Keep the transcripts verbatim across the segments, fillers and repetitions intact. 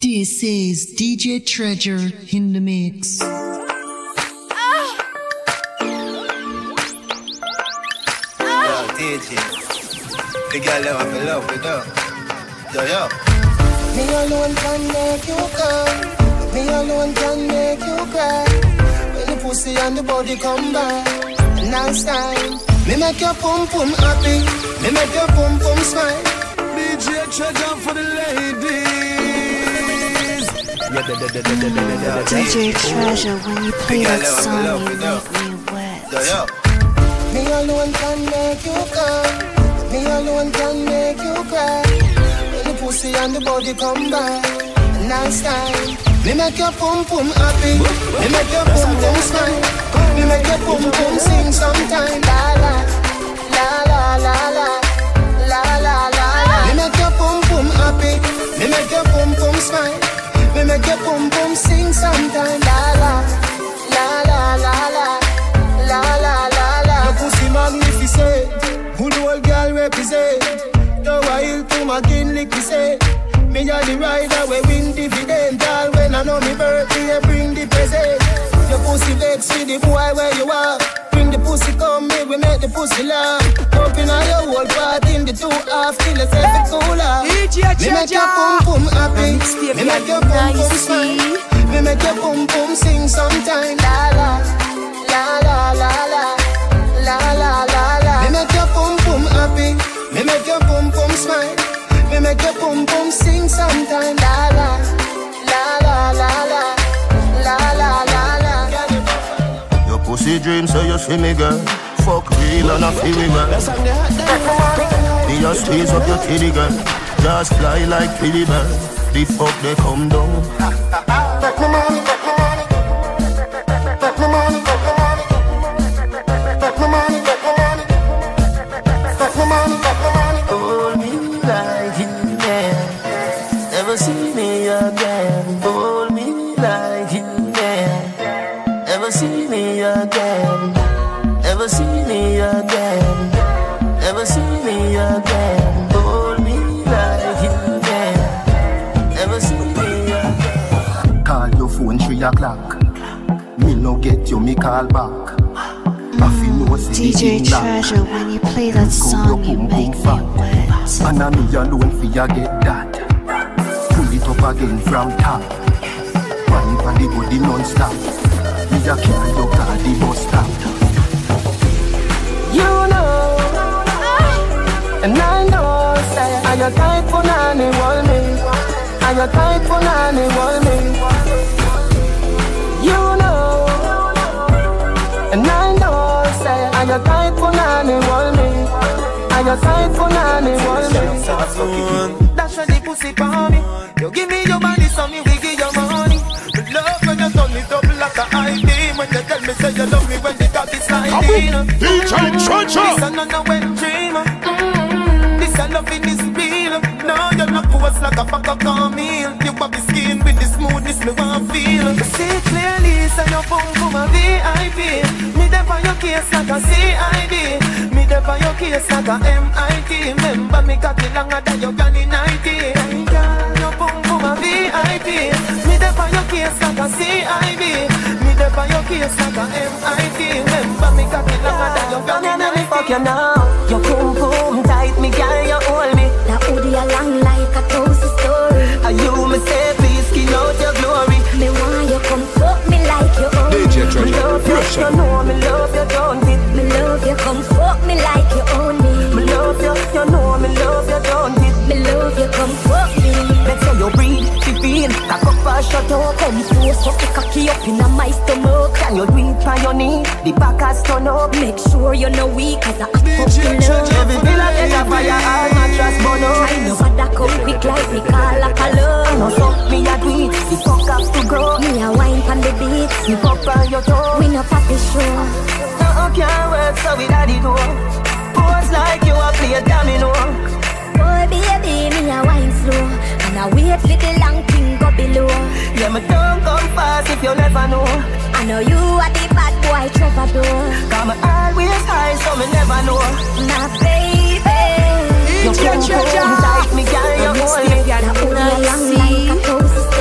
This is D J Treasure in the mix. Oh. Oh. Yo, D J, the girl that I'm in love with, though. Yo, yo. Me alone can make you come. Me alone can make you cry. When the pussy and the body come by, nice time. Me make your pum pum happy. Me make your pum pum smile. D J Treasure for the ladies. D J Treasure, when you play that song, you make me wet. Me alone can make you come. Me alone can make you cry. When the pussy and the body come by, nice time. Me make your pum pum happy. Me make your pum pum smile. Me make your pum pum sing sometime. La la, la la la la, la la la la. Me make your pum pum happy. Me make your pum pum smile. We make your boom boom sing sometime. La la, la la la la, la la la la. Your pussy magnificent, good old girl represent. The wild to my kin lick you say. Me and the rider we win dividend. All when I know me birthday bring the present. Your pussy vex with the boy where you are. Bring the pussy come me, we make the pussy laugh. Open all your whole part in the two half till it's every cooler. Me make your boom boom happy. Me make your boom boom smile. Me make your boom boom sing sometime. La la, la la la la, la la la la. Me make your boom boom happy. Me make your boom boom smile. Me make your boom boom sing sometime. La la, la la la la, la la la la. Your pussy dreams so you see me girl. Fuck real and I feel me man. Be your squeeze up your kitty girl. Just fly like Billy Bell. The fuck they come down. Take my money, take my money. Take my money, take my money. Take my money, take my money. Take my money, take my money. Hold me like you can. Never see me again. Hold me like you can. Never see me again. Never see me again. Never see me again. Hold me. Call your phone three o'clock. Me no get you, me call back. Mm, D J Treasure, black. When you play that song, you make me wet. And I me alone for you get that. Pull it up again from top. Wine for the body non-stop. Me a carry you to the bus stop. You know, and I know that I your type for nanny want me. I your type for nanny want me. You know, and I know say I your type for nanny want me. I your type for nanny want me. That's when the pussy for me. You give me your money, so me we give your money. The love when you turn me double like a I D. When you tell me say you love me when the top is sliding. D J Treasure. This another wet dreamer. This I love in this real. No, you're not coarse like a fucker meal. You pop the skin with the smoothness me want feel. See clearly, say your phone for my V I P. Me there for your case like a C I D. Me there for your case like a M I T. Remember me cocky longer than your granny ninety. Your phone for my V I P. Me there for your case like a C I D. Me there for your case like a M I T. Remember me cocky longer than your granny ninety. Fuck you now. Your boom boom tight, me girl you hold me. Long like a toast story. Are you me say please kill out your glory. Me want you come fuck me like you own me. Me love you, you know me love you don't it. Me love you come fuck me like you own me. Me love you, you know me love you don't it. Me love you come fuck me. Let's say you breathe the pain. Cock up a shot you come through. So you cocky up in a my stomach. And you do it by your knee. The back has turn up. Make sure you know weak as a fuck you love. Every bill I get a fire all my trust burn up. No bother come quick like me call up alone. No suck me a tweet, the fuck has to grow. Me a wine pan the beat, me pop on your toe. We no party show. No can't work so we daddy do. Pose like you a play domino. Oh baby, me a wine slow. And I wait for the long thing go below. Yeah, me don't come fast if you never know. I know you are the bad boy troubadour. Cause me always high so me never know. My baby. Your boom boom tight, me girl, you hold me. Your boom boom tight, me girl, you hold me.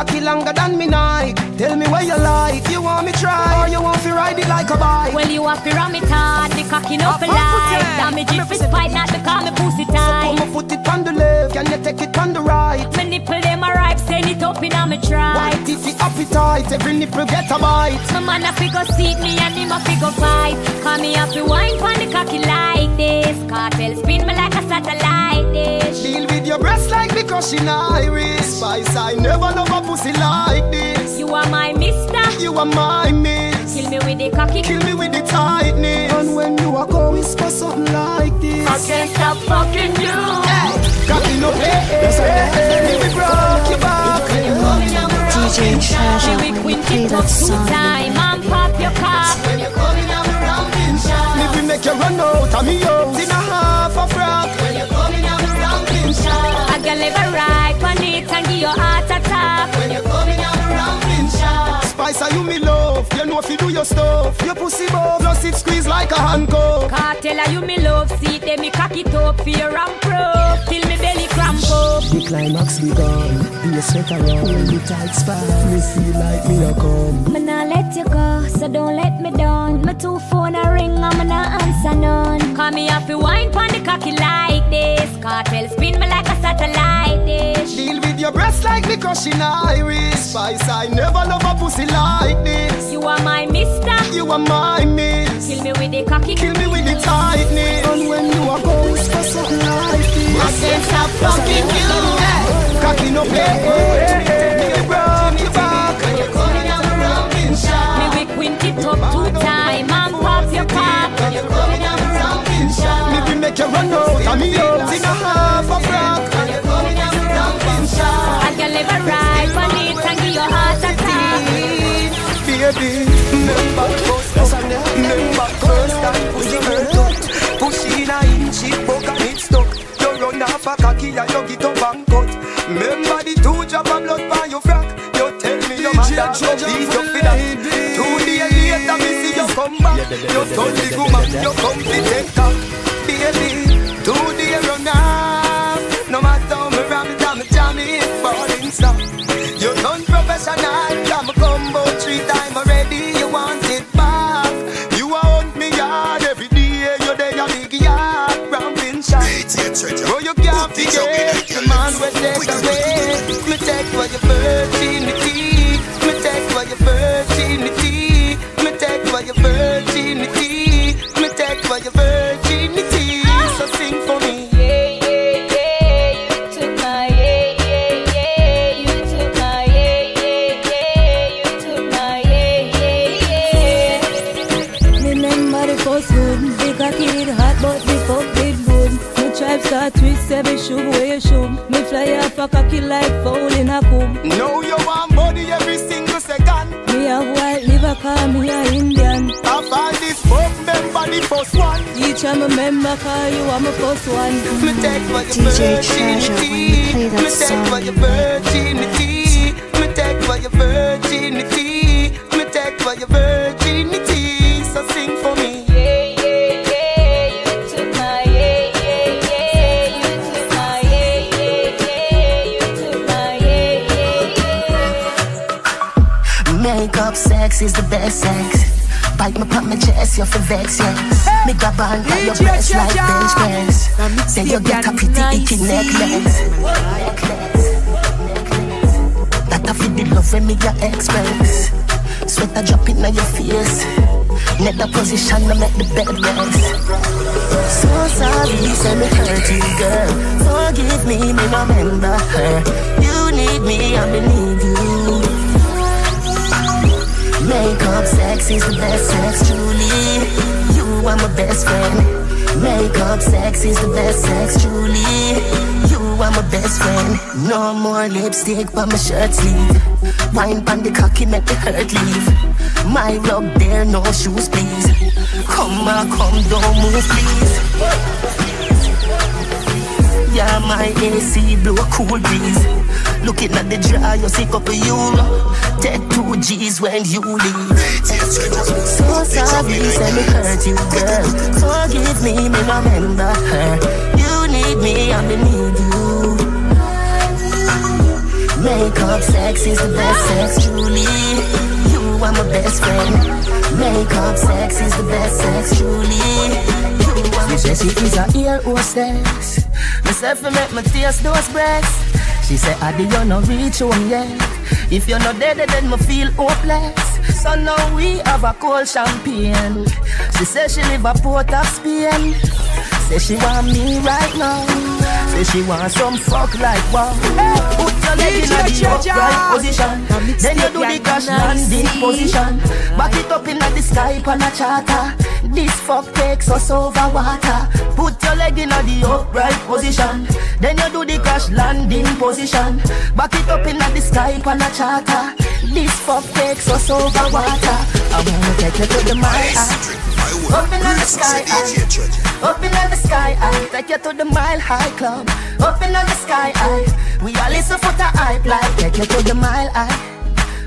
cocky longer than me night. Tell me where you like, you want me try, or you want to ride it like a bike. Well, you have to ram it hard, the cocky no for life. Damage it for spite, not the car me pussy tight. So come put it on the left, can you take it on the right? My nipple them a ripe, send it up in a me try. White is the appetite, every nipple get a bite. My man a figure seat me and him a figure fight. Call me up to wine for the cocky like this. Cartel spin me like a satellite dish. Deal with your breasts like me crushing iris. Spice, I never love a pussy like this. You are my mister, you are my miss. Kill me with the cocky, kill me with the tightness. And when you are going for something like this, I can't stop fucking you. Hey, cocky no play, that's why they me broke your back. D J Treasure, when you play that song, time and pop your cock. When you're coming down the round in shot, maybe make you run out of me out in a half a frock. When you're coming down the round in shot, I can live a right on it and give your heart attack. When you're coming down the round in shot, Spice are you me love, you know if you do your stuff. Your pussy bob, plus it squeeze like a handcuff. Cartel are you me love, see them me cock it up for your ramp pro. Till me belly cramp up. The climax begun, do your sweat around, the tight spot, me feel like me a come. Me nah let you go, so don't let me down. My two phone a ring, I'm nah answer none. Call me off the wine pon the cocky like this. Cartel spin me like a satellite dish. Deal with your breasts like me crushing iris. Spice, I never love a pussy like this. You are my mister, you are my miss. Kill me with the cocky, kill me with the tightness. And when you are going for something like this, I can't stop fucking you. Cocky no play, me broke your back. When you're coming down the round in shot, me we quint it up two time and pop your cock. When you're coming down the round in shot, me we make you run out and me out in a half a frock. When you're coming down the round in shot, I can live a ride on it and give your heart a tap. Baby, remember close, remember close that pussy burnt out. Pussy in a inch, it broke and it stuck. Run half a cocky and you get up and cut. Remember the two drop of blood by your frack. You tell me your mother drop these up in that. Two days later me see you come back. You told the woman you come to take up. Baby, two days run half. No matter how me ram it, I'm jamming falling stuff. You done professional, I'm a combo three times already. You want it back. You are on me yard every day. You're there a big yard ramping shot. Bro, you can't be dead, the man will take away. Me take for your virginity, me take for your virginity, me take for your virginity, me take for your virginity. So sing for me. Yeah, yeah, yeah, you took my, yeah, yeah, yeah, you took my, yeah, yeah, yeah, you took my, yeah, yeah, yeah. Remember the first one, they got it hot, but they fucked it good. Tribe start twist every shoe where you shoe. Me fly off a cocky like foul in a comb. Now you want money every single second. Me a white liver car, me a Indian. I find this book member the first one. Each a member car, you are my first one. Me take for your virginity, me take for your virginity, me take for your virginity, me take for your virginity. So sing for me. Makeup sex is the best sex. Bite me, pop my chest, you're for vex, yes. Hey. Me grab on by your breast like bench press. Then you get a pretty icky necklace. Necklace, necklace. That I feel the love when me your express. Sweater dropping on your face. Net the position, I make the bed rest. So sorry, say me hurt you, girl. Forgive me, me no remember her. You need me, I believe you. Makeup sex is the best sex, truly. You are my best friend. Makeup sex is the best sex, truly. You are my best friend. No more lipstick but my shirt sleeve. Wine pan the cocky make the hurt leave. My rug there, no shoes please. Come on, come, don't move please. Yeah, my A C blow a cool breeze. Looking at the jar, you see couple euro. Take two G's when you leave. So sorry, let me hurt you, girl. Forgive me, me remember her. You need me, I believe you. Makeup sex is the best sex, truly. You are my best friend. Makeup sex is the best sex, truly. She is a ear hostess. Myself and make my tears those breasts. She said, Adi, you no reach home yet. If you're not dead, then me feel hopeless. So now we have a cold champagne. She said she live a port of Spain. Say she want me right now. Say she want some fuck like wow. Put your leg in the upright position. Then you do the crash landing position. Back it up in the Skype and a charter. This fuck takes us over water. Put your leg in the upright position. Then you do the crash landing position. Back it up in the Skype and a charter. This fuck takes us over water. I wanna take you to the mile high. Up in the sky high. Up in the sky high. Take you to the mile high club. Up in the sky high. We all listen for the hype like. Take you to the mile high.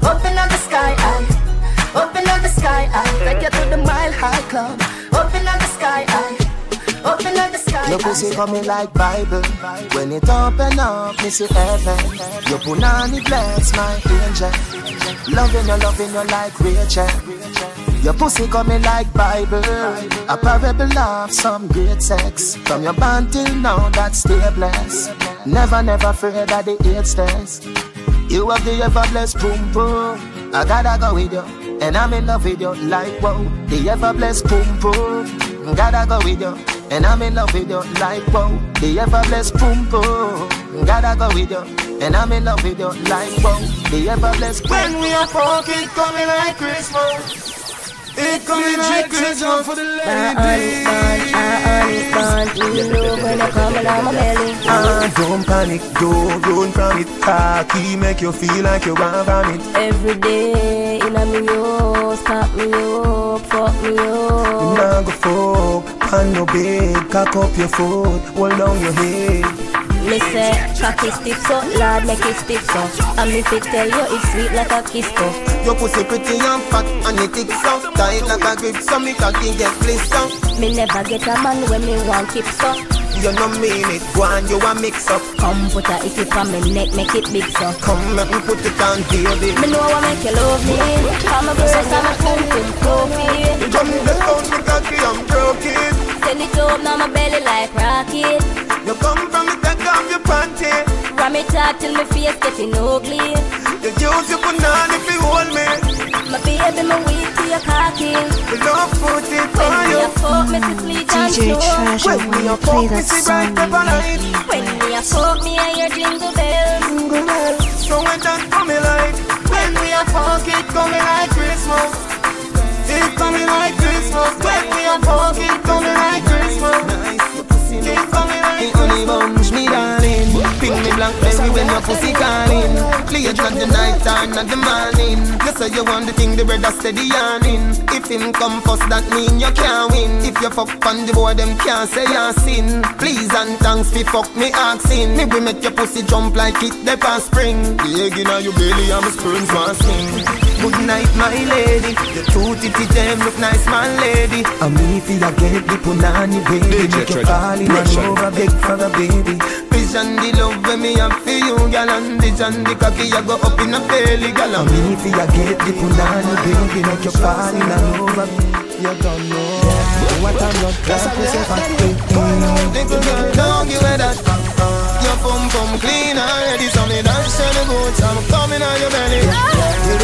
Up in the sky high. Open up the sky, I take you to the mile high club. Open up the sky, I open up the sky. Your pussy coming like Bible. When it open up, me see heaven. Your punani bless my angel. Loving you, loving you like Rachel. Your pussy coming like Bible. A parable of some great sex. From your band till now, that's stay blessed. Never, never afraid that the AIDS test. You have the ever blessed boom boom. I gotta go with you. And I'm in love with you like wow. The ever blessed boom boom. Gotta go with you. And I'm in love with you like wow. The ever blessed boom boom. Gotta go with you. And I'm in love with you like wow. The ever blessed. When we are folk, it coming like Christmas. It coming like Christmas for the ladies. I only want, I only want. You know when I come along my belly. Ah, don't panic, don't run from it. Party make you feel like you want vomit. Every day. Inna me yo, stop me yo, fuck me yo. Now go fuck, on your bed, cock up your foot, hold down your head. Me say, cocky sticks up, lad, make it sticks up. And me fit tell you it's sweet like a kiss cup. Your pussy pretty and fat and it ticks up. Tight like a grip, so me cocky get blitzed up. Me never get a man when me want kips up. You know mean it, go and you a mix up. Come put a icky from me neck, make it big so. Come make me put it on, baby. Me know I make you love me. I'm a girl, I'm a pumpkin, coffee. Come the phone, me cocky, I'm broken. Send it up, now my belly like rocket. You come from the from me talk till my face getting ugly. You use your banana if you hold me. My baby, my weak to your cocky. We love put it when on you. When me a fuck, me see sleep and show. When me a fuck, me see bright up all night. When me a fuck, me and your jingle bells. Jingle bells. So when that coming like. When me a fuck, it coming like Christmas. It coming like Christmas. When me a fuck, it coming like Christmas. It coming like Christmas. Me darling, ping me blank belly when your pussy calling. Clear not the night time, not the morning. You say you want the thing, the brother steady yawning. If him come first, that mean you can't win. If you fuck on the boy, them can't say your sin. Please and thanks fi fuck me asking. Me we make your pussy jump like it dey past spring. The egg inna your belly and me sperms want sing. Good night, my lady. The two titty them look nice, my lady. I me feel I get the punani, baby. Make you fall in and over big for a baby. Vision the love when me have for you, girl. And vision the cocky I go up in a belly, girl. I me feel I get the punani, baby. Make you fall in and over. You don't know what I'm not talking about. They could get down, you hear that? Your pum pum clean already, so me dance to the boots. I'm coming on your belly.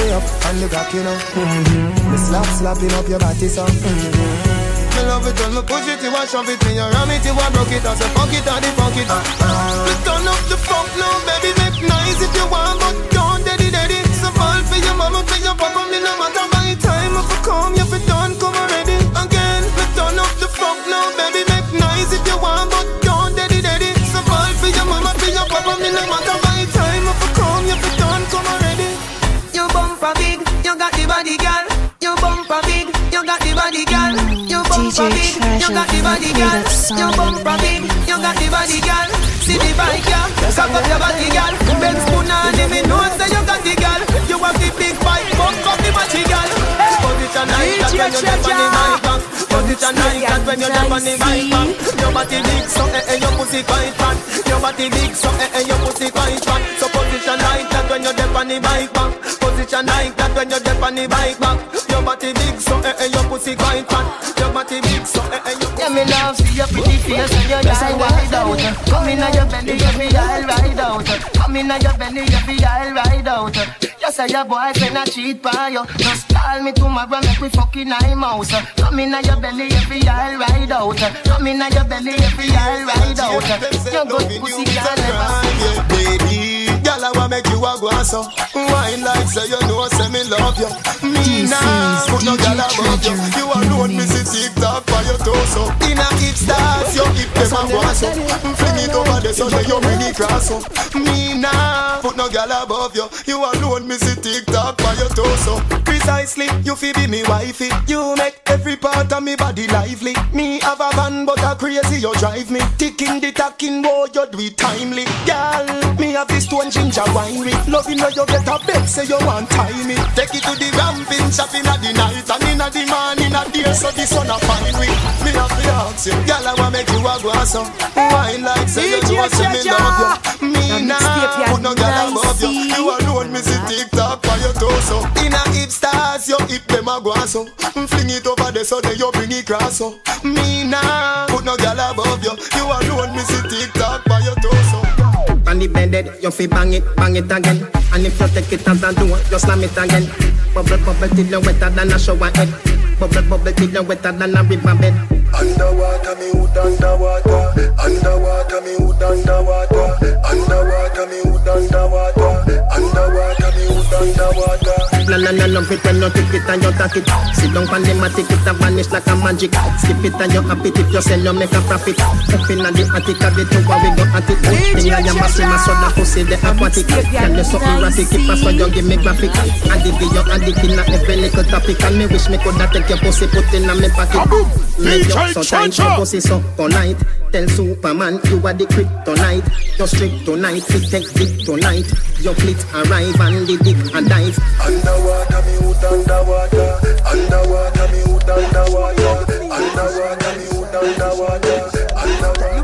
Up and look up, you know. Mm-hmm. The slap slapping up your body, so. Mm-hmm. Me love it when me push it, you want shove it, me you ram it, you want rock it, I say fuck it, I the fuck it. Me turn up the fuck now, baby, make noise if you want, but don't daddy daddy. So fall for your mama, for your papa, me no matter by time if you come, if you don't come already. Again, me turn up the fuck now, baby, make noise if you want, but don't daddy daddy. So fall for your mama, for your papa, me no matter by time if you come, if you don't come already. You bumper big, you got the body, girl. You bumper big, you got the body, girl. You bumper big, you got the body, girl. You bumper big, you got the body, girl. See the bike, girl. Cock up your body, girl. Ben Spoon and me know say you got the girl. You have the big bike, bump up the body, girl. Position like that when you're on the bike back. Position like that when you're on the bike back. Your body big, so eh eh your pussy quite fat. Your body big, so eh eh your pussy quite fat. So position like that. when you're deaf on the bike back. Position like that when you're deaf on the bike back. Your body big so eh eh your pussy quite fat. Your body big so eh eh your pussy. Yeah, me love see your pretty face and your eye wide out. Come in on your belly, every aisle ride out. Come in on your belly, every aisle ride out. You say your boyfriend a cheat by you. Just call me tomorrow, make we fucking high mouse. Come in on your belly, every aisle ride out. Come in on your belly, every aisle ride out. Your good pussy can't never baby. Girl, I wanna make you a guasso. Wine like say you know, say me love you. Me now, but no girl about you. You alone, me see TikTok for your torso. In a hipsters, you hip them a guasso. Fling it over the sun, you bring it grasso. Me now, but no girl above you. You alone, me see TikTok for your torso. Precisely, you feel be me wifey. You make every part of me body lively. Me have a van, but a crazy you drive me. Ticking the tacking, boy, you do it timely. Girl, me have this one. Ginger wine with loving you, you get a bed, say you want time. Take it to the ramping, shopping at the night, and in the morning, at the day, so the sun a find me. Me have the oxy, girl, I wanna make you a guasso. Wine like say you want to me love you. Me now, but no girl above you. You alone, me see TikTok for your torso. In a hipsters, you hip them a guasso. Fling it over the sun, you bring it grasso. Me now, but no girl above you. You alone, me see TikTok for your torso. And if bended, you feel bang it, bang it again. And if you take it as a do, you slam it again. Bubble, bubble till you're wetter than a shower head. Bubble, bubble till you're wetter than a river bed. Underwater, me hood underwater. Underwater, me hood underwater. Underwater, me hood underwater. Underwater, me hood underwater. La la la, love it when you take it and you take it. Sit down on the matic, it a vanish like a magic. Skip it and you happy if you sell, you make a profit. Up in the attic, a bit over, we go at it. Me and your massive, my son, the pussy, the aquatic. Can you so erratic, keep us so you give me graphic. And the video, and the kid, not every little topic. And me wish me could have take your pussy, put in a me pocket. Me yo. So tight, your pussy so polite. Tell Superman you are the kryptonite. Your strip tonight, we take dick tonight. Your clit arrive and the dick a dive. Underwater me hood underwater. Underwater me hood underwater. Underwater me hood underwater. Underwater.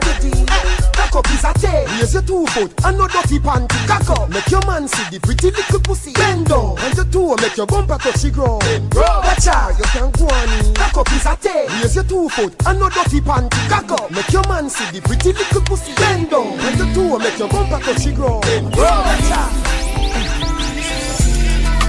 Cock up is a tail. Here's your two foot and no dirty panty. Cock up, make your man see the pretty little pussy. Bend down and your two make your bumper touch the ground. Watch out, you can go on in. Cock up is a tail. Here's your two foot and no dirty panty. Cock up, make your man see the pretty little pussy. Bend down and your two make your bumper touch the ground. Watch out.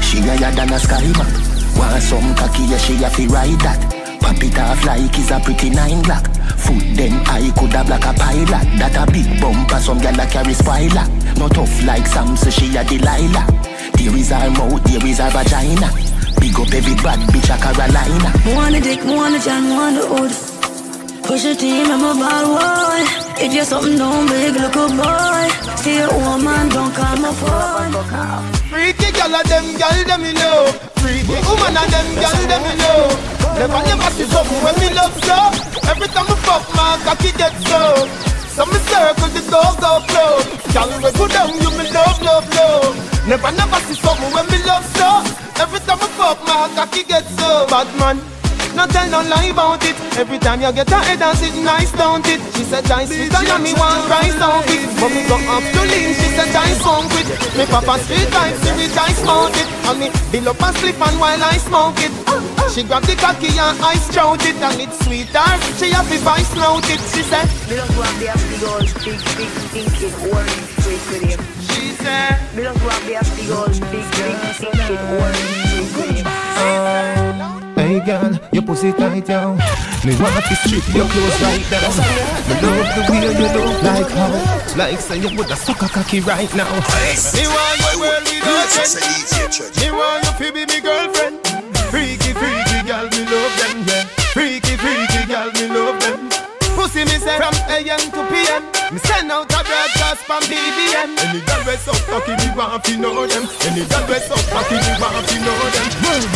She higher than a sky man. Want some cocky, yeah, she have to ride that. Papita off like is a pretty nine black. Foot then I could have like a pilot. That a big bumper, some gal a carry spoiler. Not tough like Sam, so she a Delilah. There is her mouth, there is her vagina. Big up every bad bitch a Carolina. Wanna dick, wanna jam, wanna old. Push a team, I'm a bad boy. If you're something don't big, look a boy. See a woman, don't call my phone. Freaky gal a them gal dem me know. Freaky woman a them gal dem me know. Never never see something when me love so. Every time I fuck my cocky get so. So me circle the go go flow. Girl we put down you me love love love. Never never see something when me love so. Every time I fuck my cocky get so. Bad man, not tell no lie about it. Every time you get her head and sit nice don't it. She said I sweet and me want rice out it. But me go up to lean she said I smoke it. Me papa sweet like she rich I smoke it. And me bill up and slip and while I smoke it. She grabbed the cocky and I strout it. And it's sweeter, she have to buy snout it. She said me don't grab the big old big big big big orange drink with him. She said me don't grab the big old big big big big orange drink with him. Hey girl, your pussy tight yo. Me want to strip your clothes right down. Me love the way you look like how. Like say you would a sucker cocky right now. Me want the world without end. Me want you to be me girlfriend. Freaky, freaky, girl, me love them, yeah. Freaky, freaky, girl, me love them. Pussy me say from A M to P M. Me send out a broadcast from B B M. Any girl we suck cocky, me want to know them. Any girl we suck cocky, me want to know them.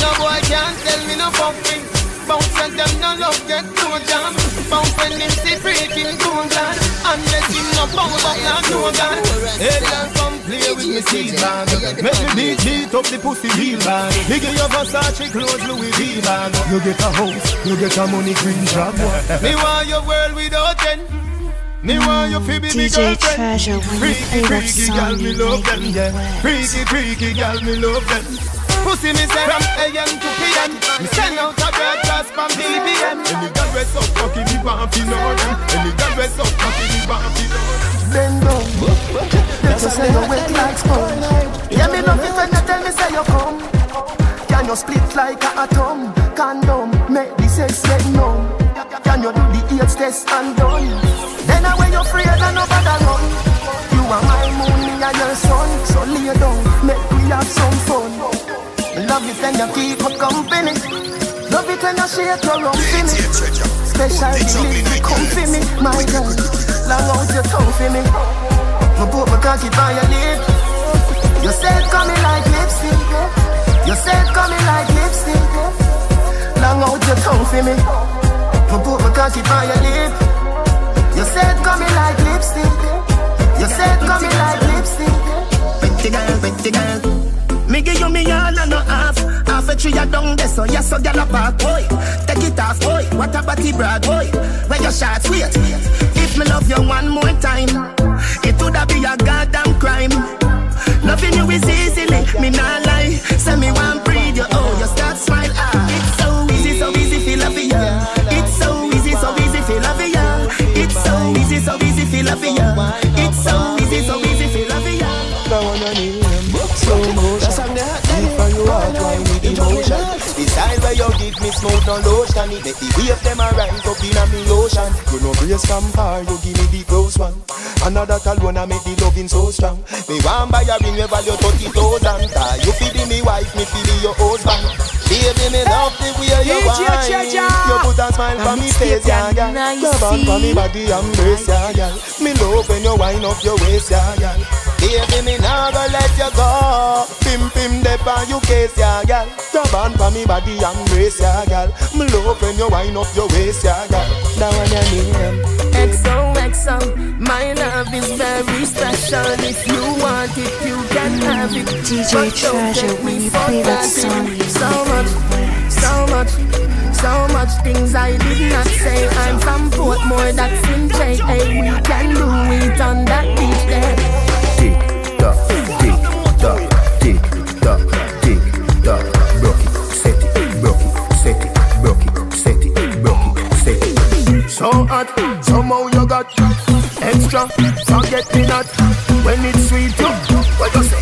No boy can't tell me no bumping. Bounce at them, no love get no jam. Bounce when they say freaking cool down. Unless you no bounce, but not no down. Hey girl, come play with me seed bag. Make me beat, beat up the pussy heel bag. Me give you Versace clothes, Louis V bag. You get a house, you get a money green job. Me want your world without end. D J Treasure, when you play that song, you make me wet. Freaky, freaky girl, me love them. Pussy me say from A M to P M. Me send out a broadcast from B B M. Any girl dress up cocky, me want to know them. Any girl dress up cocky, me want to know them. Bend down, let us say you wet like sponge. Yeah, me love it when you tell me say you come. Can you split like a atom? Condom, make the sex get numb. Can you do the AIDS test and done? Then I wear your free and nobody run. You are my moon, me and your son. So lay down, make we have some fun. Love it when you keep up company. Love it when you shake your own for me. Special delivery come for me, my girl. Long out your tongue for me. My boat, my cocky by your lip. You said coming like lipstick. You said coming like lipstick. Long out your tongue for me. My boat, my cocky by your lip. You said coming like lipstick. You said coming like lipstick. Pretty girl, pretty girl. Me give you me all and no half. Half a tree a down there, so yes, so girl a back, boy. Take it off, boy. What a body broad, boy. Where your shots, wait. If me love you one more time, it woulda be a goddamn crime. Loving you is easily, me not lie. Say me want breathe you, oh, you start smile, ah. It's so easy, so easy feel love you. It's so easy, so easy feel love you. It's so easy, so easy, feel love ya. It's so easy, so easy, feel love ya. I wanna name slow motion. If I you out, why with emotion? The style where you give me smoke no lotion. It make the wave them a rise up in a me ocean. You know grace from far, you give me the gross one. Another that alone I make the loving so strong. Me want buy a ring, me value thirty thousand. You feel be me wife, me feel be your husband. Baby, me love the way you whine. You put a smile for me face, yeah, yeah. Love on for me body and brace, yeah, yeah. Me love when you whine up your waist, yeah, yeah. Baby, me nah go let you go. Pim, pim, dip on your case, yeah, yeah. Love on for me body and brace, yeah, yeah. Me love when you whine up your waist, yeah, yeah. That one your name. X O, X O, my love is very special. If you want it, you can have it. D J Treasure, when you play that song, you So much, so much things I did not say. I'm from Portmore, that's in J A. We can do it on that beach there. Tick tock, tick tock, tick tock, tick tock. Broke it, set it, broke it, set it, broke it, set it, broke it, set it. So hot, somehow you got extra, forget me not. When it's sweet, you, what you say?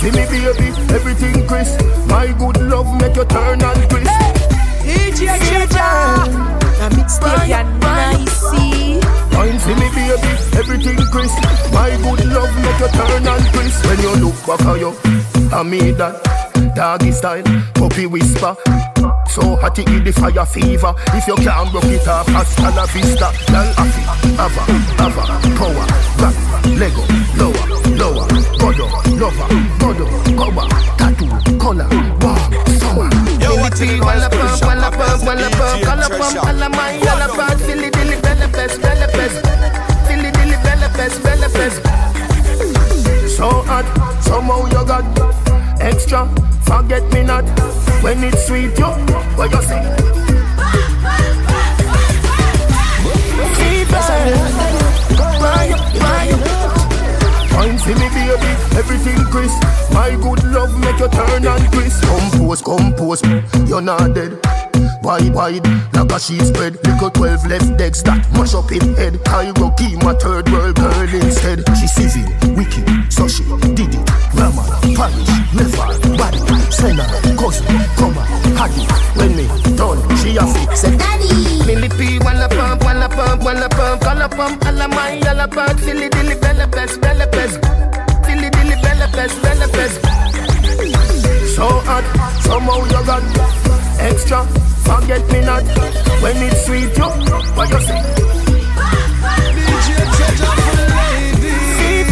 See me baby, everything crisp. My good love make you turn and crisp. Hey, E G I Chacha, a mixtape and nicey. Mind see me baby, everything crisp. My good love make you turn and crisp. When you look back at you, I mean that doggy style, puppy whisper. So hot it is the fire fever. If you can't rock it off, hasta la vista. Lal afi, ava, ava, power, back, lego, lower, lower. Godo, lover, godo, goba, tattoo, color, warm, summer. Yo, what's it called? Wallapop, wallapop, wallapop. Wallapop, wallapop, wallapop. Dilly dilly bellapest, bellapest. Dilly dilly bellapest, bellapest. So hot, somehow you got extra, forget me not. When it's sweet, yo, what you say? Fine, see me baby, everything crisp. My good love make you turn and crisp. Compose, compose, you're not dead. Wide, wide, like a sheet spread. Little twelve left decks that mash up in head. Cairo key, my third world girl instead. She civil, wicked, so she did it. Rama, Parish, Nefa, Badi, Senna, Kosu, Koma, Hadi. When me done, she a fit, say Daddy. Milipi, walla pump, walla pump, walla pump. Call a pump, alla my, alla pump. Silly dilly, bella pest, bella pest. Silly dilly, bella pest, bella pest. So hot, somehow you got extra. Forget me not when it's sweet, yo. What you say? D J Treasure for the ladies.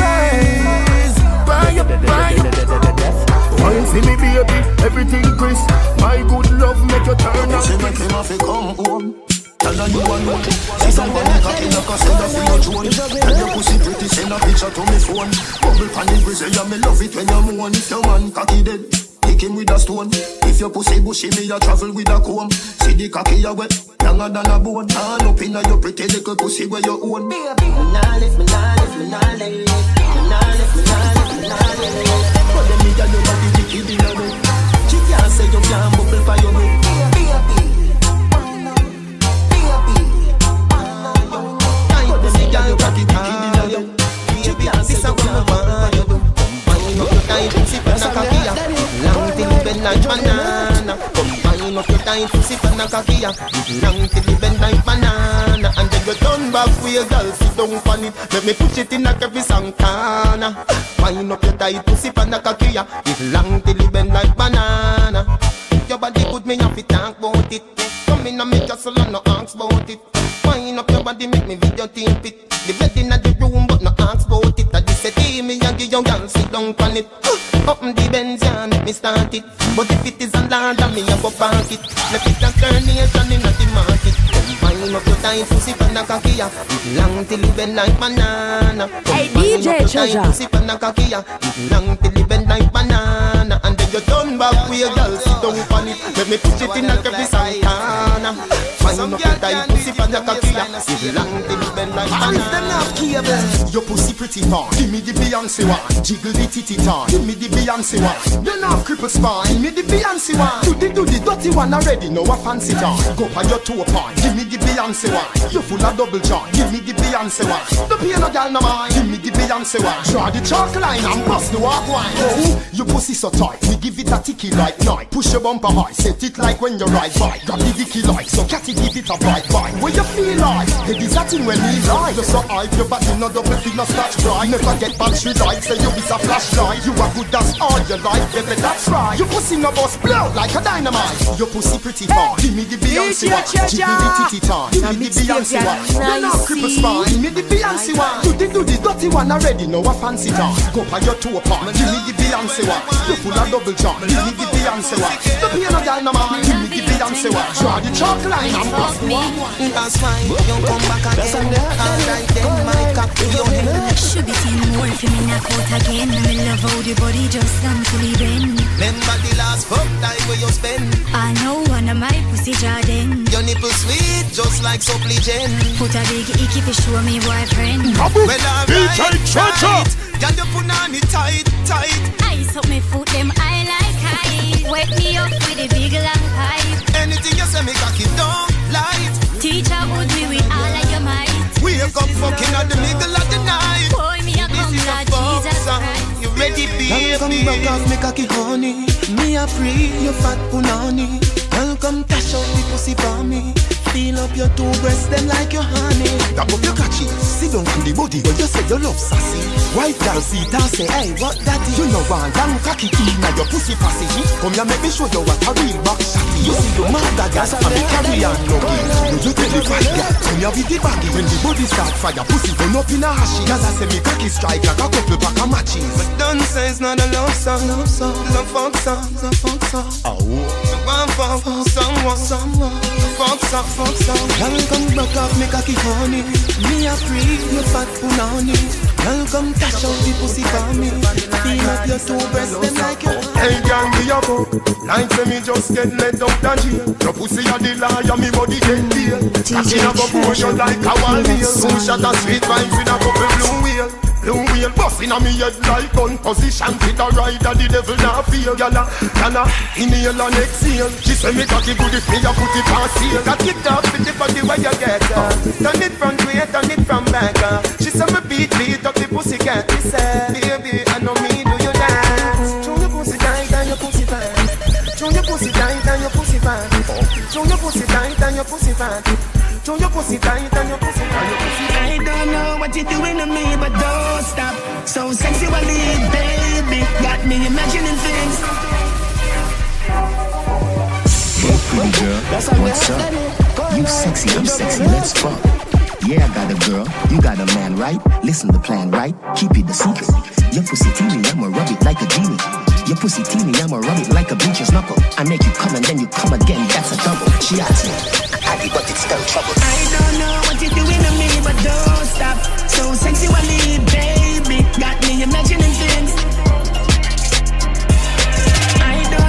Buy up, buy up. Wine see me baby, everything crisp. My good love make you turn up. She make him have to come home. Tell her you are not. She said when I got in the car, send her for your drone. And your pussy pretty, send a picture to me phone. Bubble pan in Brazil, yeah, me love it when you moan. If your man cocky dead. kick him with a stone. If your pussy bushy, me a travel with a comb. See the cocky a wet, younger than a bone. All up in your pretty little pussy where you own. Baby, nah lift me, nah lift me, nah lift me, nah lift me, nah lift me, but then me tell you about the dicky below. She can't say you can't bubble for your room. Girl, you cocky dicky below. She can't say you can't bubble for your room. Combine up your tight pussy for your cocky. Long till you bend like banana. Combine up your tight pussy for your cocky. Long till you bend like banana. And then you turn back with your girl, sit down on it. Let me push it in a Kevin Santana. Combine up your tight pussy for your cocky. Long till you bend like banana. Your body good, me have to talk about it. Come in and me jostle and no ask about it. Wind up your body, make me video tape it. The bed in the room, but no ask about it. I just say, hey, me and give your girl sit down on it. Up in the Benz and let me start it. But if it is a lard, me have a park it. Let it a carnation in the market. Wind up your tight pussy for the cocky. Long till you bend like banana. Hey, D J Chaja. Long till you bend like banana. And then you turn back with your girl sit down on it. Let me push it in like every Santana. Wind up your tight pussy for the cocky. Your pussy pretty fine. Give me the Beyonce one. Jiggle the titty time. Give me the Beyonce one. You know cripple spine. Give me the Beyonce one. Do the do the dirty one already. No a fancy time. Go by your toe pine. Give me the Beyonce one. You full of double joint. Give me the Beyonce one. The pain no gal no mind. Give me the Beyonce one. Draw the chalk line and pass the walk wine. Oh, your pussy so tight. We give it a ticky like night. Push your bumper high. Set it like when you ride by. Grab the dicky like so catty give it a bite bite. Where you feel like it is that thing when we lie. Just so hype your body no double thing no start cry. Never get battery light. Say you is a flashlight. You are good as all your life. Baby that's right. Your pussy no bust blow like a dynamite. Your pussy pretty fine. Give me the Beyonce one. Give me the titty time. Give me the Beyonce one. You know cripple spine. Give me the Beyonce one. Do the do the dirty one already. No a fancy time. Go by your two apart. Give me the Beyonce one. You full of double charm. Give me the Beyonce one. The pain of dynamite. Give me the Beyonce one. Draw the chalk line and pass me. That's fine, you come back again. Alright then, my cock to your head. Should be seen more if you mean I caught again. I love all the body just until then. Remember the last fuck time where you spend. I know one of my pussy jardin. Your nipple sweet, just like supple gin. Put a big icky for sure me boyfriend. Well alright, right. Got your punani tight, tight. Ice up my foot, them I like high. Wake me up with a big long pipe. Anything you say me cocky don't light. Teacher would be with all of your might. We have come fucking at the middle of the night. Boy, me a come like Jesus Christ. You ready, baby? Come back and make a kick honey. Me a free, you fat punani. Welcome, tash out the pussy for me. Feel up your two breasts, them like your honey. Tap up your catchy, sit down on the body. But you say you love sassy. White girl sit down say, hey, what that is? You know one damn cocky key, now your pussy passy. Come here, make me show you what a real back shotty. You see the mother gas, and the carrier no be. You tell the fat girl, come here with the baggy. When the body start fire, pussy burn up in a ashy. As I say, me cocky strike like a couple pack of matches. But dance is not a love song, love song, love funk song, love funk song. Oh, one fuck, someone, someone, fuck song, fuck song. Welcome back up, me cocky honey. Me a free, you fat punani. Welcome, tash out the pussy for me. Feel up your two breasts, them like your heart. Hey gang, me a fuck. Like say me just get let up that jail. Your pussy a the liar, me body get deal. Catching a bubble motion like a wall wheel. Who shot a sweet vines in a bubble blue wheel. Blue wheel busting on me head like gun position. With a rider the devil not feel. Yana, yana, inhale and exhale. She say me cocky good if me a put it on sale. Got it up with the body where you get her. Turn it from way, turn it from back. She say me beat, beat up the pussy cat. She say, baby, I know me do you dance. Throw your pussy tight and your pussy fat. Throw your pussy tight and your pussy fat. Throw your pussy tight and your pussy fat. Your pussy tight and your pussy tight, your pussy tight. I don't know what you're doing to me, but don't stop. So sexually, baby, got me imagining things. Hey, pretty girl, what's up? You sexy, I'm sexy, let's fuck. Yeah, I got a girl, you got a man, right? Listen to the plan, right? Keep it the secret. Your pussy teeny, I'ma rub it like a genie. Your pussy teeny, I'ma rub it like a bleacher's knuckle. I make you come and then you come again, that's a double. She asked me, I had it but it's still trouble. I don't know what you're doing to me, but don't stop. So sexually, baby, got me imagining things. I don't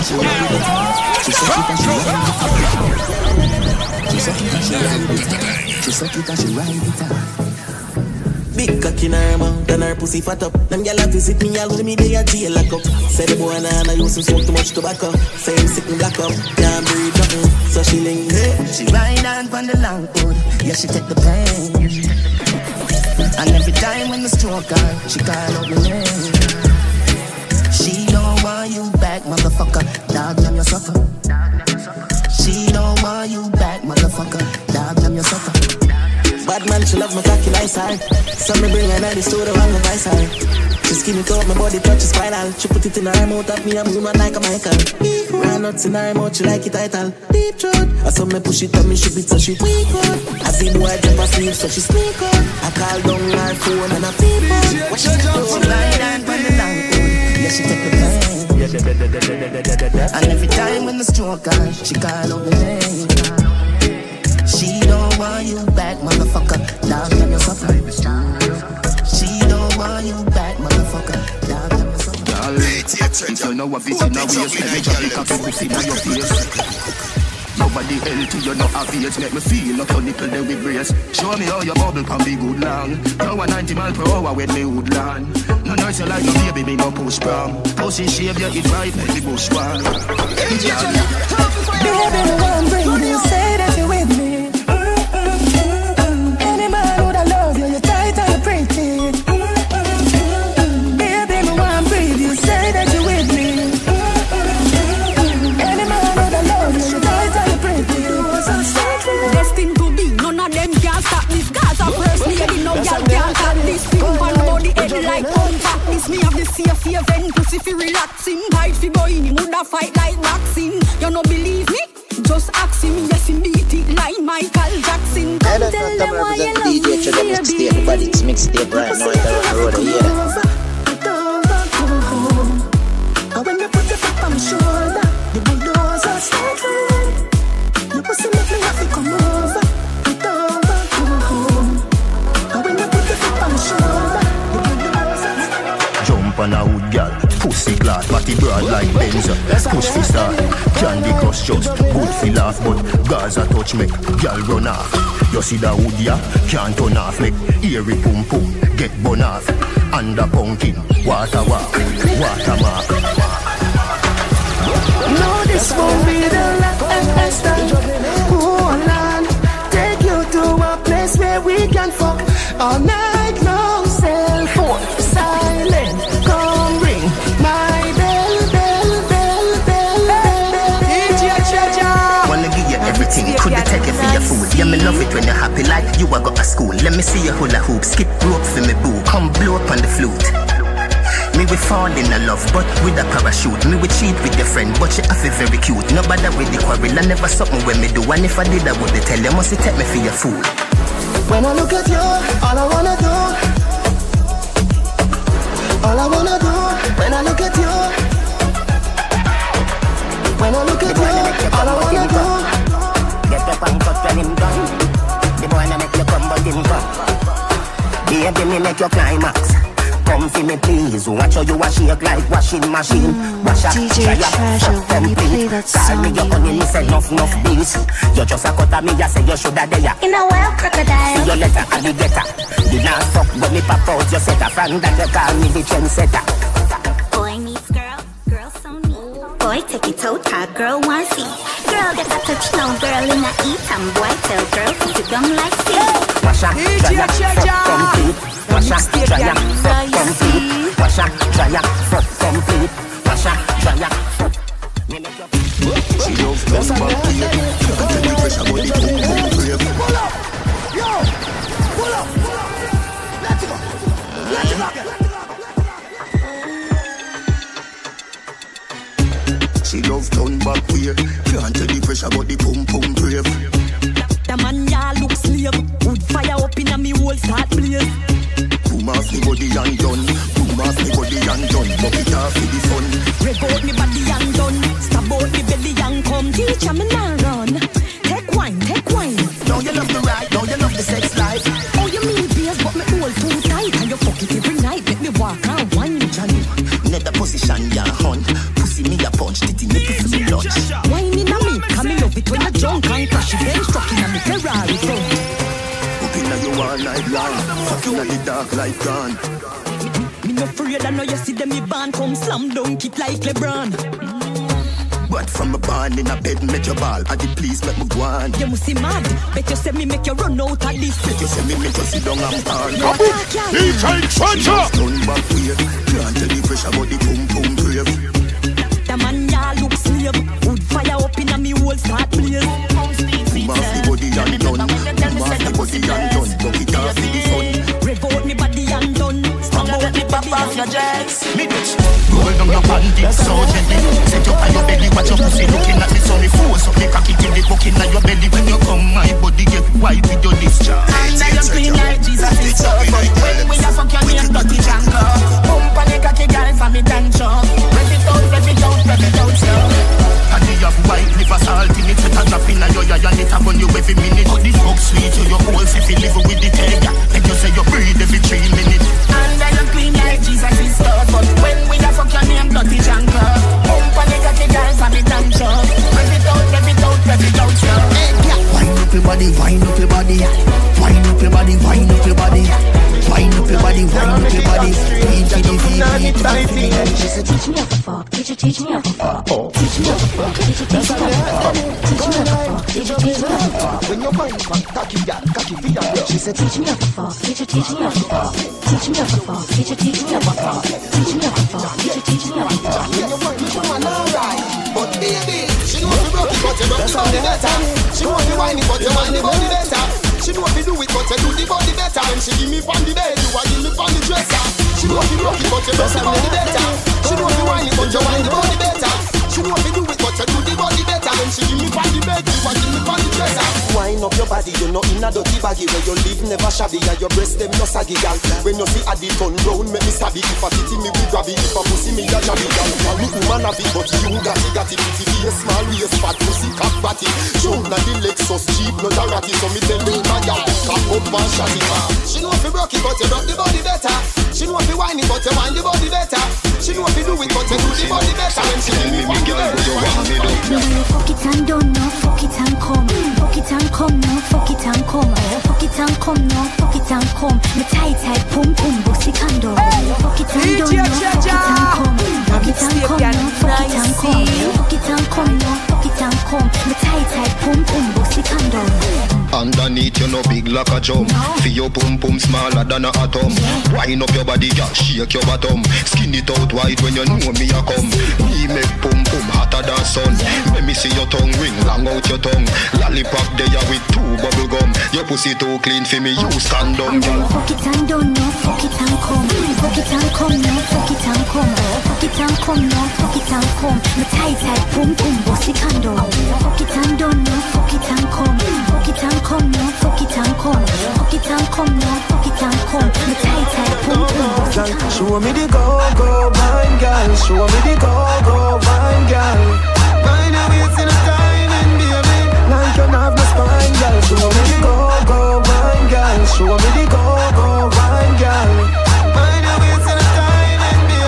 Big cock in her mouth and her pussy fat up. Them gyal a visit me all with me they a jail lock up. Say the boy nah nah use him smoke too much tobacco. Say him sick and black up, can't breathe nothing. So she link it. She ride on pon the long road, yeah she take the pain. And every time when the stroke her, she call out my name. She don't want you back, motherfucker. Dog, damn your suffer. She don't want you back, motherfucker. Dog, damn your suffer. Bad man, she love my cocky nice side. So me bring her to the store around the vice side. She skinny cold, my body touch is final. She put it in her mouth, at me I'm human like a Michael. Ran nuts in her mouth, she like it title. Deep throat. I saw me push it up, me she beat so she weak out. I see the white jump asleep, so she sneak out. I call down her phone and I peep out. What she do? Blind and blind. Yeah, she take the pain. And every time when the stroke her, she call out the name. She don't want you back, motherfucker. Dog, damn your suffer. She don't want you back, motherfucker. Dog, damn your suffer. Girl, if you know a vision, now we just make a big up and pussy now your face. Nobody healthy, you know obvious. Make me feel like your nipple then we brace. Show me how your bubble can be good long. Now a ninety mile per hour with me would land. No nice like no baby, me no push prom. Pussy shave, yeah, it right, baby, bush one. Baby, one bring me, say that you with me. uh, uh, uh, uh. Any man would I love you, you're tight and you're pretty. uh, uh, uh, uh. Baby, one breathe, you say that you with me. uh, uh, uh, uh. Any man would I love you, you're tight and you're pretty. uh, Best thing to be, none of them can stop this. Cause I press me, you know y'all can't stop this. People body head like me have the sea of your vent, pussy fi relaxing. Bite fi boy, him woulda fight like boxing. You no believe me? Just ask him, yes him beat it like Michael Jackson. I don't know, come represent D J Trigger mixtape, but it's mixtape right now, it's on the road here. And when you put your foot on my shoulder, the bulldozer starts rolling. You pussy make me have to come over, it over, come home. And when you put your foot on my shoulder. And a hood girl, pussy glass, body broad like Benzo. Push for star, candy crush just, good for laugh, but Gaza touch me, girl run off. You see the hood ya, can't turn off me. Eerie pum pum, get bun off. And a pumpkin, water walk, water mark. No, this won't be the last time. Oh Lord, take you to a place where we can fuck all night long. Cell phone silent. Could you take it for your food? Yeah, me love it when you're happy like you are got a school. Let me see your hula hoop, skip rope for me boo. Come blow up on the flute. Me we fall in a love, but with a parachute. Me we cheat with your friend, but she have it very cute. No bother with the quarrel, I never something when me do. And if I did, I would they tell you, must you take me for your food? When I look at you, all I wanna do, all I wanna do, when I look at you, when I look at you, all I wanna do. The boy na make you come but him come. Baby me make you climax. Come for me please. Watch how you wash shake like washing machine. Wash up, dry up, come play. Call me your honey, listen enough, enough beats. You just a cut at me, you say you shoulda there. In a wild crocodile. See you later, alligator. You not fuck but me pop out. You set a friend that you call me the trendsetter. Boy meets girl, girl so neat. Boy take it out, hot girl want see. Girl get a touch now, girl in a eat and boy tell girl you don't like me. Wash up, dry up, fuck complete. Wash up, dry up, fuck complete. Wash up, dry up, fuck complete. Wash up, dry up, fuck. She loves those bad people. You can tell me pressure body boom boom brave. Pull up, yo, pull up, pull up. Let's go, let's go. She loves turn back weird. Can't tell the pressure but the pum pum brave. The man ya look slave. Wood fire up in a me whole start blaze. Boom off the body and done. Boom off the body and done. Bucket off the sun. Rev out me body and done. Stab out me belly and come. Teacher me now run. Take wine, take wine. Now you love the ride, now you love the sex life. Oh you mean beers but me all too tight. And you fuck it every night. Let me walk out one. Johnny, another position ya hunt. Pussy me a punch, titty me. all night long. Fucking at the dark like gone. Me no afraid, I know you see them, me band come slam dunk it like LeBron. But from a barn in a bed, make your ball. I did please let me go on. You must see mad. Bet you say me make you run out of this. Bet you say me make you sit down and burn. Kaboom! D J Treasure! Turn back way. Can't tell the pressure about the boom boom brave. The man ya look slave. Wood fire up in a me whole start blaze. Come off the body and done. Come off the body and done. Buck it off in the sun. Revolt me body and done. Stamp out me pop off your jacks. Me bitch. Roll down your bandit so gently. Set up on your belly. Watch your pussy looking at me, so me force up me cocky till the fucking at your belly. When you come, my body get white with your discharge. And I am clean like Jesus is so good. When we a fuck your name, dirty jungle. Pump on the cocky girl for me dungeon. Rev it out, rev it out, rev it out, slow. And you have white liver salt in it. Set a drop in a yo-yo and it upon you every minute. But this fuck sweet to your whole if you live with the egg. And you say you breathe every three minutes. And I am clean like Jesus is so good. When we a fuck your name, dirty jungle. Body, wind up your body, wind up your body, wind up your body, wind up your body, wind up your body. Teach me the fuck, teach me the fuck, teach teach me the fuck, teach me the fuck, teach teach me the fuck, teach teach me the fuck. When your mind back, cocky girl, cocky girl. She said, teach me the fuck, teach teach me the fuck, teach me the fuck, teach teach me the fuck, teach me the fuck, teach teach me the fuck. When your mind back, alright, but baby, she knows you broke, but you broke the body better. She want the whiny, but you want the body better. She know you do it, but you do the body better. When she give me one the bed, you a give me one the dresser. She know you rock it, but you rock the body better. She know you whiny, but you whiny the body better. She know you do it, but you do the body better. When she give me one the bed, you a give me one the dresser. Wine up your body, you know in a dirty baggy. Where you live never shabby, and your breast them no saggy, gal. When you see a di turn round, make me stabby. If a kitty me we grabby, if a pussy me a jabby, gal. A look woman a big, but you got it, got it. Pretty face, small waist, fat pussy, cock batty. Jump na the Lexus cheap, no da ratty. So me tell me. She know if you broke it, but you broke the body better. She know if you whine it, but you whine the body better. She know if you do it, but you do the body better. When she give me one the best, you want me to. No, no, fuck it and don't, no, fuck it and come. Fuck it and come, no, fuck it and come. Fuck it and come, no, fuck it and come. Me tight, tight, pum, pum, bossy candle. Fuck it and don't, no, fuck it and come. Fuck it and come, no, fuck it and come. Fuck it and come, no, fuck it and come. Me tight, tight, pum, pum, bossy candle. Underneath you no big like a chum. No. Feel your pum pum smaller than a atom. Yeah. Wind up your body, girl, shake your bottom. Skin it out wide when you know me a come. Me make pum pum hotter than sun. Yeah. Let me see your tongue ring, long out your tongue. Lollipop there with two bubble gum. Your pussy too clean for me, you stand down, girl. Fuck it and don't know, fuck it and come. Fuck it and come, no, fuck it and come. Fuck it and come, no, fuck it and come. Me tight tight pum pum bossy candle. Fuck it and don't know, fuck it and come. Fuck it and come now, fuck it and come. Fuck it and come now, fuck it and come. Me tight tight pum pum. Show me the go go wine girl. Show me the go go wine girl. Wine a waste in a time and baby, like you have no spine girl. Show me the go go wine girl. Show me the go go wine girl. Wine a waste in a time and baby,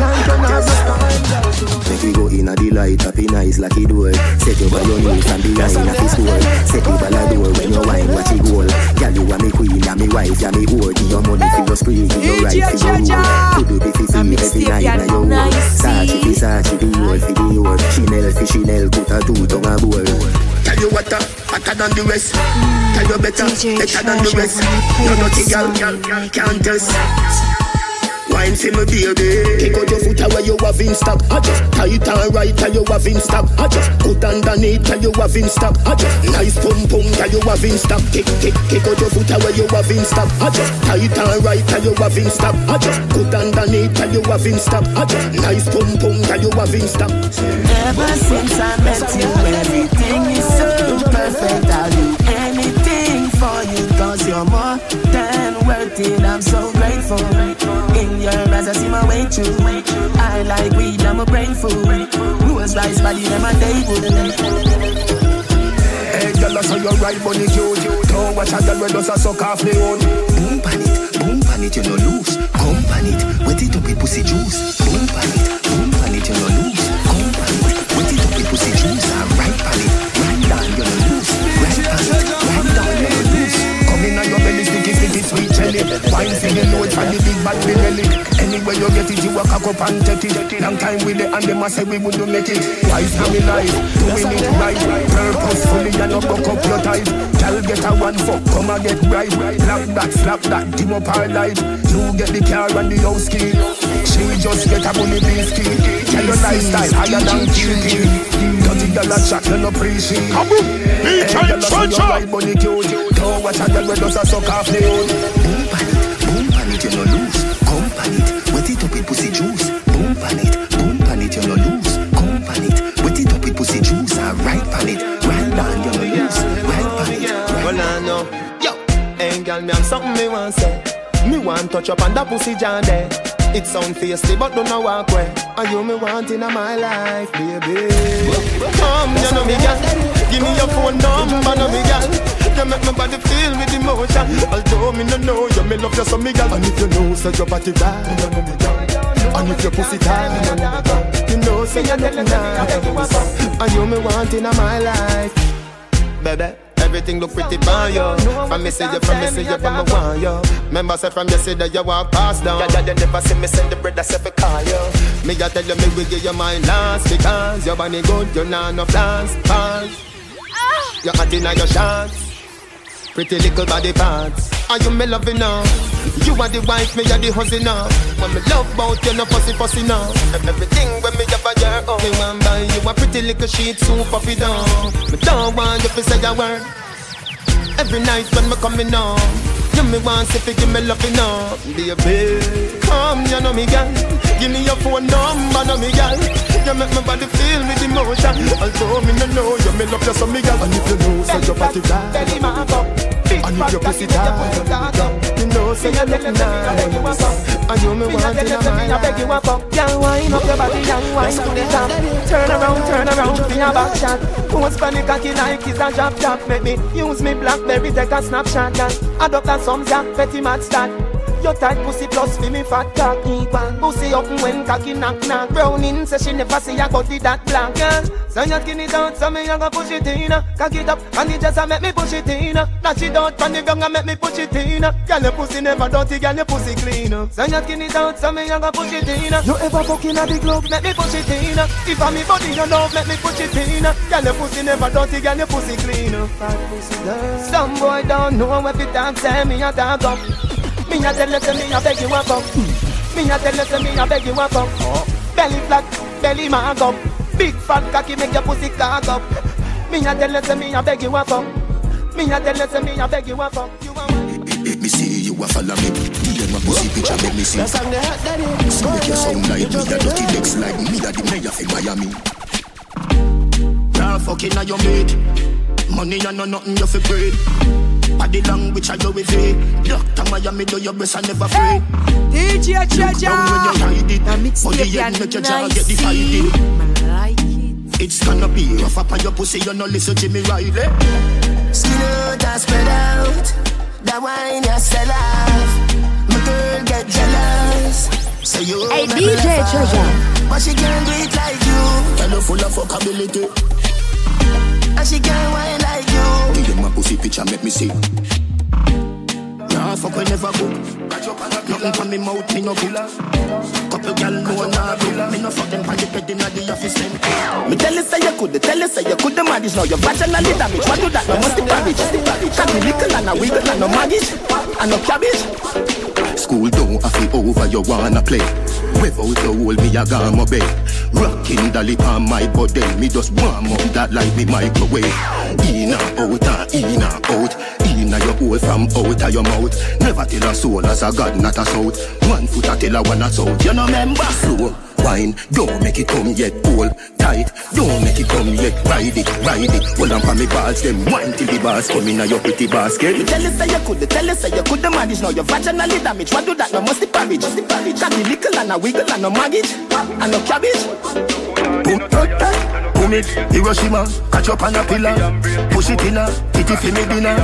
like you have no spine girl. Make we go in a delight, happy nice like it do. Set you by your knees and behind a fist wall. Set you by the door when you wine, watch it goal. Girl, you are me queen, I'm me wife, I'm me whore. Give your money, feel your spree, give your right, feel your rule. Could do the fizzy, every night, now you're old. Sachi, fi Sachi, the old, fi the old. Chanel, fi Chanel, put a two tongue a bowl. Tell you what, hotter than the rest. Tell you better, better than the rest. You're naughty girl, can't test. Wine for me baby. Kick out your foot away, you have in stock. I just tight and right till you have in stock. I just good underneath till you have in stock. I just nice pum pum till you have in stock. Kick kick kick out your foot away, you have in stock. I just tight and right till you have in stock. I just good underneath till you have in stock. I just nice pum pum till you have in stock. Ever since I met you, everything is so perfect. I'll do anything for you 'cause you're more than worth it. I'm so grateful. In your eyes I see my way through. I like weed, I'm a brain food. Rules rice, body, them a day food. Hey girl, I saw your right bunny cute. Don't watch a girl when does a suck off me own. Boom pan it, boom pan it, you no lose. Come pan it, wet it up with pussy juice. Boom pan it, boom pan it, you no lose. Come pan it, wet it up with pussy juice. And right pan it, right down, you no lose. Right pan it, right down, you no lose. Come in on your belly, sticky. Wine singing notes from the big bad belly. Anywhere you get it, you walk up and take it. Long time with it and them must say we wouldn't make it. Wise to me life, doing it right. Purposefully and not buck up your type. Tell get a one fuck, come and get right. Slap that, slap that, dim up our life. You get the car and the house key. She just get a bully biscuit. Tell your lifestyle higher than Q T. Dirty girl a chat, you no appreciate. Kaboom, me time trencher. Don't watch a girl with us a suck off the old. Boom pan it, boom pan it, you no lose. Come pan it, wet it up with pussy juice. Boom pan it, boom pan it, you no lose. Come pan it, wet it up with pussy juice. I right pan it, right down, you no lose. Right pan it, right. Well I know, yo. Hey girl, me have something me want say. Me want touch up on that pussy jam there. It sound fiercely but don't know walk way. Are you me wanting in my life, baby? Come, you know me girl. Give me your phone number, no me girl. You make my body feel with emotion. Although me no know you, me love you so me girl. And if you know, say your body down, you know me down. And if your pussy down, you know me down. You know, say you're dead now. And you me want in my life, baby. Everything look pretty by you. From me say you, from me say you, from me want you. Remember say from you say that you walk past down. Yeah, yeah, you never see me send the bread that's if I call you. Me I tell you, me will give you my last. Because your body good, you know no plans. You're acting like your chance. Pretty little body parts. Are you me loving now? You are the wife, me are the husband now. When me love bout you, no fussy fussy now. Everything when me have a year old. Me want buy you a pretty little sheet, super fit down. Me don't want you to say a word. Every night when me coming home, you me want to give me loving now. Baby, come, you know me girl. Give me your phone number, know me girl. You make my body feel with emotion. Although me no know you, me love you so me girl. And if you know, say your body down. And if your pussy down, you know, say you look nice. And you me want in my life. Young wine up your body, young wine to the top. Turn around, turn around, be a back shot. Post for the cocky like it's a drop top. Make me use me Blackberry, take a snapshot. Adopt a some Jack, petty match that. Your tight pussy plus for me fat cock. Pussy up when cocky knock knock. Browning says she never see a body that black. So you skin it out, so me you go push it in. Cock it up, and it just a make me push it in. That it out, and the young a make me push it in. Girl your pussy never dirty, girl your pussy clean. So you skin it out, so me you go push it in. You ever fucking at the club, make me push it in. If I'm me body you love, make me push it in. Girl your pussy never dirty, girl your pussy clean. Some boy don't know if it talk, say me a talk up. Me a tell you to me, I beg you a fuck. Me a tell you to me, I beg you a fuck. Belly flat, belly mag up. Big fat cocky make your pussy cock up. Me a tell you to me, I beg you a fuck. Me a tell you to me, I beg you a fuck. You a me see you a follow me. Then my pussy picture make me see. So make your sound like me, a dirty legs like me, a the mayor of Miami. Now fucking a your maid. Money you know nothing you fi bread. The language I go with it. Doctor Miami do your best and never free. D J Chaja. Look when you hide it. I mix it and make your jaw get divided. I like it. It's gonna be rough up on your pussy. You no listen to me right. Skin out and spread out. That wine you sell off. My girl get jealous. Say you hey D J Chaja. But she can't do it like you. Tell her full of fuckability. And she can't wine like you. Give them a pussy picture, make me see. Nah, fuck, I never cook. Nothing from me mouth, me no cook. Couple girl, no nah, bro. Me no fuck them, panic, pet, inna the office. Me tell you say you could, tell you say you could. The marriage now, your vaginally damage. What do that, no musty cabbage. Cut me little and a wiggle and no maggage. And no cabbage. School don't have to over, you wanna play. Without the whole me a gamma bay. Rocking the lip on my body. Me just warm up that like me microwave. In and out and in and out. In and your hole from out of your mouth. Never tell a soul as a god not a south. One foot a tell a one a south. You know member. Slow wine, don't make it come yet. Hold tight, don't make it come yet. Ride it, ride it. Hold on for me balls. Them wine till the bars come in a your pretty basket. You tell us say you could, tell us say you could. The marriage now your vaginally damage. What do that no musty parage. Got the little and a wiggle and no maggage. And no cabbage. Boom, boom, boom it, Hiroshima. Catch up on a pillar. Push it in a, titty for me dinner.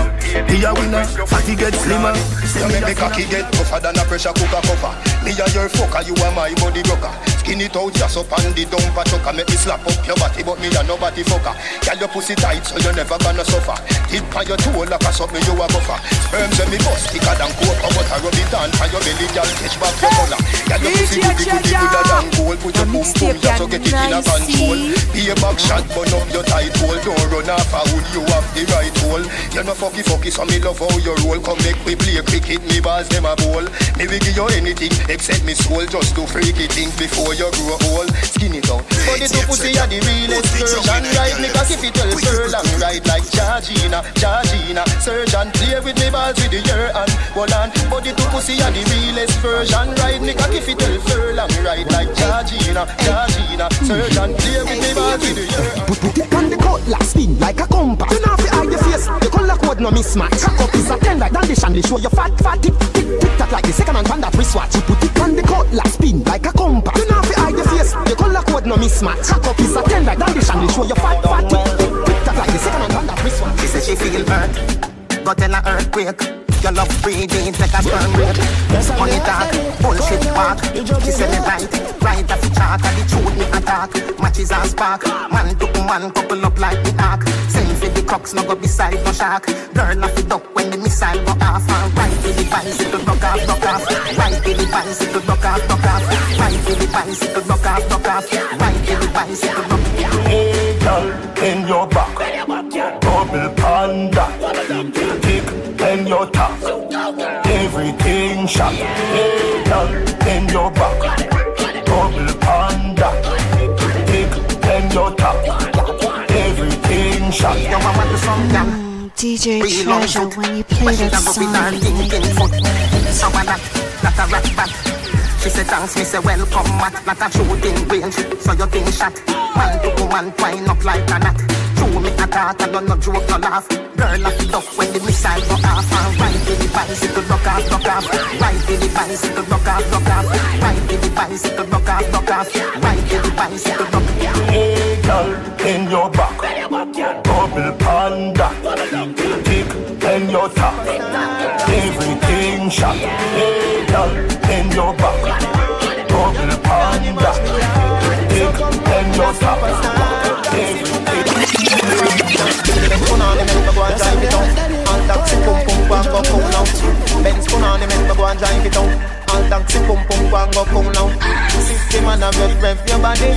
Be a winner, fatty get slimmer. You make me cocky get tougher than a pressure cooker copper. Me a your fucker, you are my body broker. Skin it out, just up and the dumper chucker. Make me slap up your body, but me a nobody fucker. Tell your pussy tight, so you never gonna suffer. Hit by your tool, like a sub me, you a buffer. Sperms and me bust, thicker than cocoa butter. rub it on for your belly, girl, catch back your collar. Girl, your pussy goody goody gooder than gold. Put your boom boom, ya so get it in a control. Be a back shot, burn up your tight hole. Don't run off a hood, you have the right hole. You're no fucky fucky, so me love how you roll. Come make we play cricket, me bars them a bowl. Me will give you anything except me soul. Just do freaky things before you grow old. Skinny down, but the two pussy are the realest version. Right, me cocky fit tell furlong. Right like Georgina, Georgina. Surgeon, play with me balls with the year and one hand. But the two pussy are the realest version. Right, me cocky fit tell furlong. Right like Georgina, Georgina. Surgeon, play with me balls with the year and put it on the coat, last spin like a compass. You know, if you eye your face, the color code no mismatch. Cock up is a ten like Dandish and they show you fat, fat, tick, tick, tick, tack like the second and one that wristwatch. You put it on the coat, last spin like a compass. You know, if you eye your face, the color code no mismatch. Cock up is a ten like Dandish and they show you fat, fat, tick, tick, tick, tack like the second and one that wristwatch. She said she feel bad, but in an earthquake. Your love breathing like a sperm rape. On the dark, bullshit park. She said me right, right as a chalk. And the truth me attack, matches and spark. Man to man couple up like the ark. Send for the cocks, no go beside no shark. Burn off the duck when the missile go off. And ride with the bicycle, knock off, knock off. Ride with the bicycle, knock off, knock off. Ride with the bicycle, knock off, knock off. Ride with the bicycle, knock off. Hey girl, in your back, double panda. In your top, everything shot. Hey girl, in your back, double panda. Big in your top, everything shot. Your mama do something. D J Treasure, when you play that song, that a she said thanks, me say welcome, Matt. Not a shooting range, so your thing shot. Man to woman, twine up like a knot. Show me a dart, I don't know joke, no laugh. Girl, lock it up when the missile go off. And ride with the bicycle, knock off, knock off. Ride with the bicycle, knock off, knock off. Ride with the bicycle, knock off, knock off. Ride with the bicycle, knock off. Hey girl, in your back, double panda. Dick in your top, everything shot. Hey girl, in your back, double panda, dick and your top, everything. Spoon on him and go and drive it out. And taxi pum pum go and go come now. Ben spoon on him and go and drive it out. And taxi pum pum go and go come now. Fifty man a rev rev your body.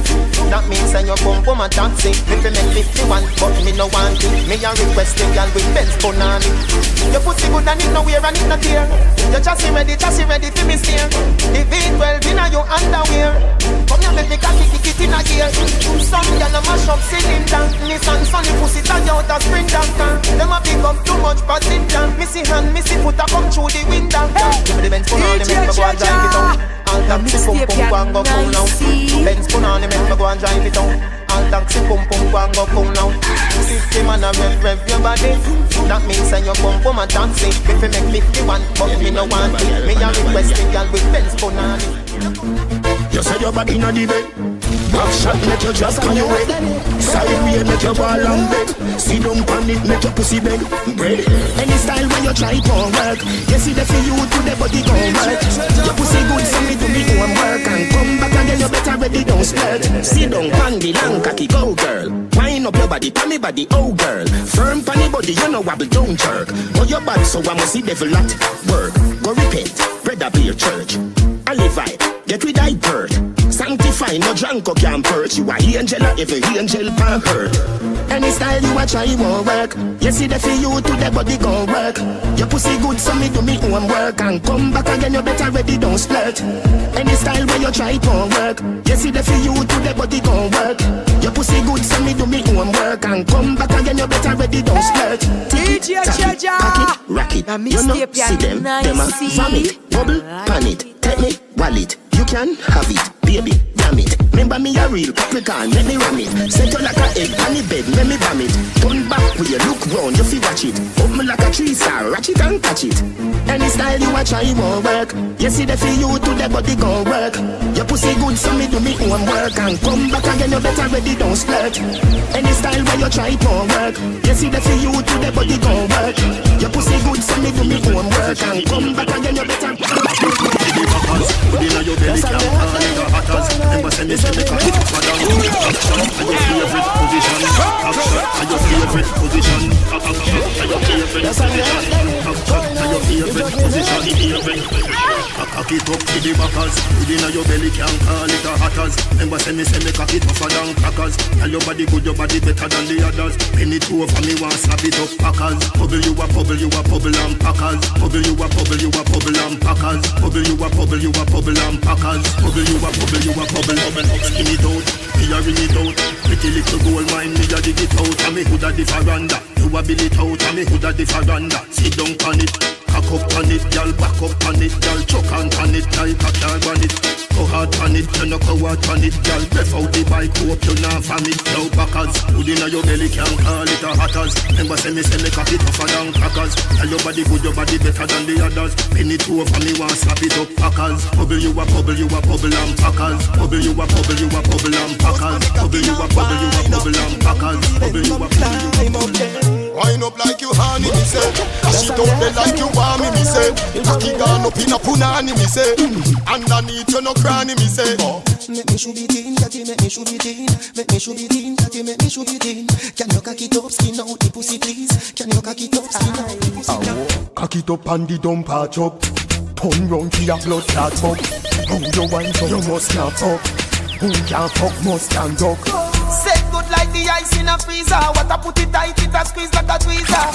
That means that you come from a taxi. Me fi make fifty one, but me no want it. Me a request a girl with Ben spoon on it. Your pussy good and it no wear and it no tear. Your chassis ready, chassis ready fi me steer. The V twelve inna your underwear. Come here make me cocky kick it inna gear. Some girl a mash up cylinder. Me son funny pussy tag out a spring doctor. Them a pick up too much but in down. Missy hand, missy foot a come through the window. Give me the Benz spoon on the men, me go and drive it down. All taxi pum pum go and go come now. Benz spoon on the men, me go and drive it down. All taxi pum pum go and go come now. Fifty man a rev rev your body. That means that you come from a taxi. If you make fifty one, but me no want it. Me a request a girl with Benz spoon on it. You say your body inna the bed. Back shot, let your just on your way. Sideway, let your ball on bed. See don't panic, let your pussy beg. Break. Any style when you try to work. You see that for you to the body don't work. Your pussy good, so me do me don't work. And come back again, you better ready, don't splurt. See don't panic, long cocky go girl. Wind up your body, pan me body, oh girl. Firm pan your body, you know wobble, don't jerk. Oh your body, so I must see devil at work. Go repent, bread up your church. I live right, get with thy birth. Sanctify, no drunk or can't perch. You are angel, every angel can hurt. Any style you are try won't work. You see the for you to the body gon' work. Your pussy good, so me do me own work. And come back again, you better ready, don't splurt. Any style where you try won't work. You see the for you to the body gon' work. Your pussy good, so me do me own work. And come back again, you better ready, don't splurt. D J Treasure, rock it, you know, see them, them a vomit, bubble, pan it, take me, wallet. You can have it, baby, damn it. Remember me a real Capricorn, let me ram it. Set you like a egg on the bed, let me bam it. Turn back with you, look round, you feel watch it. Open like a tree star, ratchet and catch it. Any style you a try won't work. You see the for you to the body gon' work. Your pussy good, so me do me own work. And come back again, you better ready, don't splurt. Any style where you try won't work. You see the for you to the body gon' work. Your pussy good, so me do me own work. And come back again, you better Put in your belly cap and in your hatters. Never send me send me cut. Madam, action at your favorite position. Action at your favorite position. Action at your favorite position. Action at your favorite position. Cock it up to the backers. Put in your belly cap and in your hatters. Never send me send me cut it tougher than crackers. Tell your body good, your body better than the others. Penny two of me want slap it up packers. Bubble you a bubble you a bubble and packers. Bubble you a bubble you a bubble and packers. Bubble you a bubble you a bubble and packers. Bubble you a bubble you a bubble bubble. Skin it out, me a ring it out. Pretty little gold mine, me a dig it out. And me hood a the veranda, you a build it out. And me hood a the veranda, sit down on it. Cock up on it, y'all back up on it, y'all choke on it, y'all cock your on it. Go hard on it, you no go hard on it, girl. Breath out the bike, hope you not vomit. Now backers, good inna your belly, can't call it a hatters. Remember say me, say me cock it tougher than crackers. Tell your body good, your body better than the others. Penny two for me, want slap it up packers. Bubble you a bubble, you a bubble and packers. Bubble you a bubble, you a bubble and packers. Bubble you a bubble, you a bubble and packers. Bubble you a bubble, you a wind up like you honey, me say. She don't be like you want me, me say. Cocky gone up in a punani, me say. Underneath you no cranny, me say. Make me should be thin, cocky make me should be thin. Make me should be thin, cocky make me should be thin. Can you cocky top skin out the pussy please? Can you cocky top skin out the pussy please? Cocky top and the dump patch up. Turn round to your blood clot up. Who you wine for, you must not fuck. Who can't fuck must stand up. Set good like the ice in a freezer. What I put it tight, it a squeeze like a tweezer.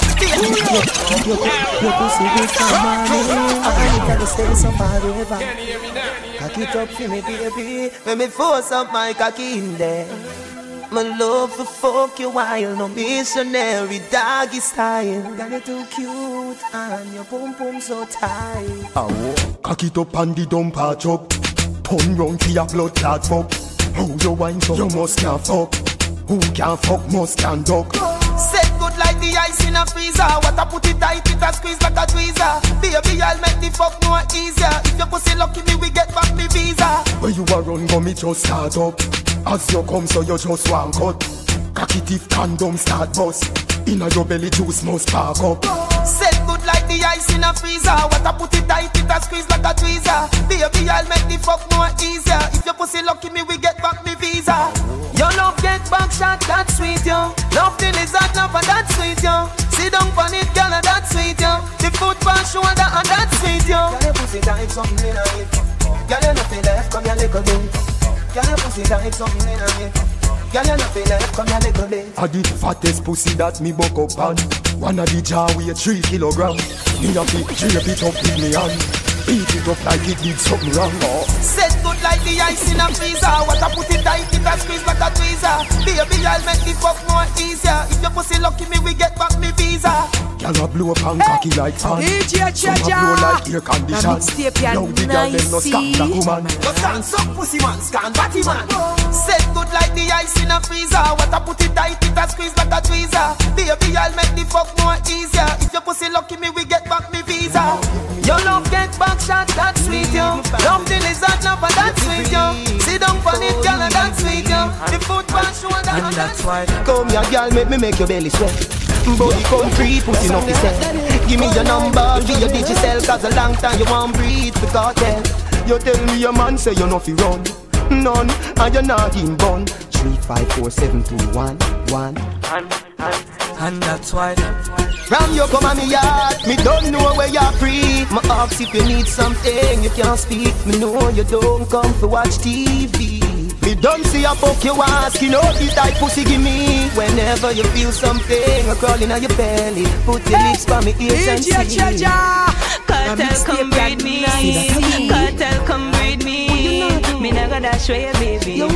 You pussy with somebody. I need to stay somebody ever. Cock it up for me baby. Let me force up my cocky in there. My love for fuck you while no missionary doggy style. Girl you too cute and your pom pom so tight. Oh, cock it up and the dump patch up. Turn round to your blood clot up. Who you wine for? You must can't fuck. Who can't fuck must can't duck. Set good like the ice in a freezer. What I put it tight, it a squeeze like a tweezer. Baby, I'll make the fuck more easier. If you pussy lucky me, we get back me visa. Where you are run, go me just start up. As you come, so you just one cut. Cocky teeth condom start bust. Inna your belly juice must spark up. Set good like the ice in a freezer. What I put it tight, it a squeeze like a tweezer. Baby, I'll make the fuck more easier. If you pussy lucky me, we get back me visa. Your love get back shot, that's sweet, yo. Love the lizard, love and that's sweet, yo. Sit down on it, girl, and that's sweet, yo. The foot pan shoulder and that's sweet, yo. Girl, your pussy tight, something in a hip. Girl, you nothing left, come your little bit. Girl, your pussy tight, something in a hip. Girl, you nothing left, come your little bit. I the fattest pussy that me buck up on. One of the jar weigh three kilogram. Me a bit, drape it up with me hand. Beat it up like it did something wrong, oh. Set good like the ice in a freezer. What I put it tight, it a squeeze like a tweezer. Baby, I'll make the fuck more easier. If your pussy lucky me, we get back me visa. Girl, I blow up and cocky like fan. Some a blow like air conditions. Now the girl, them no scan like woman. No scan, some pussy man, scan batty man. Set good like the ice in a freezer. What I put it tight, it a squeeze like a tweezer. Baby, I'll make the fuck more easier. If your pussy lucky me, we get back me visa. Your love get back shot, that's sweet, yo. Love the lizard, now but that's sweet, yo. Sit down on it, girl, and that's sweet, yo. The foot punch, you and that's why. Come here, girl, make me make your belly sweat. Body concrete, pussy no yourself. Give me your number, give your digital, cause a long time you won't breathe the cartel. You tell me your man say you're not fi run. None, and you're not in bun. three five four seven two one one. And that's why. Ram you come on me yard, me don't know where you're free. My ox if you need something, you can't speak. Me know you don't come to watch T V. Me don't see a fuck you ask, you know the type pussy give me. Whenever you feel something, I'm crawling on your belly. Put your lips for me ears and see. Cartel come breed me, cartel come breed me. Me not gonna dash away, baby. No,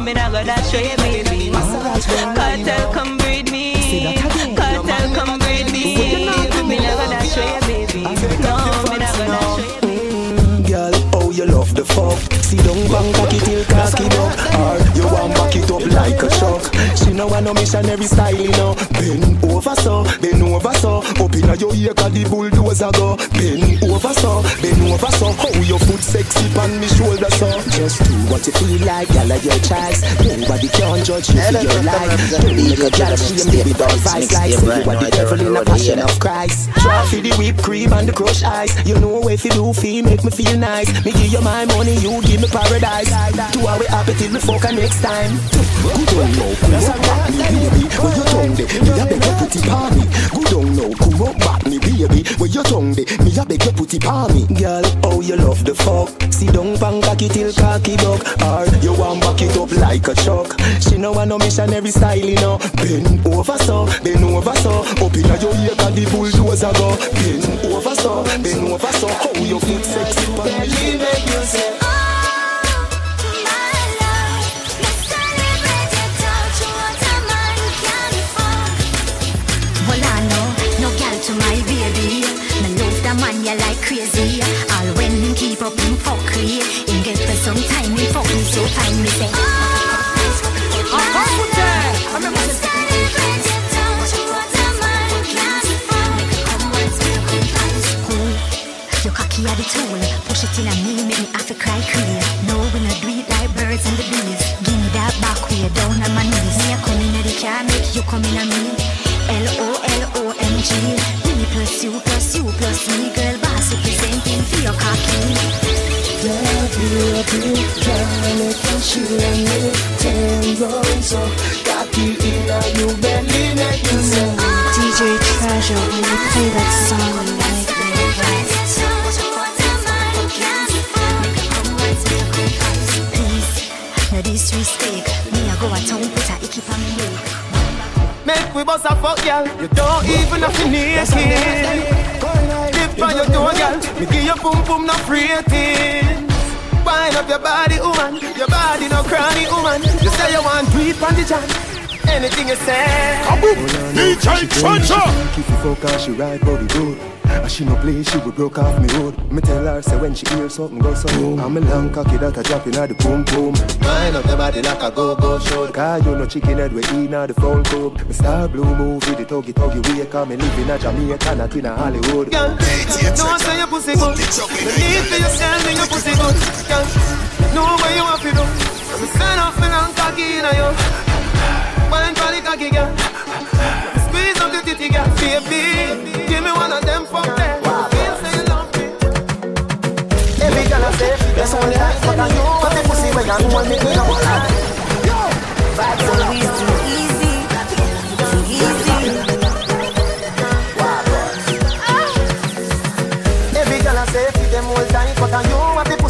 me not gonna dash away, baby. Cartel come breed me. Cartel come breed me. Me never dash away, baby. No, me never dash away, baby. Girl, oh you love the fuck. See don't bang cocky till cocky up. Or you want back it up like a shock. She know I no missionary style, you know. Bend over so, bend over so. Open up your ear 'cause the bulldozer go. Bend over so, bend over so. How your foot sexy on me shoulder, so just do what you feel like, y'all are your choice. Nobody can judge you for your life. Don't be a judge, shame, baby, don't fight like. So you are the devil in the passion of Christ. Try for the whipped cream and the crushed ice. You know if you do feel, make me feel nice. Me give you my money, you give me paradise. Two hour happy till we fuck next time. Good on now, come up back me, baby. Where your tongue de, me a beg your pretty palmy. Good on now, come up back me, baby. Where your tongue de, me a beg your pretty palmy. Girl, oh you love the fuck. See down pan cocky till cocky duck. Or you want back it up like a chuck. She know I no missionary style, you know. Bend over so, bend over so. Up in your ear can the bulldozer go. Bend over so, bend over so. How your foot sexy pan me, make you say. Yeah, like crazy, all when keep up in fuckery. In get for some time, we fuck me so fine, me say. Oh, I'm fucking dead. I'm a standing friend, you don't you want a man can't fuck. Make a come once, make a come twice. Cool, your cocky are the tool. Push it till I knee, make me have to cry clear. No, we not do it like birds and the bees. Give me that back way, down on my knees. Me a come in the car, make you come in on me. L O L O M G, me pursue, pursue, pursue. Trying to push you and me, ten rounds up, got you in a new belly neck. D J Treasure, when you play that song, you make me right. Please, no disrespect. Me I go a town, put a icky for me. Make we boss a fuck, y'all. You don't even have to need it. Live by your door, y'all. Me give you boom boom, no pretty. Wind up your body, woman. Your body no cranny, woman. You say you want to eat on the jam. Anything you say. D J Treasure. Keep the focus, she ride body good. And she no play, she will broke off me road. Me tell her, say when she hear something go so. I'm a long cocky that I drop in at the boom boom. Wind up your body like a go-go show. Cause you no chicken head we eat at the phone club. Me star blue movie, the toggy toggy wake up. Me living at Jamaica, not in a Hollywood. Girl, no one say your pussy good. Me need for your stand and your pussy good. No way you want to do. I'm stand up and I'm cocky in a yo. Wine for the cocky girl. Squeeze up the titty girl. Baby, give me one of them fuck them. Feel say you love me. Every girl I say, there's only I fuck on you. Cut the pussy way and one make me a walk out. Vibes are always too easy. Too easy. Every girl I say, them all time fuck on you.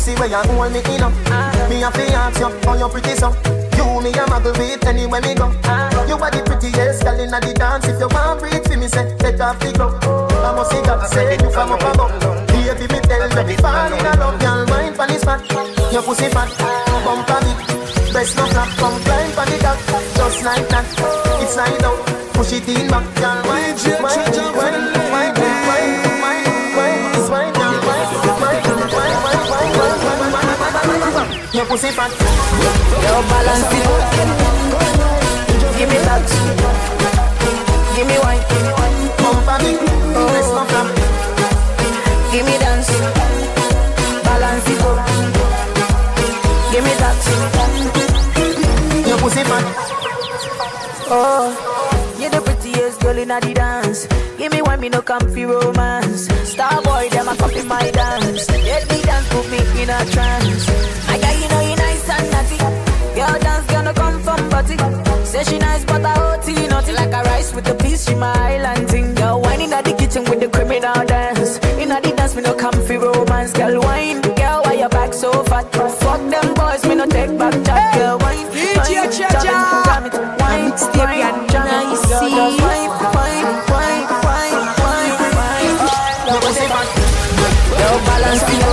Where you hold me in up, uh, me a fi ask you on your pretty song. You me a muggle with anywhere me go. Uh, you are the prettiest girl inna the dance. If you want breathe for me, say take off the glove. I must see God say you from up above. Baby, me tell you, fall in love, girl, mind for this fat. Your pussy fat, bump on it, best no flap, come climb for the top, just like that. It's slide out, push it in back, girl, mind, mind, mind, mind, mind. Your pussy fat, your balance it. Give me that, give me wine, come for me, let's not come. Give me dance, balance it up. Give me that, your pussy fat. Oh, you're the prettiest girl in the dance. Give me one, me no comfy romance. Star boy, them a copy my dance. Let me dance, put me in a trance. You know you nice and naughty. Your dance gonna come from body. Say she nice but I hot you naughty. Like a rice with a piece, she my island thing. Girl wine in the kitchen with the criminal dance. In the dance me no comfy romance. Girl wine, girl why your back so fat? Fuck them boys, me no take back chat. Girl wine, wine, wine, wine, wine, wine, wine, wine, wine, wine, wine. Yo balance me up.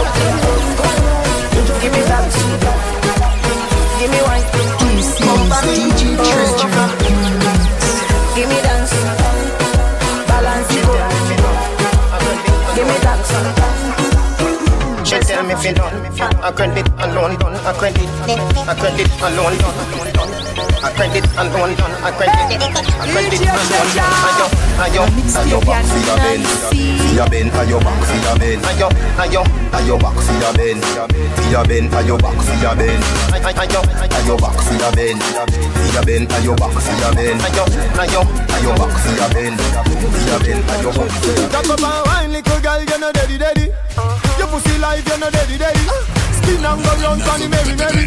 Give me that, give me wine. This is D J Treasure. Give me dance, balance it up. Give me that. She tell me if you done, I credit alone, I credit, I credit alone. I credit and one done, I credit, I credit and one done. I yo, I yo, I yo back for your bend, for your bend, I yo back for your bend, I yo, I yo, I yo back for your bend, for your bend, I yo back for your bend, I I I yo, I yo back for your bend, for your bend, I yo back for your bend, I yo, I yo, I yo back for your bend, for your bend, I yo back for your bend. Talk about wine, little girl, you no daddy, daddy. Your pussy life, you no daddy, daddy. Spin and go round, Sonny Mary, Mary.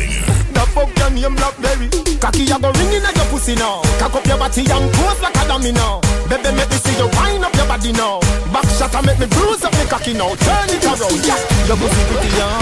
The fuck your name Blackberry. Cocky ya go ringing at your pussy now. Cock up your body and pose like a dummy now. Baby make me see you wind up your body now. Back shot and make me bruise up me cocky now. Turn it around, yeah. Your pussy pretty young.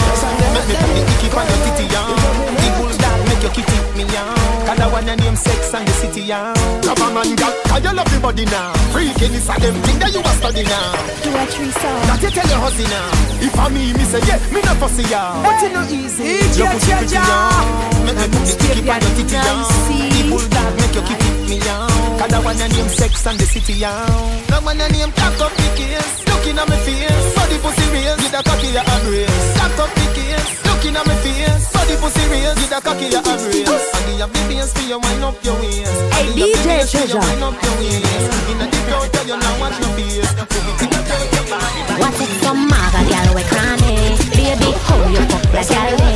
Make me put the icky on your titty young. The bulldog make your kitty me young. Cause I want your name sex and the city young. Love a man girl, cause you love your body now. Freaking is a them thing that you are studying now. Do a tree song. That you tell your hussy now. If I me, me say yeah, me not fussy ya. But you know easy. Your pussy pretty young. Make me put the sticky pan on titty down. People that make you keep it me down. Cause I wanna name sex and the city down. I wanna name cock up the case. Looking at me face, body pussy real. Get a cocky ya and race. Cock up the case. Looking at me face, body pussy real. Get a cocky ya and race. And you have the bass for you wind up your waist. Hey D J Treasure, in a deep out you now watch your face. Watch it from Maga girl we cranny. Baby hold your fuck like a lady.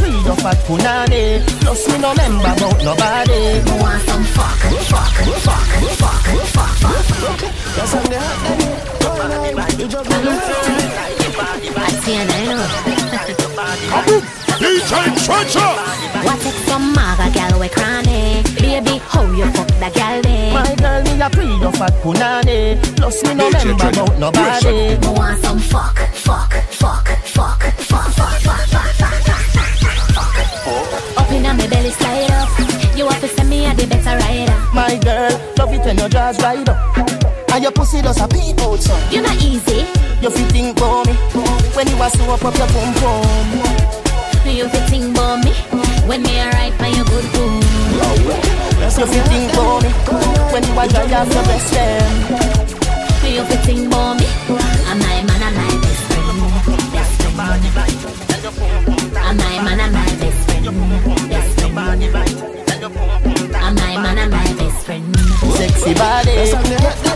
Free your fat punani. Plus me no member about nobody. You want some fuck, fuck, fuck, fuck, fuck, fuck. Yes, I'm the hot. You just want to I see an I know. D J Treasure. What's it from Maga girl we cranny? Baby, how you fuck that girl day? My girl, me a free your fat punani. Plus me no member about nobody. You want some fuck, fuck, fuck, fuck, fuck, fuck, fuck, fuck, fuck. Now my belly slide up. You have to send me a the better rider. My girl, love it when your jaws ride up. And your pussy does a peep out son. You're not easy. You fitting for me. When you are so up up your boom boom. You fitting for me. When me arrive by your good boom. You fitting for me. When you are dry off your best friend. You fitting for me. I'm my man and my best friend. That's the body right. I'm my man and my best friend. I'm my man and my best friend. Sexy body.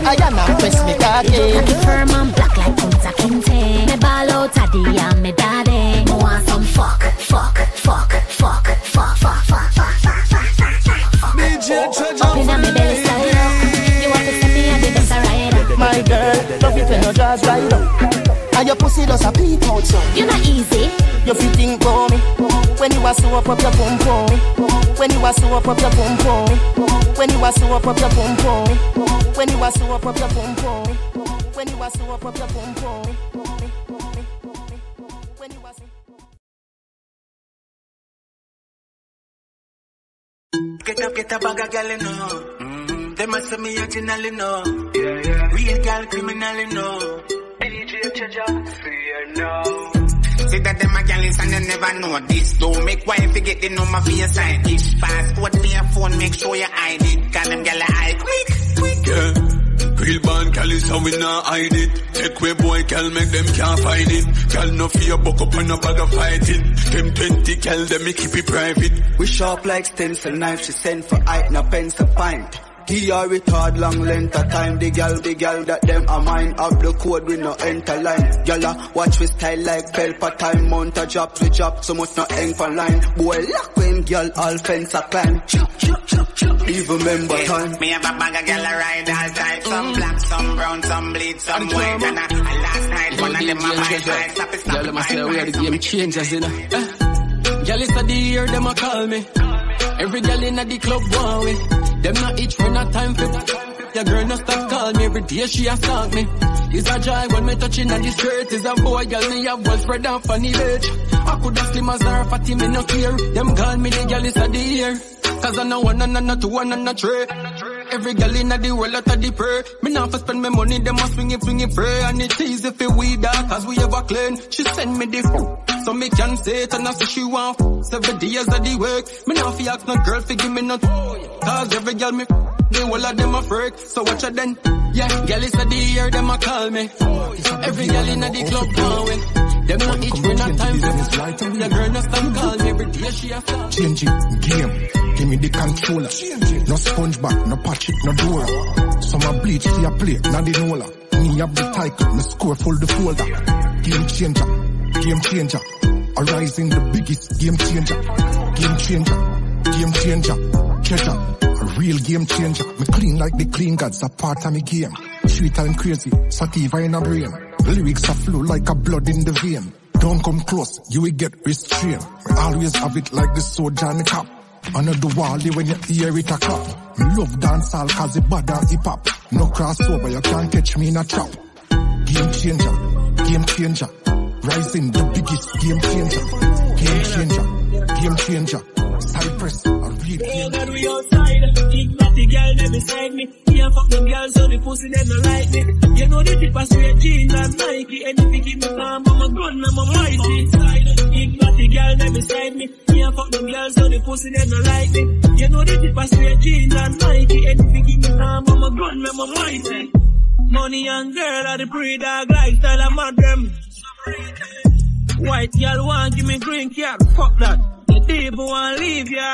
I am a press me cocky. You cocky firm and black like Kunta Kinte. Me ball out a day and me daddy. Me want some fuck, fuck, fuck, fuck, fuck, fuck, fuck, fuck, fuck, fuck, fuck. D J Treasure. Up inna me belly slide up. You want to send me a the best rider. My girl, love it when your jaws ride up. And your pussy does a peep out son. You're not easy. You fitting for me. When you are so up up your pom pom, when you are so up up your pom pom, when you are so up up your pom pom, when you are so up up your pom pom, when you are so up up your pom pom, when you are so. Get up, get up, baga girl, no. Them a say me original, no. Real girl, criminal, no. D J Treasure, fear no. See that them a gallons and they never know this. Don't make wife forget the number for your side dish. Passport me a phone, make sure you hide it. Call them gala eye quick, quick. Yeah, real band gallons and we not hide it. Take away boy, girl, make them can't find it. Girl, no fear, buck up on a bag of fighting. Them twenty, girl, them me keep it private. We sharp like stencil knife, she sent for height, no pencil pint. He are retard long length of time. The gal, the gal that them are mine. Up the code, we no enter line. Yalla, watch we style like Pelpa time. Mount a drop, we drop, so much no hang for line. Boy, lock him, gal, all fence a climb. Chup, chup, chup, chup. Even remember yeah, time. Me have a bag of gal a ride all type. Some mm. black, some brown, some bleed, some white. And I, I last night, one of them a bite, bite, stop it, stop it, bite, bite, the game changes, you know. Eh? Gal is the year, them a call me. Every gal in the club, one way. Them not itch for not time fit. Your girl no stop call me every day she assault me. It's a joy when me touching on the skirt. It's a boy girl me have well spread off on the edge. I coulda slim as her fatty me no care. Them call me the girl is a the year. Cause I know one and I know two and I know three. every girl in the world out of the prayer. Me not for spend my money, them a swing it, swing it, pray. And it easy for we that, cause we ever clean. She send me the food, so me can say it. And I say she want food, seven days of the work. Me not for ask no girl for give me no food, cause every girl me the whole of them a freak. So watch her then. Yeah, girl is at the year, them a call me. Every girl in the club going. Them not each for not time, the girl not stop calling every day she a call. Change it, game, give me the controller. No SpongeBob, no Patrick, no Dora. Some a bleach, she a play, not the Nola. Me up the title, me score full the folder. Game changer, game changer. Arising the biggest game changer. Game changer, game changer. Treasure. A real game changer. Me clean like the clean gods, a part of me game. Sweet and crazy, sativa in a brain. Lyrics are flow like a blood in the vein. Don't come close, you will get restrained. Me always have it like the soldier and the cop. Under the wall when you hear it a clap. Me love dancehall cause it bad and hip hop. No crossover, you can't catch me in a trap. Game changer, game changer. Rising the biggest game changer. Game changer, game changer. Cypress, a real game. Oh, we outside. Big batty girl, they beside me. Me and fuck them girls, so the pussy, they not like me. You know the tip of straight jeans and Nike. Anything keep me calm, but my gun and my mighty. Big batty girl, they beside me. Me and fuck them girls, so the pussy, they not like me. You know the tip of straight jeans and Nike. Anything keep me calm, but my gun and my mighty. Money and girl are the pretty dog lifestyle, I'm at them. White girl want give me green girl, fuck that. People want leave, yeah.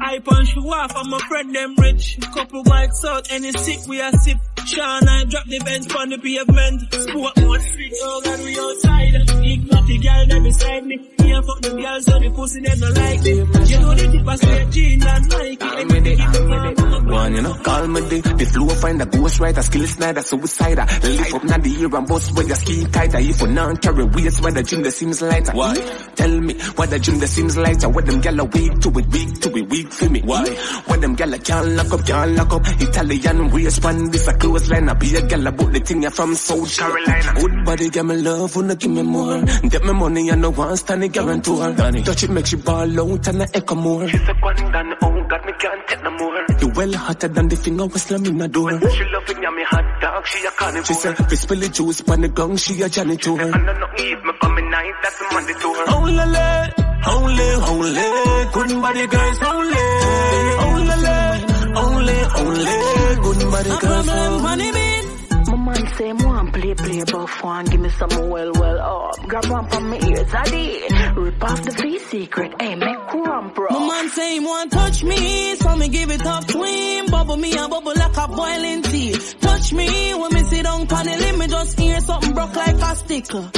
I punch you off, I'm a friend, them rich. Couple bikes out, any sick, we are sip. Sean, I drop the bench on the pavement. Sport on street, oh God, we outside. Ignorant girl, they beside me. Me and fuck the girls, so the pussy, they don't like me. You know the tip, I swear, jeans and Nike. Call me the, call me the, one, you know, call me the. The flow find a ghost writer, skill sniper, suicider. Lift up, not the ear and bust where your skin tighter. If you non carry weights, why the gym, the seems lighter? Why? Tell me, why the gym, the seems lighter? Why them gal are weak to it, weak to it, weak for me? Why? Why them gal can't lock up, can't lock up? Italian waistband, this a close line up here, girl, about the thing you're from South Carolina. Good body, get me love, wanna give me more. Get me money, I no one standing guarantor. Touch it, make you ball out and I echo more. She's a one down, oh God, me can't take no more. You well hotter than the finger was slamming a door. She loving ya, me hot dog, she a carnivore. She said, we spill the juice, pan the gong, she a janitor. I don't know if me coming night, that's the mandatory door. Oh la la, oh la, oh la, good body girls, oh la, oh la la. Only, only, good body girls. My man say, "Mwan play, play, buff one. Give me some well, well up. Grab one from my ears, I did. Rip off the free secret, hey, make crump, bro." My man say, "Mwan touch me, so me give it up twin. Bubble me and bubble like a boiling tea. Touch me when me sit down on the limb, me just hear something broke like a sticker.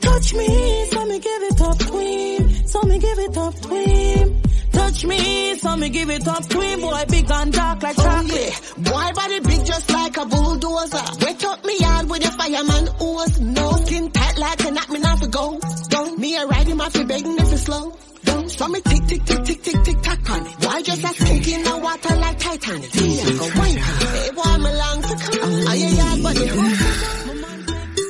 Touch me, so me give it up twin, so me give it up twin." Touch me, so me give it up. Twin boy, big and dark like chocolate. Oh, yeah. Boy, body big just like a bulldozer. Wet up me yard with a fireman hose. No skin tight like a knot, me not for go. Don't me a ride him off the begging if it's slow. Don't so me tick, tick, tick, tick, tick, tick, tack on it. Why just a stick in the water like Titanic? See ya, go wine. Hey, boy, I'm along to come. Are you yard, buddy?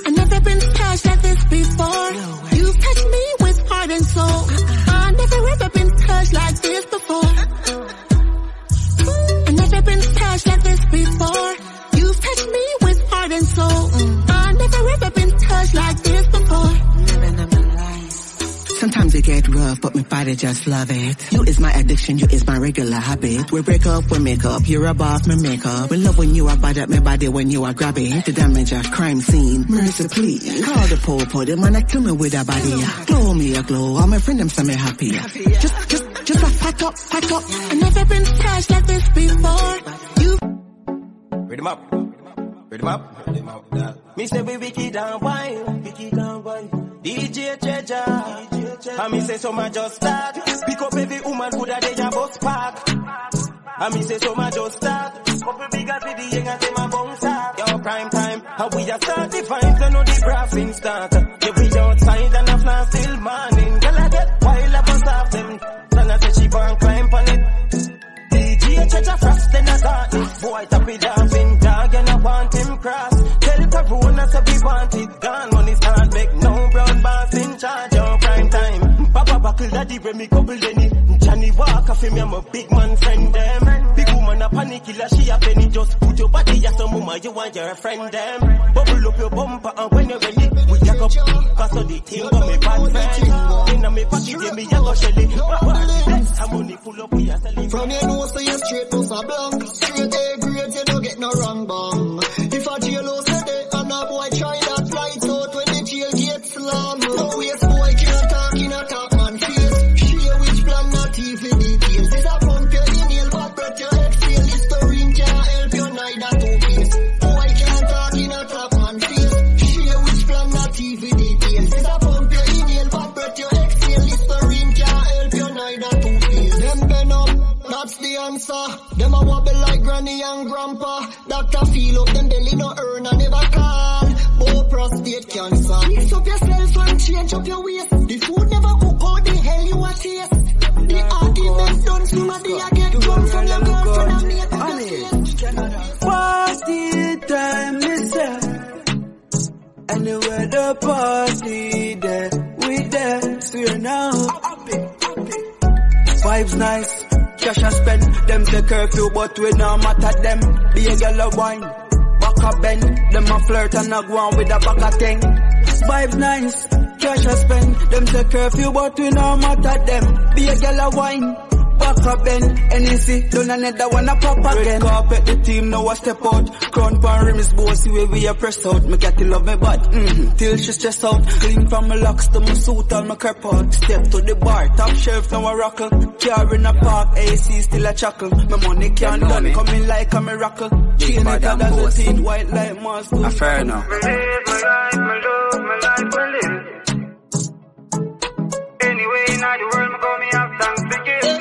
I never been touched like this before. No, you've touched me with heart and soul. Uh-uh. I never ever been like this before. I never been touched like this before. You've touched me with heart and soul. Mm. I never ever been touched like this before. Never, never. Sometimes it get rough, but my body just love it. You is my addiction, you is my regular habit. We break up, we make up, you rub off my makeup. We love when you are bad at my body, when you are grabbing. The damage a crime scene, mercy please. Call the popo, the man I kill me with a body. Glow me a glow, all my friends them so me happy. Just, just, just a fuck up, fuck up. I never been touched like this before. You... Read him up. Read him up. Read him up. Me say we wicked and wild. Wicked and wild. D J Treasure, I me say so much just start. Pick up every woman who da dey a box pack. I me say so much just start. Couple bigger with the young and them a bounce up. Yo, prime time, how we a start the vibes and all the graphing start. Yeah, we outside and a flash till morning. Girl I get wild up on top them. Nana say she want climb on it. D J Treasure frost then I start it. Boy tap it off in dog and I want him cross. Tell Corona so we want it gone. Money start make no. Charge your prime time. Papa buckle daddy when me couple Lenny. Johnny Walker for me, I'm a big man friend them. Big woman a panic killer, she a penny. Just put your body at some woman you want your friend them. Bubble up your bumper and when you're ready, we jack up. Cause of the thing of me bad friend. Inna me pocket, give me jack up shelly. I'm only full up, we are selling. From your nose to your straight nose a blank. Straight A grade, you don't get no wrong bang. If a jail house today and a boy try that light out when the jail gate slam. No waste boy can't talk in a talk man face. Share which plan not even details. This a pump your inhale but breath your exhale. This story can't help you neither two face. Boy can't talk in a talk man face. Share which plan not even details. This a pump your inhale but breath your exhale. This story can't help you neither two face. Them pen up, that's the answer. Them a wobble like granny and grandpa. Doctor feel up them belly no earn and never call. Bow prostate cancer. Mix up yourself and change up your waist. The food never cook out, the hell you a taste. The arguments done somebody a get drunk from your girlfriend and mate to the face. Pass the time myself. Anywhere the party there, we there, swear now. Vibes nice. Cash I spend, them take curfew but we no matter them. Be a girl a wine, back a bend. Them a flirt and a go on with a back a thing. Vibe nice, cash I spend. Them take curfew but we no matter them. Be a girl a wine, back a bend. N E C, don't another one a pop again. Red carpet the team, now I step out. Crown pan rim is bossy where we a press out. Me catty love me bad, mm-hmm, till she stress out. Clean from my locks to my suit and my crep out. Step to the bar, top shelf now I rockle. Car in a park, A C still a chuckle. My money can't yeah, done, coming like a miracle. Chain it up as a teen, white like Mars. I fair now. Me live, my life, my love, my life, my live. Anyway, in the world, me go, me have thanks to give.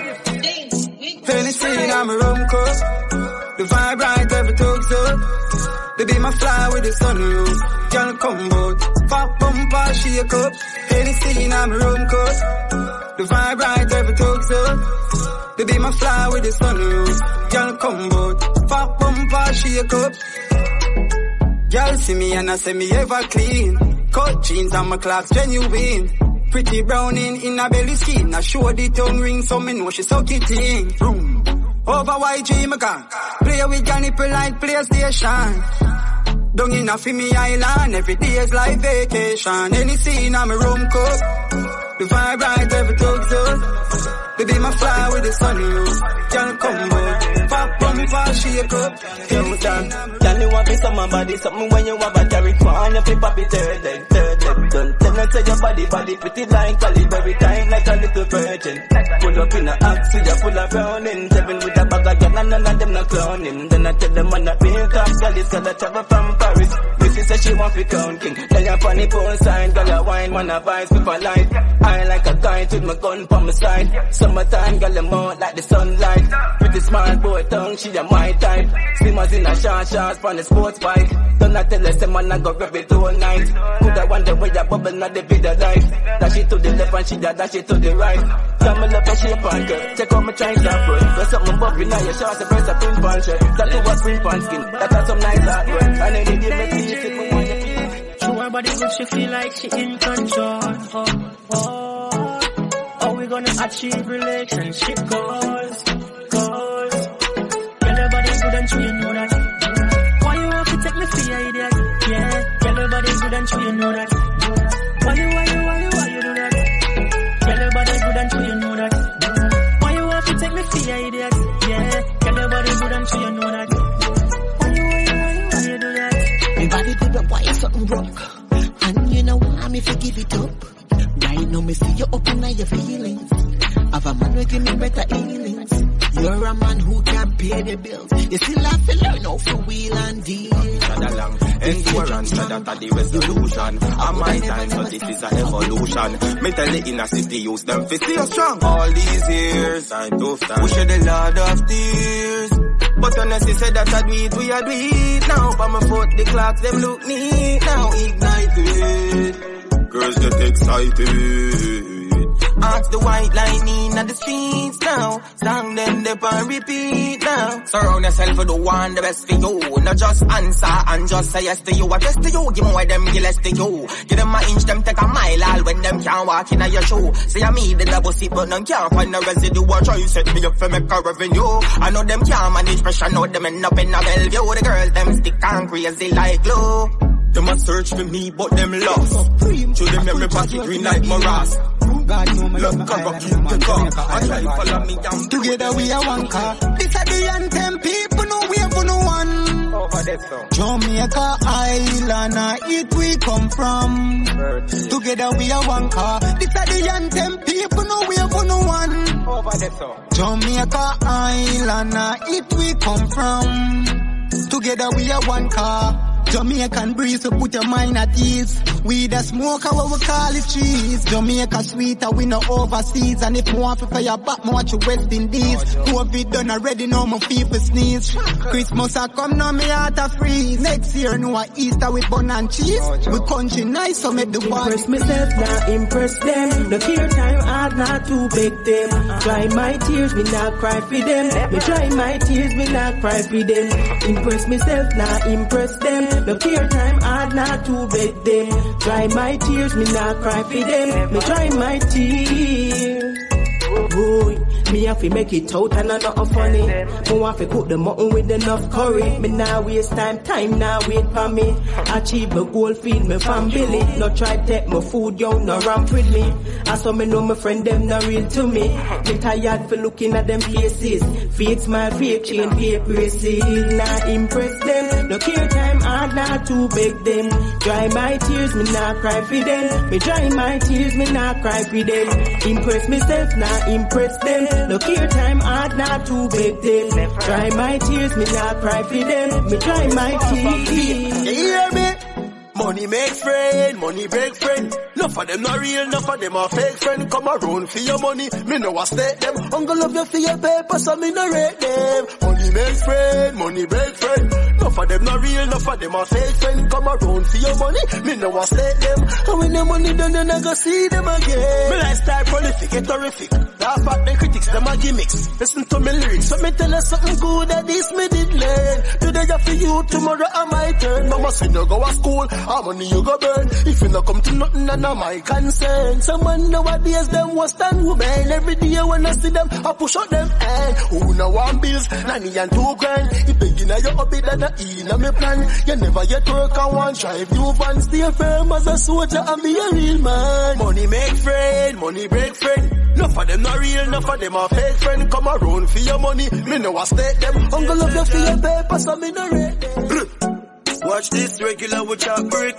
Felicity, I'm a rum cup. The vibe right, every talks up. Baby, my fly with the sunroof. Girl, come out. Fuck, bumper, shake up. Felicity, I'm a rum cup. The vibe right, every talks up. Baby, my fly with the sunroof. Girl, come out. Fuck, bumper, shake up. Girl, see me and I say me ever clean. Cut jeans and my clocks genuine. Pretty browning in a belly skin. I show the tongue ring so me know she suck it in. Boom. Over Y G me can play with your nipple like PlayStation. Down in a Fimi Island, every day is like vacation. Any scene I'm a room cup. The vibe right every talks up. Baby my fly with the sunroof. Can't come back. Fuck from me for shake up. Tell me that. Can you want me some body? Something when you have a carry on your paper be third leg, third leg. Don't tell me say your body, body pretty like Caliberry time like a little virgin. Pull up in a oxy, you pull a round in seven with a bag of gun and none of them not clowning. Then I tell them I'm not real cops, girl, it's gonna travel from Paris. Missy says she want to count king. Then you funny poor sign, girl, I wine, wanna vice with a light. I like a guy with my gun from my side. Summertime, girl, I'm out like the sunlight. Pretty smart boy tongue, she a my type. Slimmers in a short shorts on the sports bike. Don't I tell us them man I go rub it all night. Could I wonder where your bubble not the bigger life? Dash it to the left and she da dash it to the right. Come me love and shape and girl, check out my trying that work. There's something bumping on your shorts, the breast a pimp and shirt. That do a pimp and skin, that has some nice artwork. And then they give me tea, you sit me on your feet. Through her body good, she feel like she in control. Oh, oh, oh, we gonna achieve relationship goals, goals. Tell her body good and you know that. Why you have to take me for your idiot? Yeah, tell her body good and you know that. Why you, why you, why you, why you do that? Tell her body good and you know that. Why you have to take me for your idiot? Yeah, tell her body good and you know that. Why you, why you, why you, why you do that? My body did a why something wrong. And you know why me for give it up. Right now me see you open up your feelings. Have a man who give me better healings. You're a man who can pay the bills. You still have to learn how to wheel and deal. Endurance, that the resolution. At my time, so this is an evolution. Mentally in a city, use them for stay strong. All these years, I do time. We shed a lot of tears. But honestly, said that I do it, we are do it now. But my foot, the clocks, them look neat now. Ignite it, girls get excited. Ask the white line in the streets now. Song them dip and repeat now. Surround yourself with the one the best for you. Not just answer and just say yes to you. I guess to you, give more them, give less to you. Give them an inch, them take a mile. All when them can't walk in your shoe. See I me the double seat, but none can't find the residue. I try set me up for make a revenue. I know them can't manage pressure, know them end up in a Bellevue. The girls them stick and crazy like glue. Them a search for me, but them lost. To them every party green like morass. Love corrupt you to come. I try to follow me down. Together we are one car. This are the anthem, people know we have no one. Jamaica Island, uh, it we come from. Together we are one car. This are the anthem, people know we have no one. Jamaica Island, uh, it we come from. Together we are one car. Jamaican breeze, so put your mind at ease. We the smoker, what we call it cheese. Jamaica sweeter, we no overseas. And if you want to fire back, more to West Indies. COVID done already, no more people sneeze. Christmas I come, now me heart a freeze. Next year, no a Easter with bun and cheese. We country nice, so make the world. Impress myself, not impress them. The fear time, hard not to beg them. Dry my tears, me not cry for them. Me dry my tears, me not cry for them. Impress myself, not impress them. The fear time hard not to beg them. Dry my tears, me not cry for them. Me dry my tears. Boy, me have to make it out and I'm not funny. Me want to cook the mutton with enough curry. Me now waste time, time now wait for me. Achieve the goal, feed me family. No try take my food, yo, no ramp with me. I saw me know my friend, them not real to me. Me tired for looking at them faces. Fake smile, fake chain, fake braces. Not impress them. No care time hard not to beg them. Dry my tears, me not cry for them. Me dry my tears, me not cry for them. Impress myself now. Impress them, no care time hard not to beg them. Dry my tears, me not cry for them. Me dry my tears. You hear me? Money makes friend, money break friend. Nuff of them not real, nuff of them are fake friend. Come around for your money, me no a stake them. I'm gonna love you for your paper, so me no rate them. Money makes friend, money break friend. Nuff of them not real, nuff of them are fake friend. Come around for your money, me no a stake them. And when the money done, you never see them again. Me lifestyle prolific, it's horrific. Laugh at the critics, them are gimmicks. Listen to me lyrics, so me tell you something good that this me did learn. Today I for you, tomorrow I my turn. Mama said no go to school. How money you go burn? If you not come to nothing, none of my concern. Someone nowadays, them was stand women. Every day when I see them, I push out them hand. Who no one bills, nanny and two grand. If they in your hobby, then I in a me plan. You never get work, I want drive new van. Stay firm as a soldier and be a real man. Money make friend, money break friend. Nuff of them not real, nuff of them are fake friend. Come around for your money, me no a stake them. I'm gonna love you for your paper, so me no rate them. Watch this regular with a brick.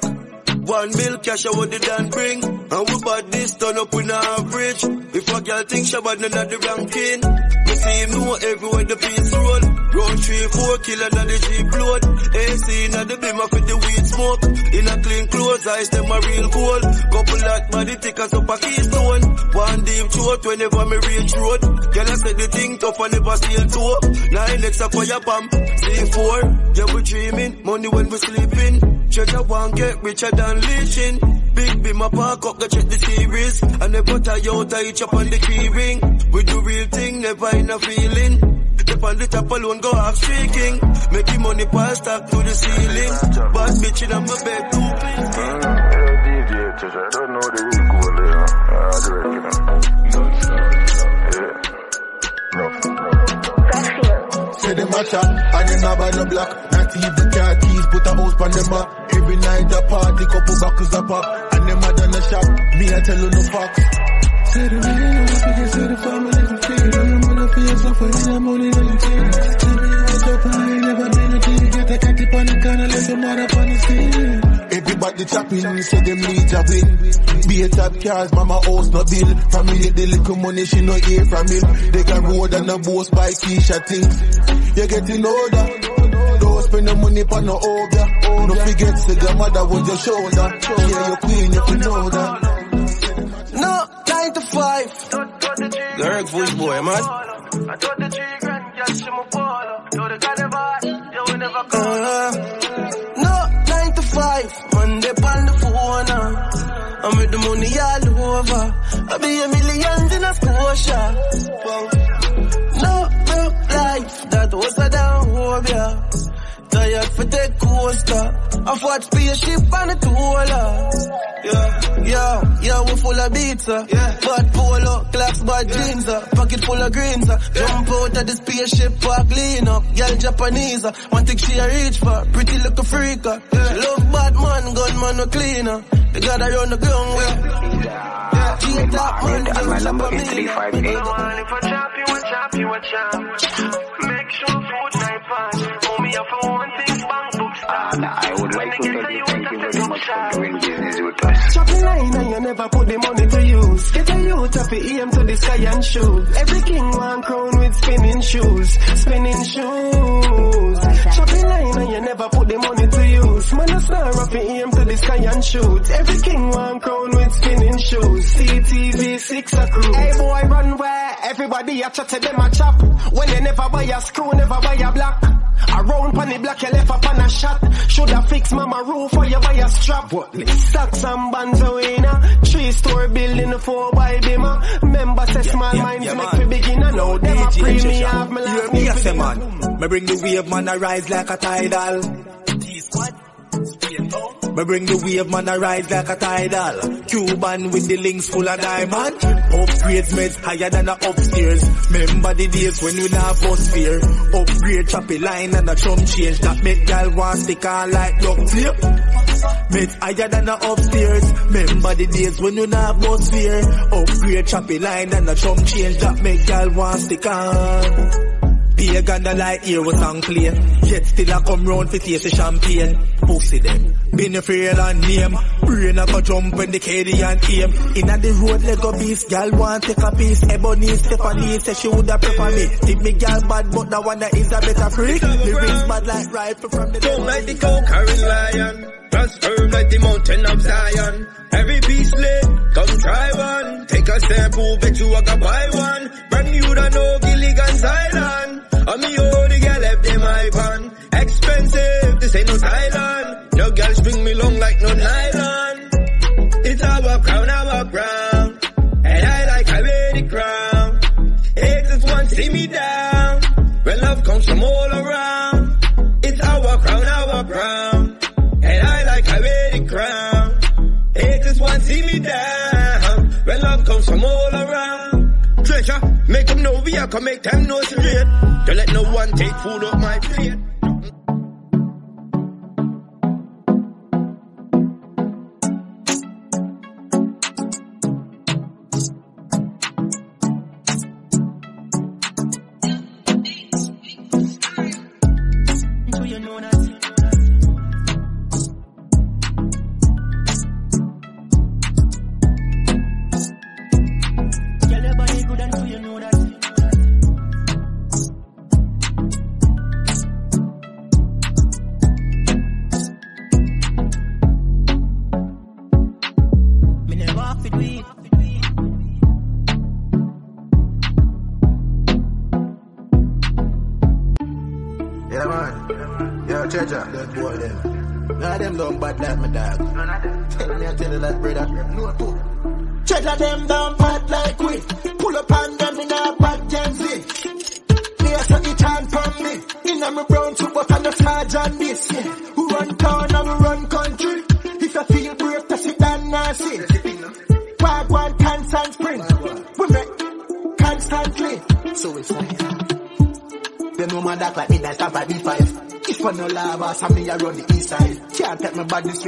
One bill cash I would the done bring. And we bought this turn up in our bridge. If a girl thinks she bad, none of the ranking. You see him know everywhere the peace roll. Round three, four, killer and the cheap load. A C in the beam with the weed smoke. In a clean clothes, eyes them a real cool. Couple that body thick as up a keystone. One deep throat whenever me reach road. Girl I said the thing tough and never steal toe. Nine extra fire bomb, see four. Yeah we dreaming, money when we sleeping. Treasure won't get richer than leeching. Big be my park up, go check the series. I never tie out, I each up on the key ring. We do real thing, never in a feeling. Dip on the top alone, go half shaking. Making money pass up to the ceiling. Bad bitch in my bed too. I don't know the real goal there. I do reckon. No, no, no. Say them a chat, and then I buy the block. Not even car keys, put a house on the map. Every night a party, couple buckles a pop. And them a done a shop, me a tell you no facts. Say the money, no one say the family is free. All the money for yourself, for any money, no you take. Tell me what's up, I ain't never been a king. Get a cat up on the corner, let them out up on the scene. Everybody chopping, so them need a win. Be a top cars, mama house no bill. Family the little money, she no hear from him. They can road and a boss by Keisha things. You're getting older. Don't spend the money for no older. Don't forget to the mother with your shoulder. Yeah, your queen, you can know that. No, nine to five. Lyric voice boy, man. I told the three grand, yeah, she my baller. Though the carnival, you will never come. Monday on the phone, uh. I make the money all over. I be a millions in a Scotia. Wow. No, no life that was a damn hobby. Tired for the coaster. I've watched spaceship on a toller. Yeah, yeah, yeah, we're full of beats. Uh. Yeah. Bad polo, clocks, bad yeah. jeans. Uh. Pocket full of greens. Uh. Yeah. Jump out of the spaceship, park lean up. Y'all Japanese. Uh. One thing she a reach for. Pretty little freak. Uh. Yeah. She love bad man, gun man, no cleaner. They got her on the ground. Yeah. Yeah. Yeah. Top man, and my number is three five eight. If I chop you, I chop you, I chop. Make sure food night pass. And I would like to tell you thank you very much for doing business with us. Chop a line and you never put the money to use. Get a youth up aim to the sky and shoot. Every king one crown with spinning shoes. Spinning shoes. Chop a line and you never put the money to use. Man a star up aim to the sky and shoot. Every king one crown with spinning shoes. C T V six a crew. Hey boy run where everybody a chat to them a chop. When they never buy a screw, never buy a block. Around pan the black, you left up on a shot. Shoulda fix mama roof or you buy a strap. Stacks and bands away in a three-story building, four by bima. Member says small yeah, minds yeah, make me beginner. Now them a pre me have me like me. Yes, man. Me bring the wave, man, I rise like a tidal. Me bring the wave, man, I rise like a tidal. Cuban with the links full of diamond. Upgrades meds higher than the upstairs. Remember the days when we not bus fear. Upgrade choppy line and a chum change. That make y'all want stick on like duct tape. Meds higher than the upstairs. Remember the days when you not bus fear. Upgrade choppy line and a chum change. That make y'all want stick on. Pagan the light here was on clear. Yet still I come round for taste the champagne. Pussy them. Been a fail and name. Brain a go jump when the carry and aim. Inna the road Lego beast. Gal want take a piece. Ebony Stephanie say she woulda prefer me. Think me gal bad but that one that is a better freak. The rings bad like rifle from the Don't like the conquering lion. Transform like the mountain of Zion. Every piece laid. Come try one. Take a sample. Bet you I can buy one. Brand new da no Gilligan's Island. I me all the girl left them my pan. Expensive, this ain't no Thailand. No girl string me long like no nylon. It's our crown, our crown. And I like I wear the crown. Haters want to see me down. When love comes from all around. It's our crown, our crown. And I like I wear the crown. Haters want to see me down. When love comes from all around. Treasure, make them know we are gonna make them know straight. Don't let no one take food off my plate.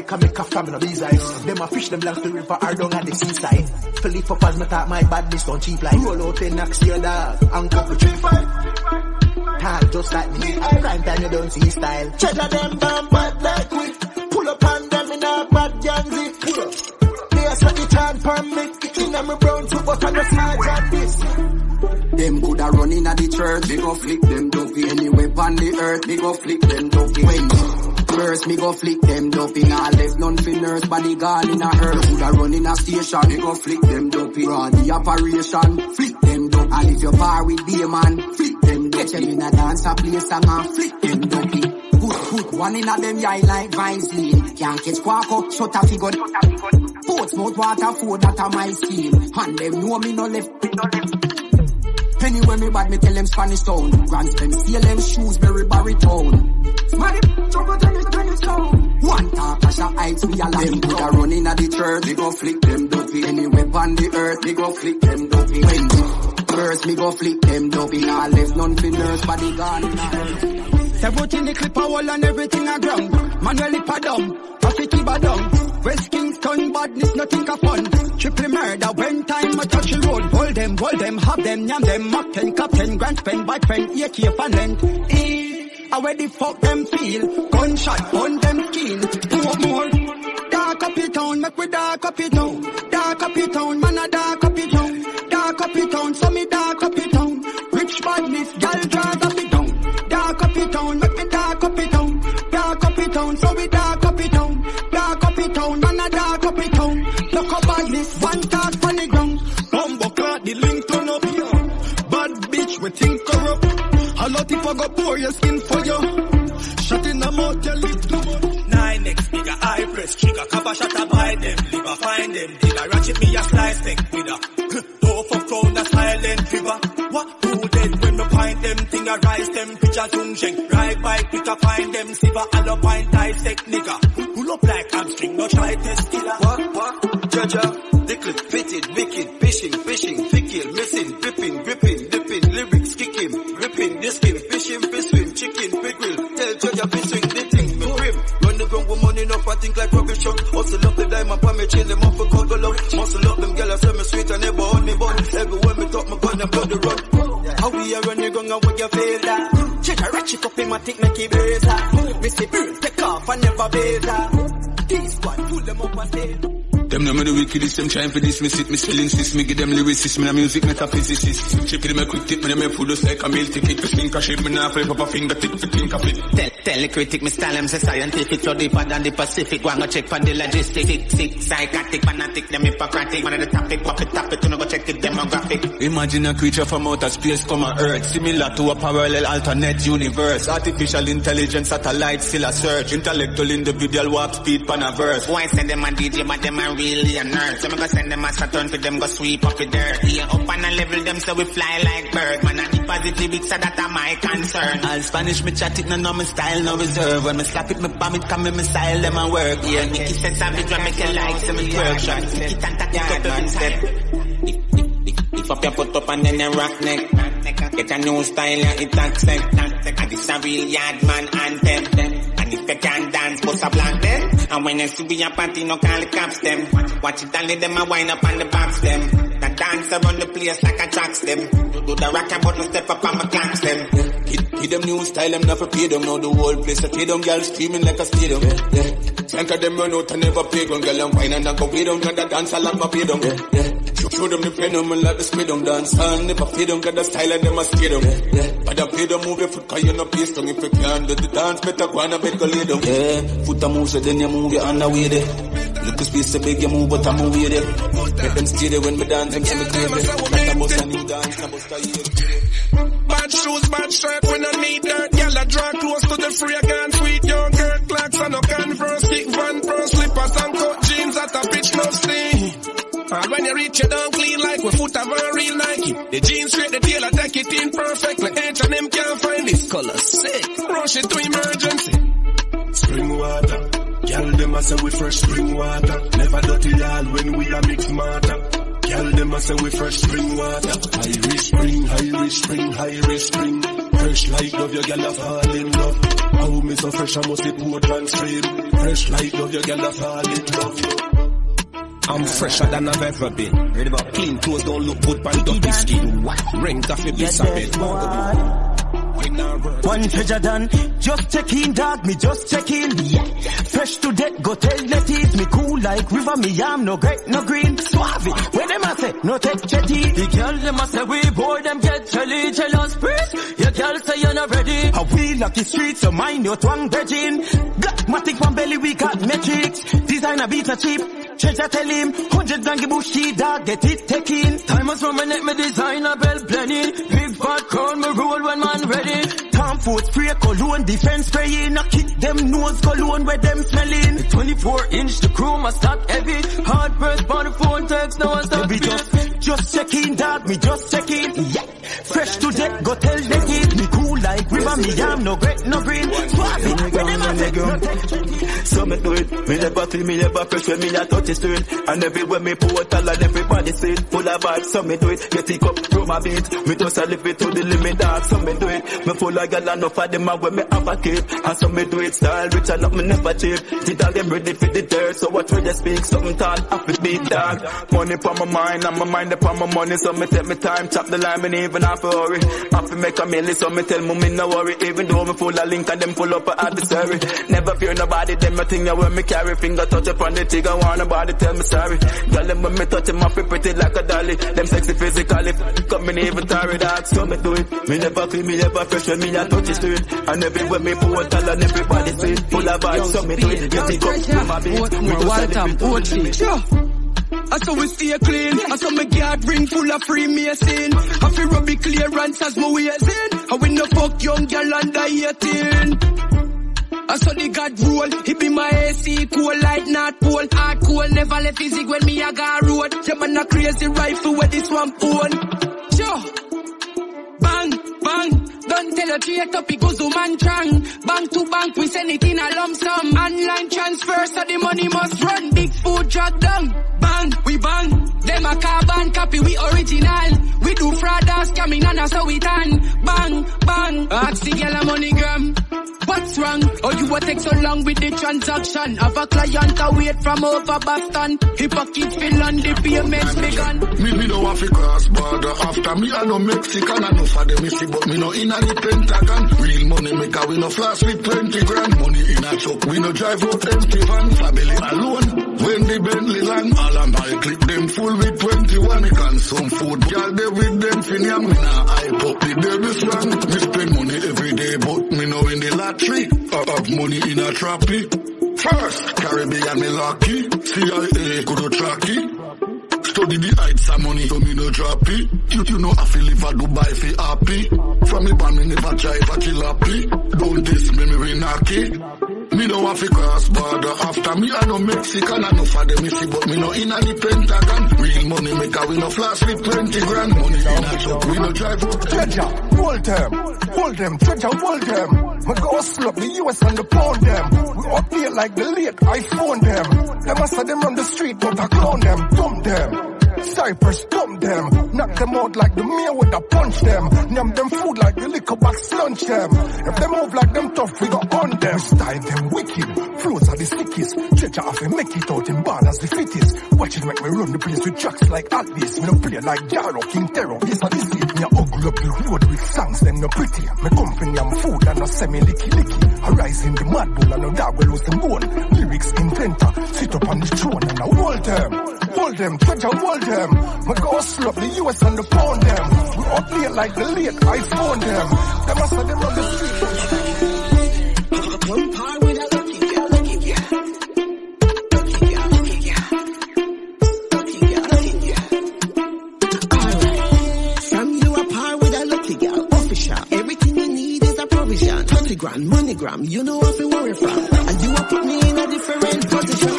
Can make a famine of these eyes. Them a fish, them belongs to river or down at the seaside. Philip up as me talk my badness don't cheap like. Roll out in next year dog and couple three five. Talk just like me. Crime time you don't see style. Cheddar them down bad like quick. Pull up on them in a bad ganzi. Pull up. They a set the chance for me. In a me brown to work on the side at this. Them coulda run in at the church. They go flick them dopey anyway on the earth. They go flick them dopey when. First, me go flick them dopey. Nah, left none for nurse, bodyguard in a earth. Coulda run in a station, me go flick them dopey. Run the operation, flick them dopey. And if you par with be a man, flick them dopey. Get them in a dance, a place, a man, flick them dopey. Put, put one in a them, yeah, like Vice Lee. Can't catch Quaco, shut up, he got. Goats, mouth, water, food, that are my skill. And them know me no left, me no left. Anyway, me bad, me tell them Spanish town. Grants them, steal them shoes, very baritone. Smarty, trouble, tell me Spanish town. One talk, Asha Heights, we are like. Them put a run inna the church, they go flick them dopey. Anyway, on the earth, they go flick them dopey. When first, me go flick them dopey. Nah, left none for nurse, body gone. Seventeen the clip a wall and everything a ground. Manuel lip a dumb, Rafiki ba dumb. West Kingston badness nothing a fun. Triple murder when time a touch the road. Hold them, hold them, have them, yam them. Map ten, cap ten, grand spend, bike friend, A K fan length. E, I where the fuck them feel. Gunshot on them skin. Two up more. Dark up your town, make we dark up your town. Dark up your town, man a dark up your town. Dark up your town, so me dark up your town. Rich badness, gal draws up your town. Town, make me dark up it down, dark up it down, so we dark up it down, dark up it down, and a dark up it down. Look up on this one card on the ground. Bumbo card, the link turn up. Bad bitch, we think corrupt. A lot if I go pour your skin for you. Shut in the mouth, your lip too. Nine X, nigga, I press trigger, cover shot a buy them, leave a find them, nigga, ratchet me a slice neck with a dove of crown, a silent fever. What do they when we find them thing I rise them? Right bike, we can find them silver and a pint type tech nigga. Pull up like hamstring, no try test killer. Walk, walk, jaja, the clip fitted, wicked, fishing, fishing, fickle, missing, dripping, gripping, dipping, lyrics, kicking, gripping, disking, fishing, fish swim, chicken, big wheel, tell jaja, fish swing, the thing, me grim. Run the ground with money, enough, I think like rubbish truck. Hustle up the diamond, pa me chain them off for cold below. Muscle up them girl, I sell me sweet and never honey bun. Everywhere me talk, my gun, I'm blood the run. How we are running, gong, and we get failed that. Ratchet up in my tick, make it better. We say birds, take off and never better. This one, pull them up and say. Them no matter the wickedest, them trying for this, me sit, me still insist, me give them lyricist, me a music metaphysicist. Chip it, me quick tip, me them a food us like a meal ticket. For think a shape, me nah flip up a finger tip, for think a flip. Tell, tell the critic, me style them, say scientific, so deeper than the Pacific. One go check for the logistics, sick, sick, psychotic, fanatic, them hypocritic. One of the topic, pop it, tap it, you no go check the demographic. Imagine a creature from outer space, come on Earth, similar to a parallel alternate universe. Artificial intelligence, satellite, still a search. Intellectual individual, warp speed, panaverse. Why send them a D J, but them a really a nerd. So me go send them a Saturn for them go sweep up the dirt. Yeah, up and a level them so we fly like birds. Man, I keep positive, it's a that a my concern. All Spanish, me chat it, no no, me style, no reserve. When me slap it, me bomb it, come in, me style, them a work. Yeah, yeah. Nicky says I be drum, make it like, so me twerk. Shot, kick it and tack it up step. If up your foot up and then you rock neck. Get a new style, yeah, it accept. And it's a real yard man anthem. If you can't dance, bust a block them. And when you see we a party, no call the cops them. Watch it and let them a wind up on the box them. The dance around the place like a tracks them. Do, do the rock about no step up and my claps them. Hit, hit them new style, them not for pay them. Now the whole place a trade them, girl screaming like a stadium. Yeah, yeah. Tank of them run out and never pay them. Girl, I'm wine and I go pay them. Got the dance, I love my pay them. Yeah, yeah. Show, show them the phenomenon like the speed them dance. And never pay them, got the style and them a skate them. Yeah, yeah. But I pay them move your foot, cause you no pace them. If you can't do the dance, better go and a bit go lay them. Yeah, foot a move, so then you move your hand away there. Look the space to big, you move, but I move here there. Make them stay there when we dance, them see me crazy. Like a bust a new dance, a bust a year. Bad shoes, bad shirt, when I need that. Y'all draw close to the fragrance. Sweet young girl, clocks and no Converse. Thick Van Pro, slippers and cut jeans at a pitch, no stay. And when you reach, you don't clean like we foot of a real Nike. The jeans straight, the tailor take it in perfectly. H and M can't find this color sick. Rush it to emergency. Spring water. Girl, them a say we fresh spring water. Never dirty all when we a mix matter. Girl, them a say we fresh spring water. Irish spring, Irish spring, Irish spring. Fresh like love, your girl a fall in love. How me so fresh, I must be Portland stream. Fresh like love, your girl a fall in love. I'm fresher than I've ever been. Clean clothes don't look good, but dirty skin. Rings off a piece of it. One treasure done. Just check in, dog. Me just check in. Fresh to death. Go tell netties. Me cool like river. Me yam. No great, no green. Suave it. Where them a say? No take jetty. The girl them a say we bored. Them get jelly, jealous priest. Your girl say you're not ready. How we lucky streets. So mind your twang begging. Got matic from belly. We got metrics. Designer beats are cheap. Treasure tell him, hundred blanky bush tea dog, get it taken. Time was from my neck, my designer bell blending. Big fat crown, my roll when man ready. Can't passport spray cologne, defense spray in a kit, them nose cologne where them smelling. The twenty-four inch, the chrome stock heavy, hard press on the phone text, no one's talking. Just, just checking, dog, me just checking. Yeah. Fresh to death, go tell the kid, me cool like river, me am no great, no green. Swap so me do it, me never feel, me never fresh when me not touch the stone. And everywhere me pour it all and everybody say it. Full of bad, so me do it, get it up, throw my beat. Me just a live it to the limit, dog, so me do it. Me full of gal and enough of them and when me have a cape. And so me do it, style rich and up, me never cheap. Did all them ready for the dirt, so watch when they speak. Something tall, have to beat, dog. Money for my mind, and my mind upon my money. So me take my time, chop the line, me not even have to hurry. Have to make a million, so me tell me me no worry. Even though me full of link and them full up a adversary. Never fear nobody, them a thing when me carry. Finger touch upon the tig, I want nobody tell me sorry. Girl, them when me touch them, I feel pretty like a dolly. Them sexy physically, come in even tired out. So me do it, me never clean, me never fresh when me I touch the street. And everywhere me pour it all and everybody see. Full of vibes, so me do it, get it up to my beat. We just sell it, we I saw we stay clean. I saw my guard ring full of free mason. I feel rubby clearance as my ways in. I win the fuck young girl under eighteen. I saw the God rule, he be my A C, cool like North Pole. Hard cool, never left physics when me a got road. Yeah, man, a crazy rifle where this one own. Sure. Bang, bang. Don't tell a tree up, it goes to man trang. Bank to bank, we send it in a lump sum. Online transfer, so the money must run. Big food, drop down. Bang, we bang. Them a carbon copy, we original. We do fraud, ass, coming on, so we tan. Bang, bang. Ask the girl a MoneyGram. What's wrong? Oh, you will take so long with the transaction. Have a client away from over Boston. He pocket fill on the payments begun. Me, me no have a cross border. After me, I no Mexican. I no for them issue, but me no in a the Pentagon. Real money maker, we no flash with twenty grand. Money in a truck, we no drive out empty van. Family alone, when the Bentley land. All and I click them full with twenty-one. Me consume food, girl, they with them finiam. Me nah hype up the baby slang. Me spend money every day, but me no in the lot. Trick of money in a trappy. First, Caribbean me lucky. C I A could do tracky. Study the heights of money, so me no trappy. You, you know I feel if I Dubai feel happy. From me band me never drive a kill happy. Don't diss me, me win hockey. Me no have a cross border. After me, I no Mexican. I no for them issue, but me no in a the Pentagon. Real money maker, we no flash with twenty grand. Money in a truck, we no drive up. Treasure, hold them, hold them, treasure, hold them. We go hustle up the U S and the pound them. We up here like the late iPhone them. Never saw them on the street, but I clown them, dumb them. Cypress dump them, knock them out like the mayor with a punch them. Numb them food like the liquor box lunch them. If they move like them tough, we go on them. Style them wicked, flows are the stickiest. Treasure off and make it out in ball as the fittest. Watch it make me run the place with tracks like Atlas. Me no play like Yaro, King Terror, this or this. Me a ugly up the road with songs, them no pretty. Me company am food and no semi-licky licky. I rise in the mad bull and no dog will lose them bone. Lyrics inventor, sit up on the throne and I hold them. Hold them, treasure, hold them. We go hustle up the U S and the pound them. We up here like the late iPhone them. They must have them on the street. One pie with a lucky girl, lucky girl. Lucky girl, lucky girl. Lucky girl, lucky girl. Alright. From you a pie with a lucky girl, official. Everything you need is a provision. twenty grand, money gram, you know what you worry from. And you will put me in a different position.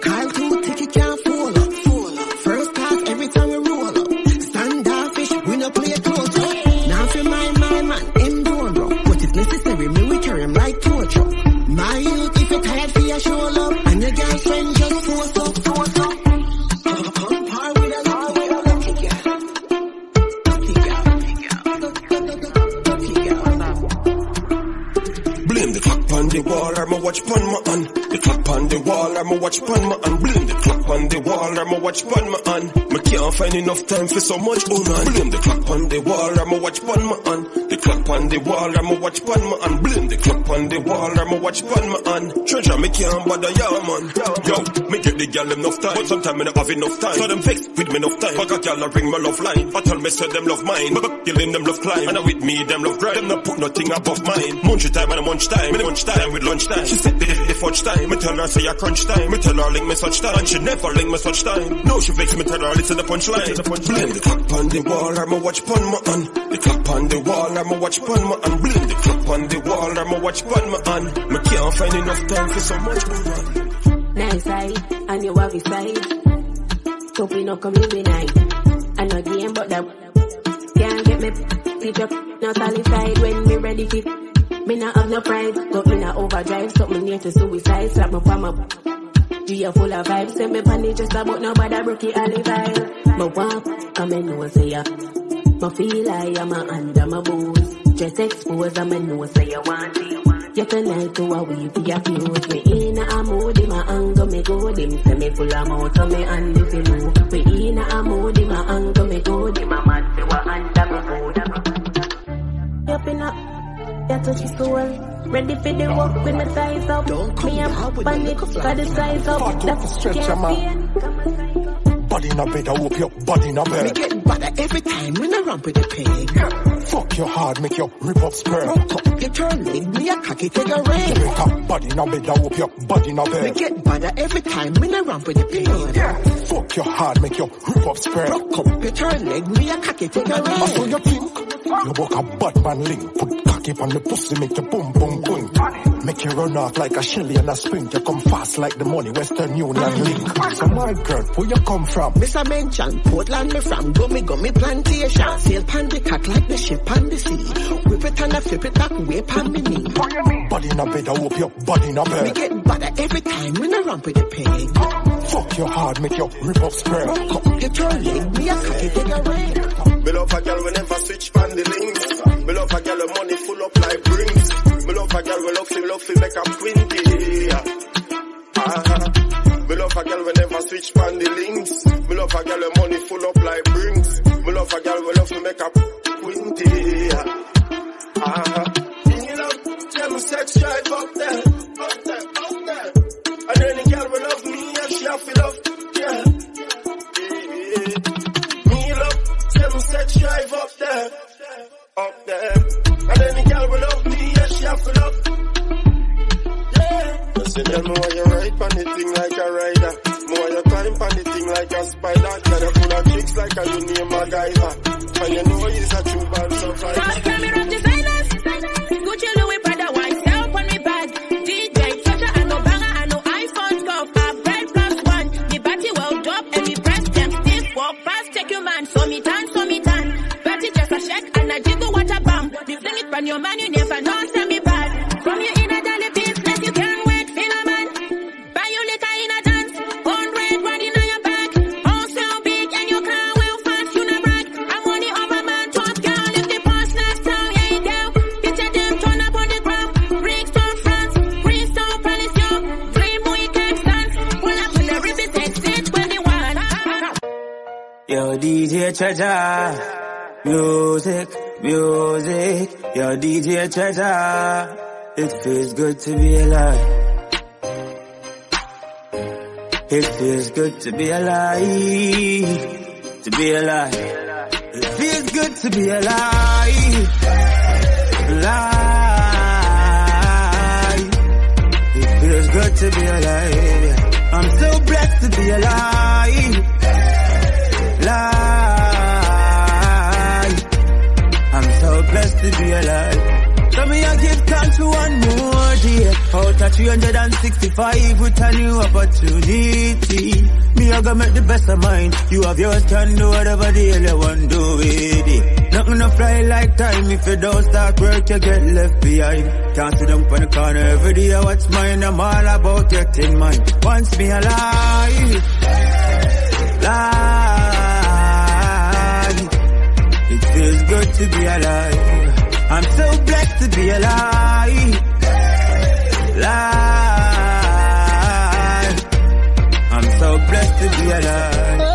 Kyle too thick, it can't fall up. First half, every time we roll up. Stand up, fish, we no play close up. Now for my, my man, him born rough. But it's necessary, me we carry him like torture. My youth, if you're tired, for your show love. And your girlfriend just force up, force up. On par with a lucky girl, lucky girl. Lucky girl, lucky girl, lucky girl. Blame the clock on the wall, I'm a watch on my hand. On the wall, I'm a watch pan my hand. Blame the clock on the wall, I'm a watch pan my hand. Me can't find enough time for so much oh man. Blame the clock on the wall, I'm a watch pan my hand. The clock on the wall, I'm a watch pan my hand. Blame the clock on the wall, I'm a watch pan my hand. Treasure me can't bother ya man. Yo, me get the girl enough time, but sometimes me don't have enough time. So them fixed with me enough time. Fuck a girl and bring my love line. I tell me so them love mine, but killing them love climb. And I with me them love grind. Them not put nothing above mine. Munch time and a munch time, me munch time with lunch time. She said the the fudge time. Me tell her say a crunch time. Me tell her link me such time. And she never link me such time. Now she vex me, tell her it's in the punchline. Blame the clock on the wall, I'ma watch pon my on. The clock on the wall, I'ma watch pon my on. Blame the clock on the wall, I'ma watch pon my on. Me can't find enough time for so much more. Nice side, and you have a side. So we no come in night. I know the end, but that can't get me. Teach up, not satisfied when me ready to. Me not have no pride, got me not overdrive. Something near to suicide, slap me palm up. Gia full of vibes, send me panty just about nobody rookie alibi. My walk, come in no say ya. My feel I am a under my boots. Just expose I'm a no say ya want it. You tonight to a weep, you fuse. Me in a mood, in my anger me go. Them say me full of mouth, so me and if you know. Me in a mood, in my anger me go. Them a mad say what under me go. Up in a that touch your soul. Ready for the walk with my size up. Me I'm up on it for the size up. That's what can't. Body in a bed, I whoop your body in a bed. Me get better every time when I run with the pig. Yeah. Fuck your hard, make your rip up spur. Rock up your turn, leave me a cocky, take a ring. Get body in a bed, I whoop your body in a bed. Me get better every time when I run with the pig. Yeah. Fuck your hard, make your rip up spur. Rock up your turn, leave me a cocky, take a ring. I saw your pink. You walk a Batman link, put cocky on the pussy, make the boom boom boom. Make you run off like a shelly and a swing. You come fast like the money, Western Union link. So my girl, where you come from? Mister Mention, Portland me from, gummy gummy plantation. Sail pan the cock like the ship on the sea. Whip it and I flip it back way pan me knee. Body in a bed, I whoop your body in a bed. Me get better every time when I run with the pig. Fuck your hard, make your rip up square. Cut up your turn, leave me a cocky, take a ring. Me love a girl we never switch pan the links. Me love a girl with money full up like brings. Me love a girl we love to love to make a twinkie. Uh-huh. Me love a girl we never switch pan the links. Me love a girl with money full up like brings. Me love a girl we love to make a twinkie. Uh-huh. You love them sex drive up there, up there, up there. And any girl will love me and yeah, she have to love. Sex drive up there, up there. And any girl will love me, yeah, she have to love. Yeah. She tell me why you ride on the thing like a rider. More you climb on the thing like a spider. Got a full of tricks like a new name MacGyver. And you know he's a true band survivor. First time you rock designers, Gucci Louis Prada wine. Help on me bag, D J, such a I no banger, I no iPhone go. I've red plus one, the body well drop. Every press them stiff, walk fast, take your man. So me dance. And your man, you never know, send me back. From your inner dolly business, you can't wait, feel a man. Buy your liquor in a dance, one red one in your back. Oh, so big, and your car will fast, you know, brag. I want the over man, top girl, if the boss knocks down, yeah, you do. Get your damn turn up on the ground. Brixton, France, Bristol, Palace, yo. Flame, we can't stand. Pull up in the ribbon, that's it, when they want. Yo, D J Chaja, music. Music, your D J Chaja. It feels good to be alive. It feels good to be alive. To be alive. It feels good to be alive. Alive. It feels good to be alive. I'm so blessed to be alive. Alive. So blessed to be alive. So me I give thanks for one more day. Out of three hundred sixty-five with a new opportunity. Me I gonna make the best of mine. You have yours, can do whatever the hell you want to do with it. Not gonna fly like time. If you don't start work, you get left behind. Can't sit down on the corner every day. I watch mine, I'm all about getting mine. Once me alive. Life. It feels good to be alive. I'm so blessed to be alive. Alive. I'm so blessed to be alive. Oh,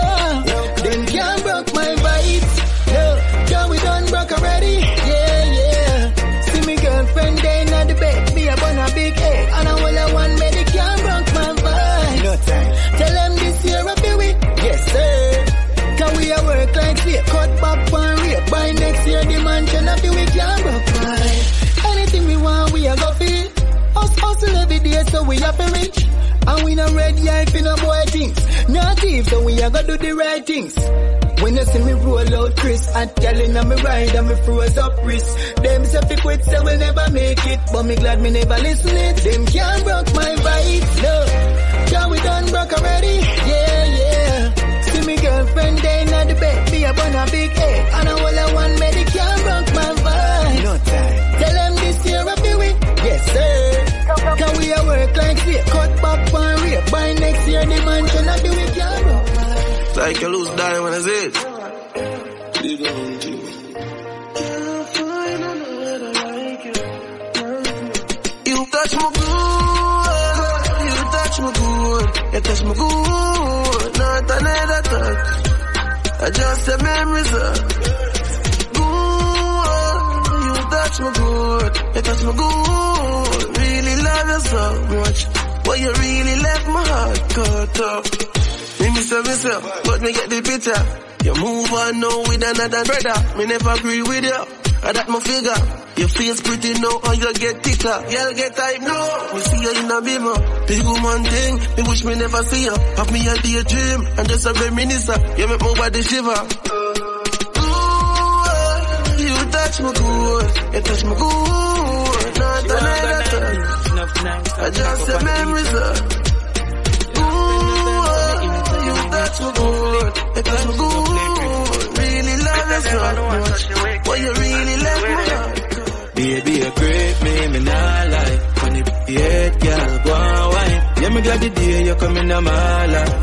them can't broke my vibes. No, yeah, we done broke already. Yeah, yeah. See me girlfriend there in the bed. Me up on a big head. And I will have one man that can't broke my vibes. No time. Tell them this year I'll be with. Yes, sir. Cause we are work like we cut back one. By next year, the mansion of the week, can't broke mine. Anything we want, we are go for it. Us hustle every day, so we have to reach. And we not ready and feel no boy things. Not thieves, so we are gonna do the right things. When you see me roll out Chris, I'm telling on me ride and me froze up wrist. Them say fi quit, say we'll never make it, but me glad me never listen it. Them can't broke my vibe, no. Can we done broke already? Yeah, yeah. See me girlfriend there in the bed, be up on a big head, and I all I want me, they can't broke my vibe. No time. Tell them this year I feel it, yes sir. Can we a work like this, cut back and rape, by next year the man cannot do it, can't broke. Like you lose die when it's it. You don't do it. You touch me good. You touch me good. You touch me good. Not another touch. I just the memories of good. You touch me good. You touch me good. Really love you so much. But you really left my heart cut off. Me miss her, miss her, but me get the picture. You move on now with another brother. Me never agree with you, I that my figure. Your face pretty now and you get thicker. You'll get type now, me see you in a beamer. The human thing, me wish me never see you. Have me a daydream and just a reminiscer. You make my body shiver. Ooh, you touch me good, you touch me good. Not a night, I just a memory. That's what good, that's what good. Really love you so much, but you really love me. Baby, a great man, me not lie. Funny, yeah, girl, go and wine. Yeah, me glad the day you come in my life.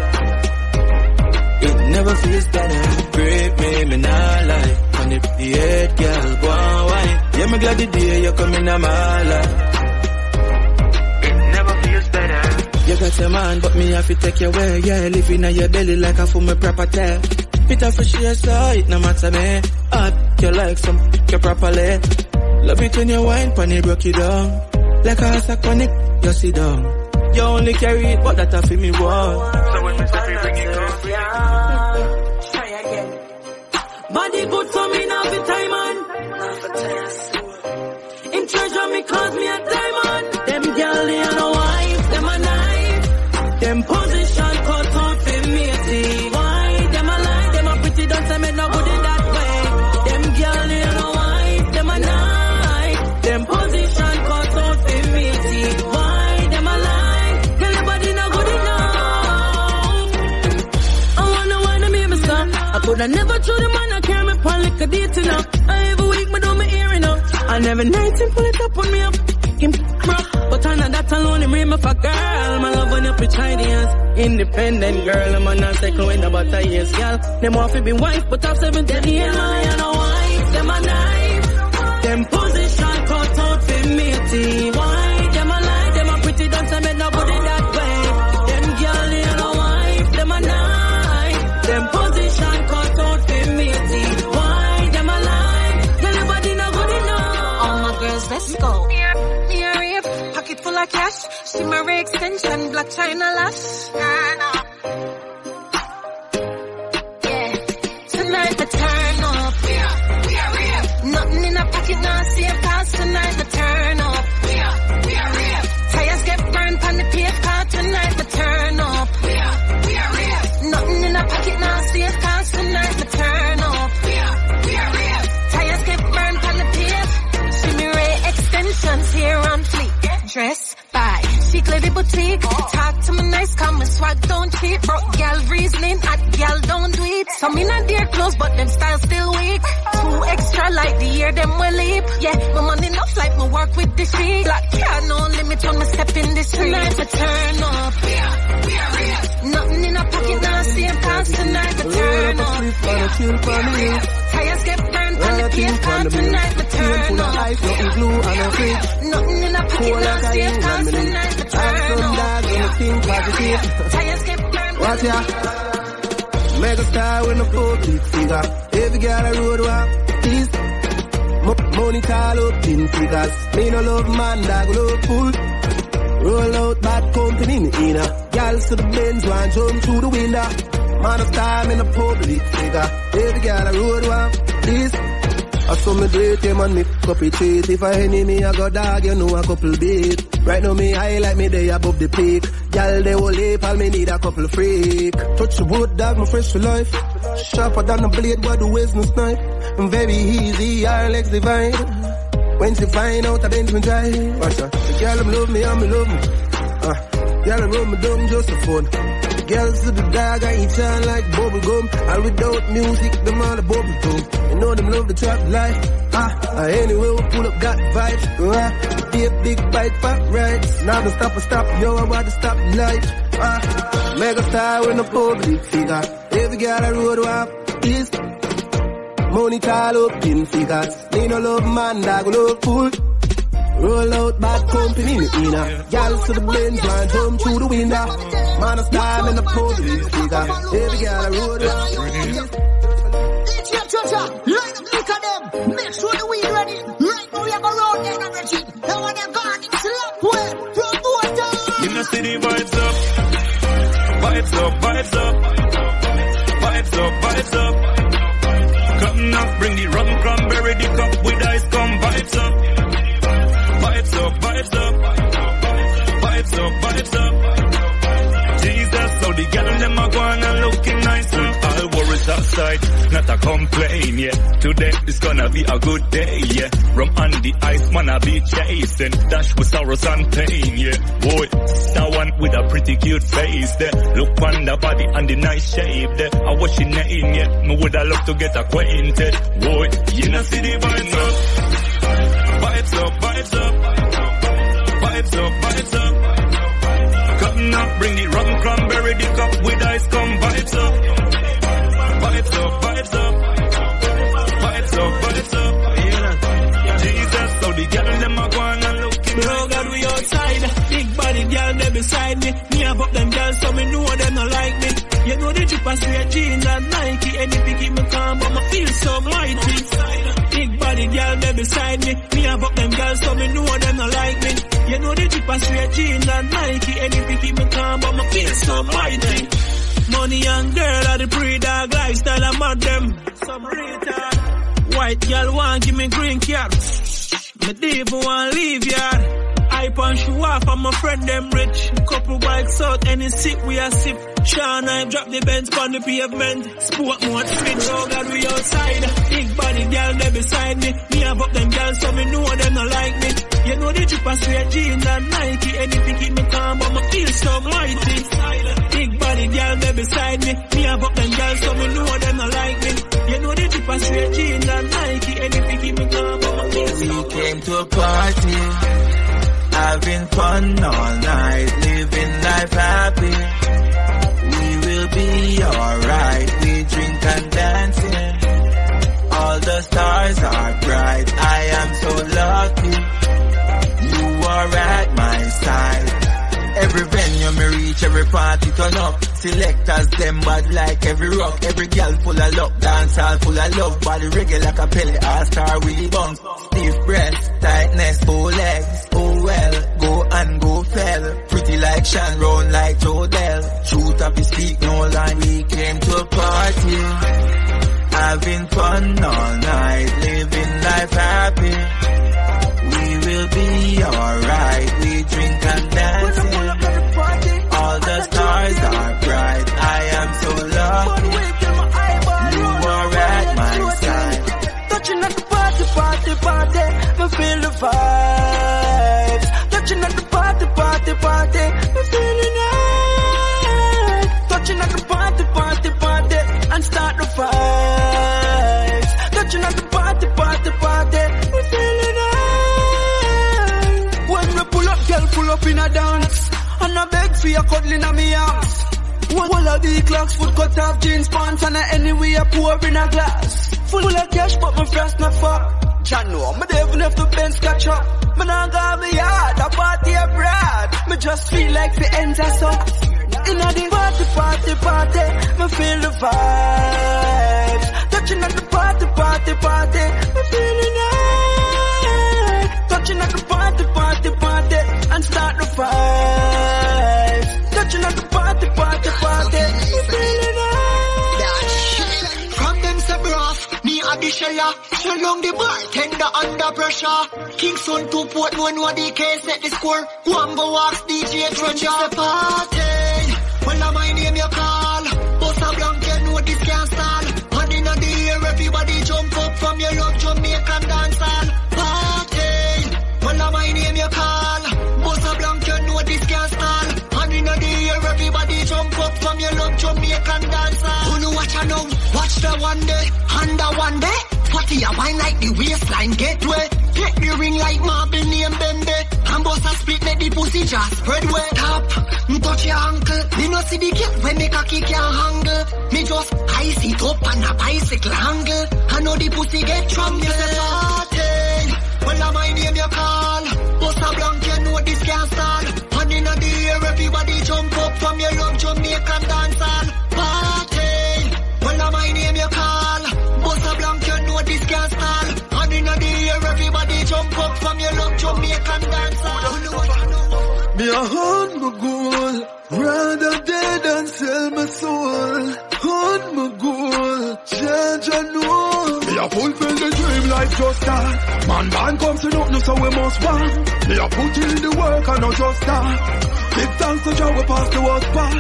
It never feels that great man, me not lie. Funny, yeah, girl, go and wine. Yeah, me glad the day you come in my life. You got your man, but me have to take you away. Yeah, living in your belly like a full me property. Bit of fresh air, so it no matter me. Hot, you like some, you properly. Love it when you wine, pan it broke you down. Like a house of conic, you sit down. You only carry it, but that a feel me wall. So when me step in, bring it close. Try again. Body good for me now for time, man. Now for time. In treasure me, cause me a diamond. Them girl, they are no wife, them a night. Them position cut off in me, see. Why? Them a lie, them a pretty, don't say me no good in that way. Them girl, they no wife, them a lie. Them position cut off in me, see. Why? Them a lie, tell your body no good enough. I wanna wanna make me stop. I coulda never told the man I carry me pan like a dating up. I every week me do me hearing up. And every night him pull it up on me up. But I know that alone, him remember for girl. My love when you pitch ideas. Independent girl, I'm not cycle in about a years, girl. Them off it be wife, but I've seventeen years. I ain't a wife, them a knife. Them position cut out for me, see. Why? Them a lie, them a pretty, don't say me nobody that way. Them girl, they ain't a wife, them a knife. Them position cut out for me, see. Why? Them a lie, tell everybody not good enough. All my girls, let's go. Full of cash, shimmer extension, black china lash. Nah, nah. Yeah, tonight the turn up. We are, we are real. Nothing in a pocket, not safe, cause tonight the turn up. We are, we are real. Tires get burned on the paper, tonight the turn up. We are, we are real. Nothing in a pocket, not safe, cause tonight the turn up. We are, we are real. Tires get burned on the paper. Shimmer extensions here on fleek. Dress by Chic Lady Boutique. Oh. Talk to me nice, come with swag, don't cheat. Broke gal reasoning, at gal don't do it. Some in a dear clothes, but them style still weak. Too extra like the year, them will leap. Yeah, my money enough like my work with the sheet. Like, yeah, no limit on my step in the street. Tonight to turn up. We are, we are real. Nothing in a pocket, now same cause tonight to turn up. Tires get burned on the paper, tonight to turn up. Nothing in a pocket, I ain't got me. Watch ya. Mega star with no four big figure. Every girl I road walk, please. Money tall up in figures. Me no love man, dog love fool. Roll out bad company in the inner. Girls to the bends, one jump through the window. Man of time in a public figure. Every girl I road walk, please. I saw me date, yeah man, me copy cheat. If I enemy, I got dog, you know a couple beat. Right now me high like me day above the peak. Y'all they will leap, all me need a couple freak. Touch the wood, dog, my fresh for life. Sharper than a blade, but the waist no snipe. I'm very easy, our legs divine. When she find out, I bend me dry. Watch her, the girl them love me, and me love me. Uh, girl them love me, dumb, just a phone. Girls to the dog, I eat shine like bubble gum. And without music, them all the bubble gum. You know them love the trap life. Ah, anyway, we pull up that vibe. Ah, be a big bike, fat rides. Now the stop, I stop, yo, I want to stop life. Ah, mega star when the public figure. Every girl I road up is money tall up in figures. Need no love, man, dog, love fool. Roll out bad company in the inner. Gals to the blends, man, jump through the window. Man, a star in the public figure. Every girl I road up. It's your treasure. Line up, look at them. Make sure the weed ready. Right now, we have a road in the regime. And when they're gone, it's locked away from water. You know, see the vibes up. Vibes up, vibes up. Vibes up, vibes up. Cutting up, bring the rum, cranberry, the cup with ice, come vibes up. Vibes up, vibes up, vibes up, vibes up. Jesus, so the girl and them are going and looking nice. All worries outside, not a complaint, yeah. Today is gonna be a good day, yeah. Rum on the ice, man, I be chasing. Dash with sorrows and pain, yeah. Boy, star one with a pretty cute face, there. Yeah. Look on the body and the nice shape, there. Yeah. I watch your name, yeah. Me woulda love to get acquainted. Boy, you know see the vibes up. Vibes up, vibes up, vibes up, vibes up. Cutting up, bring the rum, cranberry, the cup with ice, come vibes up. Vibes up, vibes up, vibes up, vibes up. Jesus, so the girl them a gone and looking. Bro, God, we outside. Big body girl, they beside me. Me up up them girls, so me know them no like me. You know the drip and sweat jeans and Nike. Anything keep me calm, but me feel so mighty. Big body girl, they beside me. Me have up them girls, so me know them not like me. You know the drip and straight jeans and Nike. Anything keep me calm, but my feel so mighty. Money and girl are the pre-dog lifestyle, I'm at them. Some retard. White girl want give me green card. Me diva want leave yard. I punch you off and my friend them rich. Couple bikes out, any sip we a sip. Sean I drop the Benz on the pavement. Sport mode split, oh God, we outside. Big body girl, they beside me. Me have up them girls, so me know them not like me. You know the drip and straight jeans and Nike. Anything keep me calm, but me feel so mighty. Big body girl, they beside me. Me have up them girls, so me know them not like me. You know the drip and straight jeans and Nike. Anything keep me calm, but me feel so mighty. We came to a party, having fun all night, living life happy. Be alright, we drink and dancing. All the stars are bright. I am so lucky. You are at my side. Every venue me reach, every party turn up. Selectors them bad like every rock. Every girl full of luck, dance all full of love. Body reggae like a Pele, all star Willie Bones. Stiff breast, tightness, bow legs. Oh well, go and go fell. Pretty like Shan, round like Jodel. Truth up his feet, no lie. We came to a party, having fun all night, living life happy. We will be alright. We drink and dancing. All the stars are bright. I am so lucky. You are at my side. Touching at the party, party, party. Me feel the vibes. Touching at the party, party, party. Me feeling it. Touching at the party, party, party, and start the vibes. Touching at the party, party, party. Me feeling it. When me pull up, girl pull up in a dance. And I beg for your cuddling on me arms. All of the clocks, food cut off, jeans, pants, and anyway I pour in a glass. Full of cash, but my friends not fuck. Jah know, me don't even have to bend catch up. Me nah got me yard, a party abroad. Me just feel like the ends are suck. Inna the party, party, party, me feel the vibes. Touching at the party, party, party, me feeling it. Touching at the party, party, party, and start the vibes. Touching at the party, party, party, me feeling it. From them sabroff, me a the shell umbrella. So long the bartender under pressure. Kingston to Port, no nobody can set the score. Wambo walks, D J Trencher. It's a party, well I my name you call. Bossa Blanca know this can't stall. And in the air everybody jump up from your love Jamaican dance hall. Party, well I my name you call. Bossa Blanca know this can't stall. And in the air everybody jump up from your love Jamaican dance hall. Who watch her now? Watch the one day, under one day. Party a wine like the waistline gateway. Take the ring like marble name Bende. And boss a split make the pussy just spread way. Tap, touch your ankle. Me no see the girl when me cocky can't handle. Me just ice it up on a bicycle angle. I know the pussy get trampled. It's a party, well a my name you call. Bossa Blanca know this can't stall. And in the air everybody jump up from your love Jamaican dance hall. Party, well a my name you call. Bossa Blanca know this can't stall. And in the air everybody jump up from your love Jamaican dance hall. Me a hunt my goal, rather dead than sell my soul. Hunt my goal, change I know. Me a fulfill the dream like just that. Man, man comes to nothing so we must want. Me a put in the work and not just that. Big thanks to Jah we pass the worst part.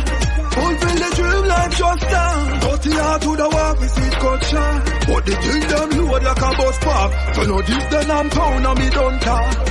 Fulfill the dream like just down. Dirty out to the walk, we see it cut shot. But the thing them load like a bus park. So no this then I'm town and me don't talk.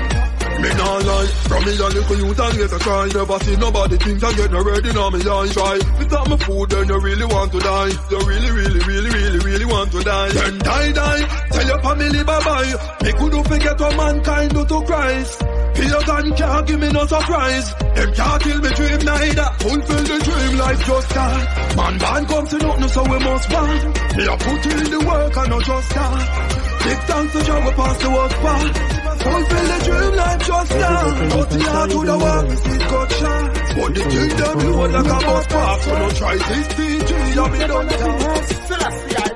Me nah lie, from me a little youth and later cry. Never see nobody things I get no ready now me eye try. Without my food then you really want to die. You really, really, really, really, really want to die. Then die, die, tell your family bye-bye. Me couldn't forget what mankind do to Christ. Pagan can't give me no surprise. Them can't kill me dream neither. Fulfill the dream like just that. Man, man comes to nothing so we must want. Me a put in the work and not just that. Big thanks to Jah we pass the worst part. Fulfill the dream like just that. Dirty hard to the work, we see cut shot. But the thing them load like a bus pass. So don't try this D J and me don't talk.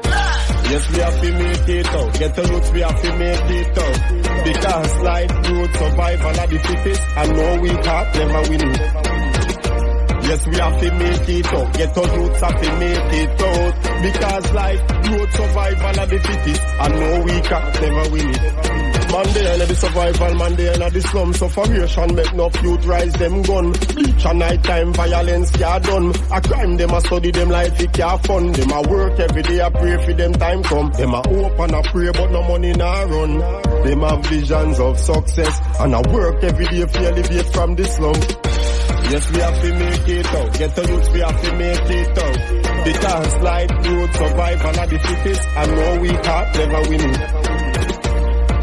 Yes, we have to make it out. Get the roots, we have to make it out. Because life, good survival are the fittest. And no we can't never win. Yes, we have to make it out. Get the roots, have to make it out. Because life, good survival are the fittest. And no we can't never win. Man there in the survival, man there in the slum. Sufferation make no youth rise them gun. Bleach and night time violence ya done. A crime them a study them life it ya fun. Them a work every day a pray for them time come. Them a hope and a pray but no money na run. Them have visions of success and a work every day for alleviate from the slum. Yes, we have to make it out. Get the youth, we have to make it out. Because life, youth, survival are the fittest. And no we can't never win.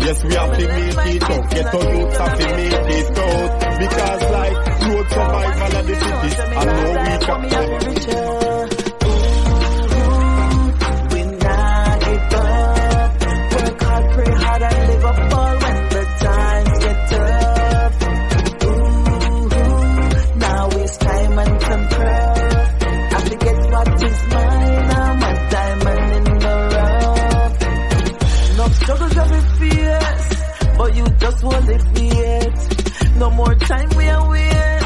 Yes, we have to make it out. Get on youth have to make it out. Because life, road survival of the cities. I know we come here. We not give up. Work hard, pray hard, and live up all when the times get tough. Ooh, now it's time and some proof. I forget what is mine. I'm a diamond in the rough. No struggles every fear. But you just won't live it. No more time we are wait.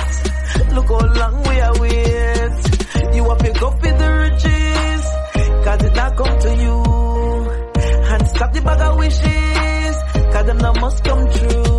Look how long we are wait. You have to go for the riches. Cause it not come to you. And stop the bag of wishes. Cause them not must come true.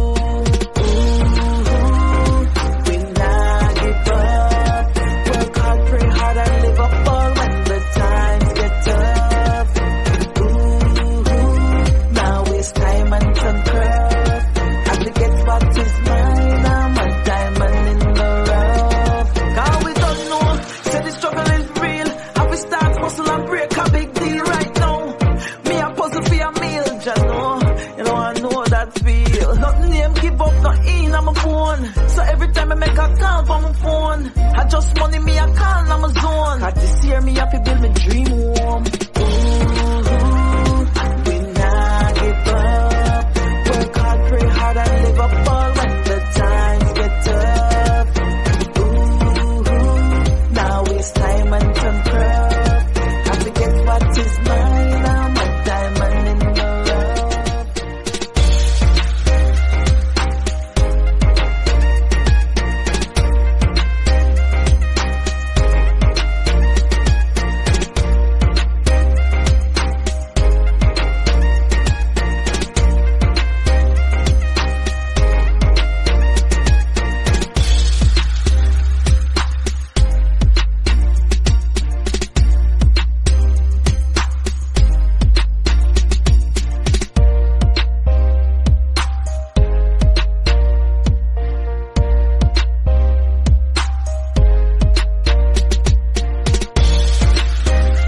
So every time I make a call from my phone, I just money me a call on my zone. Cause this year me happy build my dream home. Ooh, we not give up. Work hard, pray hard and live up all when the times get tough. Ooh, now it's time and some craft. I forget what is mine. I'm a diamond in the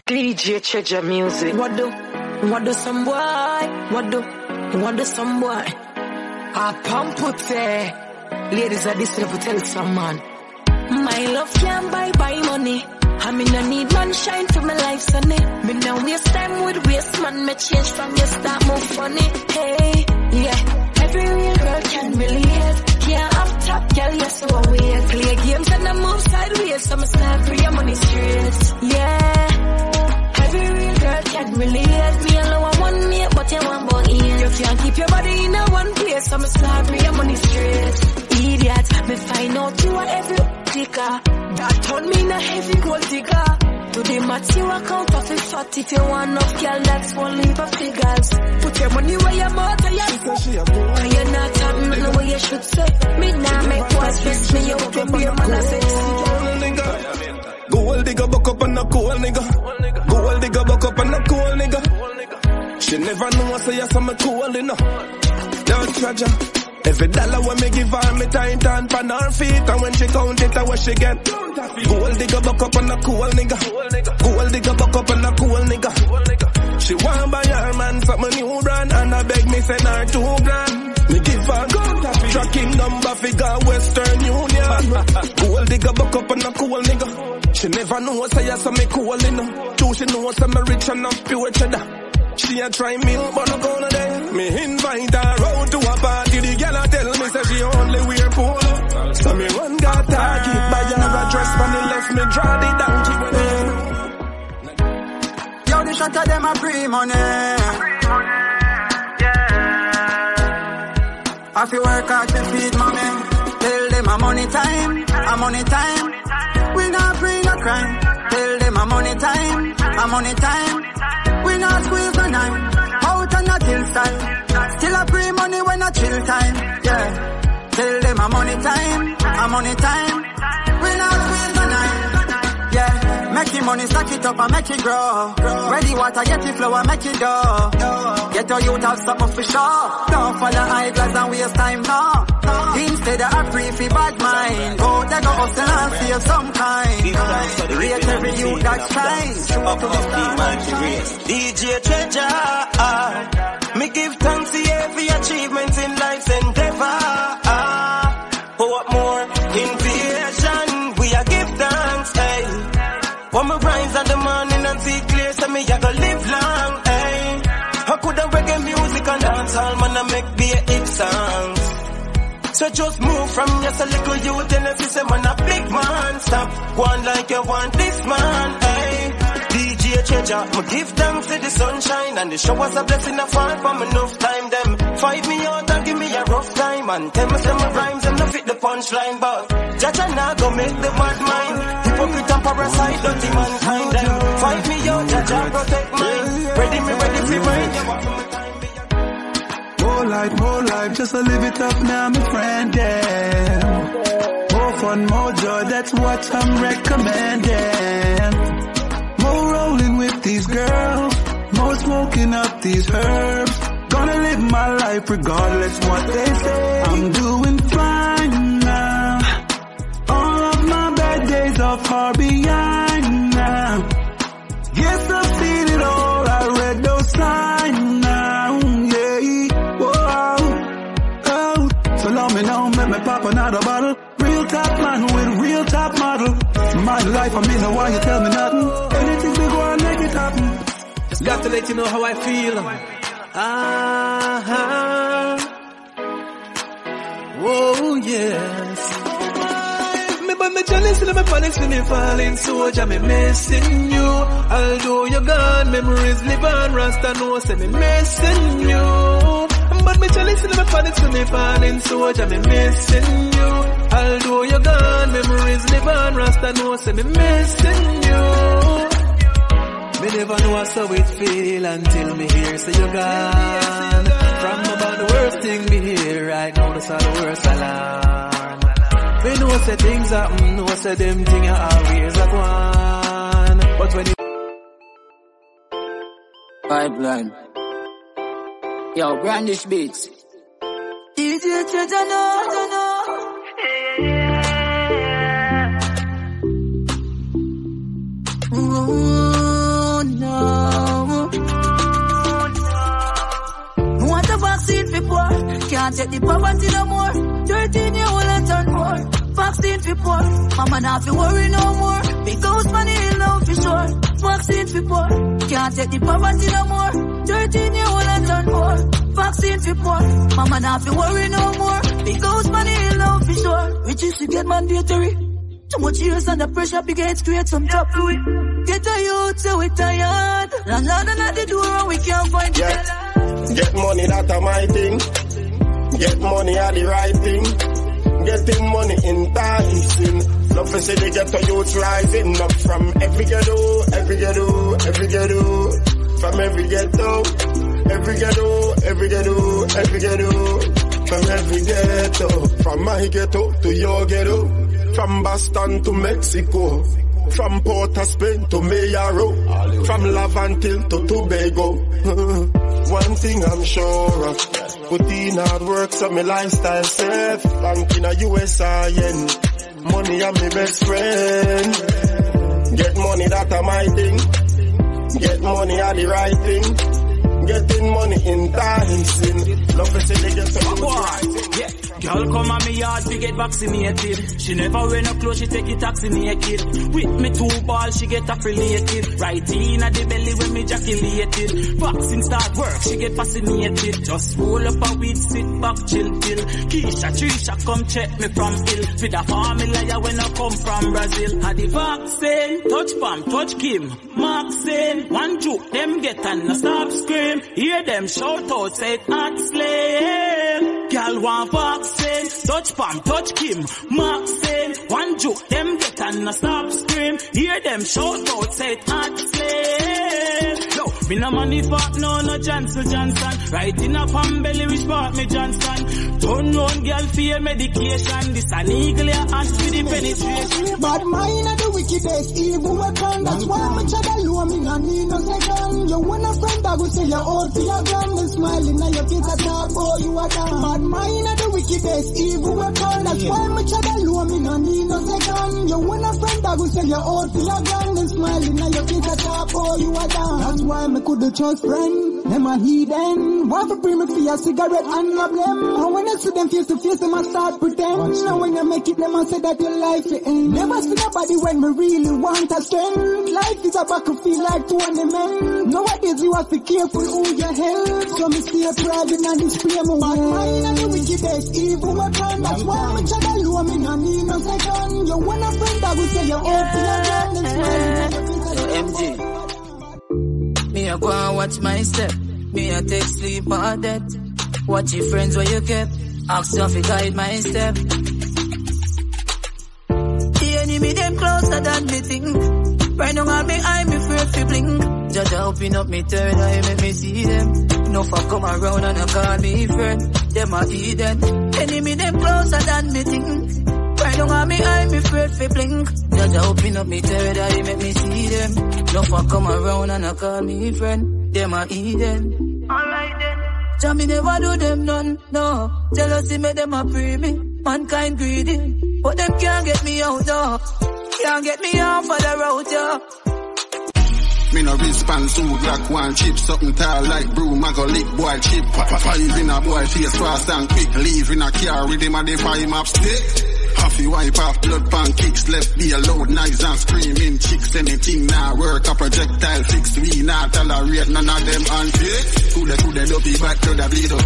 D J change your music. What do, what do some boy? What do, what do some boy? I pump up there. Ladies are this level, tell some man. My love can't buy, buy money. I mean, I need man shine for my life, sonny. Me now waste time with waste man. Me change from your start, more funny. Hey, yeah. Every real girl can relate. Yeah, I'm top girl, yes, so I wear. Play games and I move sideways, so I'm a sniper, your money straight. Yeah. Every real girl can relate. Me alone, I want me, but you want more in. You can't keep your body in a one place, so I'm a sniper, your money straight. Idiot, me find out you are every ticker. That told me in a heavy gold digger. To the mat you a count off it fat. If you want enough girl, that's one leave of figures. Put your money where your mouth and your and you're not having the way you should say. Me now make what's best me out and be a man a sexy nigga. Gold digger buck up on a cool nigga. Gold digger buck up on a cool nigga. She never know I say you're something cool enough. Don't treasure. Every dollar when me give her, me tight and pan her feet. And when she count it, what she get? Gold digger buck up on a cool nigga. Gold digger buck up on a cool nigga. She want buy her man something new brand. And I beg me send her two grand. Me give her gold tracking number figure Western Union. Gold digger buck up on a cool nigga. She never know say so I saw me cool enough. Too she know say so me rich enough pure cheddar. She a try me, but no gonna day. Me invite her out to a party. The girl a tell me say she only wear polo. So me run got tacky by her address, but they left me draw the down. Yo, the shot of them a free money. Free money, yeah. I feel work hard to feed mommy. Tell them a money time, a money time. We not bring a crime. Tell them a money time, a money time. We not squeeze the nine, out and not till style. Still a free money when a chill time, yeah. Tell them a money time, a money time. We not squeeze the nine, yeah. Make the money, stack it up and make it grow. Ready water, get the flow and make it go. Get your youth have something for sure. Don't follow eyeglass and waste time, no. Instead of a free fee bad mind, oh, they go hustle and save some kind. Rate every youth that shines. Up, up, up, D J Treasure. Me give thanks to every achievement in life's endeavor. For what more invasion, we a give thanks, hey. When me rise in the morning and see clear, so me a go live long, hey. I coulda reggae music and dancehall, man, I make be a hit song. So just move from just a little youth and if you say man a big man, stop one like you want this man, hey. D J Treasure, me give thanks to the sunshine and the showers a blessing I fall from enough time. Them fight me out and give me a rough time and tell me some rhymes and not fit the punchline, but Jaja now go make the mad mind. Hypocrite and parasite, dirty mankind. Them fight me out, Jaja protect mine. Ready me, ready me, ready me. More life, more life, just to live it up now, my friend, yeah. More fun, more joy, that's what I'm recommending. More rolling with these girls, more smoking up these herbs. Gonna live my life regardless what they say. I'm doing fine now. All of my bad days are far behind now. Yes, I've seen it all, I read those signs now. Me now, make me pop another bottle. Real top man with real top model. My life, I mean, why you tell me nothing? Anything we go and make it happen. Just got to let you know how I feel. Ah, uh-huh. Oh yes. Me but me jealous, me panics, me falling soldier, me missing you. Although you're gone, memories live on. Rasta knows, me missing you. But me chalice in my panics when me falling soldier, me missing you. Although you're gone, memories live on. Rasta know, say me missing you. Me never know how it feel until me hear say you're gone. From about the worst thing me hear right now, that's all the worst alarm. Me know say things happen, know say them things are always a gone. But when you pipeline. Yo, brandish beats. D J Treasure, no, no, no. Yeah. Ooh, can't take the poverty no more. thirteen year old and turn more. Vaccine for poor. Mama not fi worry no more. Big house money hill now for sure. Vaccine for poor. Can't take the poverty no more. thirteen year old and turn poor. Vaccine for poor. Mama not fi worry no more. Big house money hill now for sure. Riches to get mandatory. Too much years under pressure, big heads create some job to it. Get a youth so we tired. Landlord and at the door and we can't find the get, get money, that a my thing. Get money are the right thing. Getting money in time, sin. Love to see the ghetto youth rising up from every ghetto, every ghetto, every ghetto, from every ghetto, every ghetto, every ghetto, every ghetto, from every ghetto, from my ghetto to your ghetto, from Boston to Mexico, from Port of Spain to Mayaro, from Lavantil to Tobago. One thing I'm sure of, put in hard work so my lifestyle safe. Bank in a U S I N, money and my best friend. Get money, that a my thing. Get money are the right thing. Getting money in time, sin. Love to see they get to the right. Girl come at me yard, we get vaccinated. She never wear no clothes, she take it taxi naked. With me two balls, she get affiliated. Right in at the belly when me jaculated. Vaccine start work, she get fascinated. Just roll up a weed, sit back, chill, chill. Keisha, Trisha, come check me from ill. With a formula when I come from Brazil. Had the vaccine, touch palm, touch Kim. Maxine, one juke, them get and I stop scream. Hear them shout out, say it at slave. Girl want vaccine, touch palm, touch Kim, Maxine. One juke, them get and a stop scream. Hear them shout out, say it hard, say. Yo, me no money fuck, no, no Johnson, Johnson. Right in a palm belly, which part me Johnson. Turn round, girl, fear medication. This an eagle, your ass with the penetration. Bad mind of the wickedest evil weapon. That's why me chugga low, me no need no second. You wanna friend, I go say you out to your gun. Me smiling at your face, I talk, oh, you are done. Mine are the wickedest evil weapon. That's why my child alone, me no need no second. You want a friend that will say you're old till you're gone. And smiling now your kids are top, oh you are down. That's why me could trust friend, them a heathen. Why for bring me for a cigarette and love them. And when I see them face to face, them a start pretend. And when you make it, them a say that your life is end. Never see nobody when we really want a strength. Life is a battlefield like twenty men. Nowadays you have to be careful who you help. So me stay private and display my mind. The wickedest evil weapon. That's why me chugga low, me no need no second. You want a friend that will say you're old till you're gone. So M G, me a go and watch my step. Me a take sleep or death. Watch your friends where you kept. Ask you to guide my step. The enemy them closer than me think. Right now I me eye me afraid to blink. Jaja open up me third eye, make me see them. No fuck come around and I call me friend. Them a heathen. Enemy them closer than me think. Right now on me eye, me afraid fi blink. Jaja open up me third eye, make me see them. No fuck come around and I call me friend. Them a heathen. Alright then. Jah me never do them none, no. Jealousy make them a free me. Mankind greedy, but them can't get me out though. Can't get me out for the road, yeah. Me no response to black one chip, something tall like brew, mago lick boy chip. Five in a boy face fast and quick, leave in a car with him a defy map stick. Half you wipe off blood pan kicks, left be a loud knives and screaming chicks. Anything now nah, work a projectile fix, we not tolerate none of them and fix. Coulda coulda dopey back to the bleedo.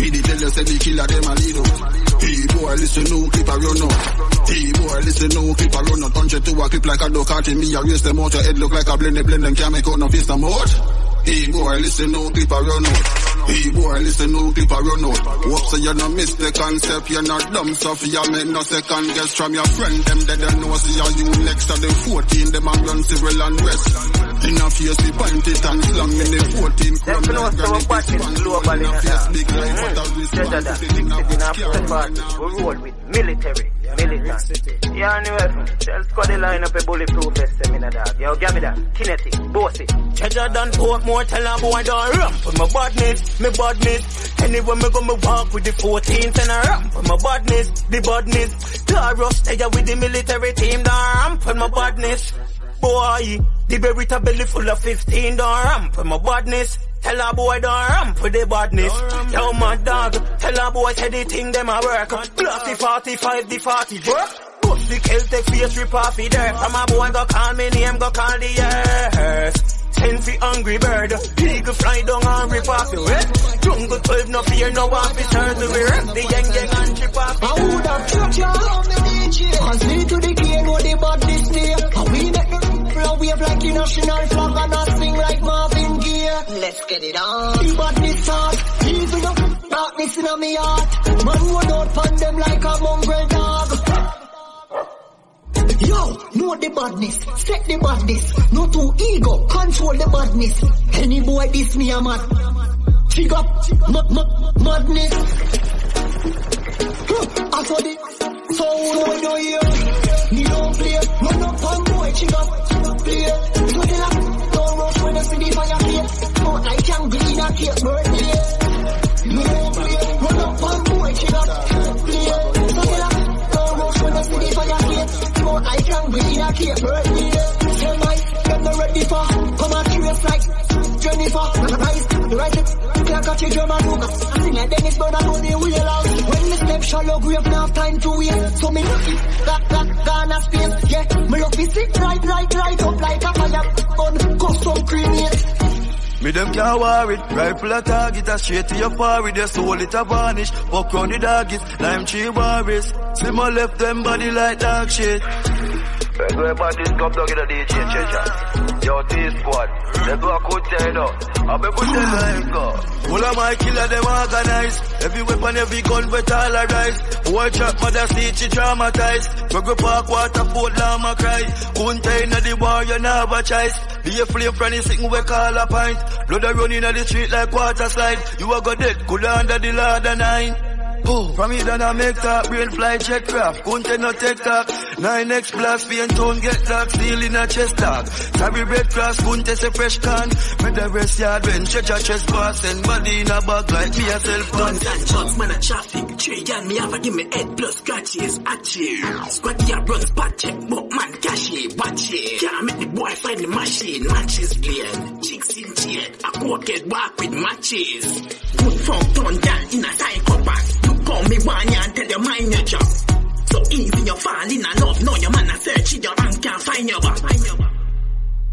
Me the tell you said the killer them a leader. Hey boy, listen no clip a run up. Hey boy, listen no clip a run up. Punch it to a clip like a dog cart in me. I raise them out, your head look like a blend. They blend them can't make out no face no more. Hey boy, listen no clip a run up. Hey boy, listen no clip a run out. Whoops, so you no miss the concept. You're not dumb stuff. You make no second guess from your friend. Them that don't know see are you next to them fourteen. Them are blunt, civil and west. Enough face the point it and slam in the fourteen. Let's know some parties globally now. We roll with military, militant. Yeah, anyway, tell Scotty line up a bulletproof seminar dog. Yo, give me that. Kinetic, bossy. Cheddar done port more, tell a boy don't ramp with my badness, my badness. Anyway, me go me walk with the fourteenth and I ramp with my badness, the badness. Tara stay with the military team, don't ramp with my badness. Boy, The berita belly full of fifteen, don't ramp with my badness. Tell a boy don't ramp with the badness. Yo, my dog, tell a boy say the thing them a work. Plus the forty-five, the forty jerk. Bust the Celtic face, rip off the dirt. From a boy go call me name, go call the earth. Ten feet hungry bird, eagle fly down and rip off your head. Jungle twelve, no fear, no officers. We rip the yang yang and rip off. I would have church ya, cause we to the game where they bought this day. We make the people wave like the national flag and I sing like Marvin Gaye. Let's get it on. He bought this heart, even up darkness in my heart. Man who don't pan them like a mongrel dog. Yo, know the badness, set the badness, no too ego, control the badness. Any boy diss me a mad, jig up, mad, mad, madness. Huh, I saw the sound when you hear, me don't play, man up and boy, jig up, play. So tell a, don't rush when I see the fire play, no I can't be in a cake birthday. Me don't play, man up and boy, jig up, play. So tell a, don't rush when I see the fire play. I can't be in a cake birthday. Tell my, get me ready for. Come on, curious like Jennifer. Rise, rise it. Can't catch a German look. Sing like Dennis, but I know the wheel out. When me step shallow grave, now time to wait. So me look it, that, that, Ghana space. Yeah, me look it, sit right, right, right up like a fire gun. Custom cremate. Me them can't worry, rifle a target, a straight to your parry, their soul it a vanish, fuck on the doggies, lime tree barries, see my left them body like dog shit. Let's go about this cup dog in the D J, Chacha. Yo, T-Squad, let's go a good time now. I'll be good time, go. All of my killer, them organized, every weapon, every gun, we tolerate. Boy, trap, mother, see, she traumatized. Rugby park, water, boat, llama cry. Contain of the war, you never chase. Be a flame from the sitting, we call a pint. Blood a running on the street like water slide. You a go dead, good under the ladder nine. Oh, from it and I make talk, brain fly, check craft, content no tech talk. nine X blast, pain tone, get dark, steel in a chest tag. Savvy red cross, contest a fresh can. With the rest yard when stretch a chest pass and body in a bag like me a self gun. Gun shots, man a traffic, tree and me have a give me head plus scratches, actually. Squad your brothers, spot check, but man cash it, watch it. Can't make the boy find the machine, matches playing. Chicks in cheat, a coquette walk with matches. Good from town, girl in a psychopath. Call me one and tell your mind your job. So easy you fall in a love. Now your man a search in your bank can't find your back.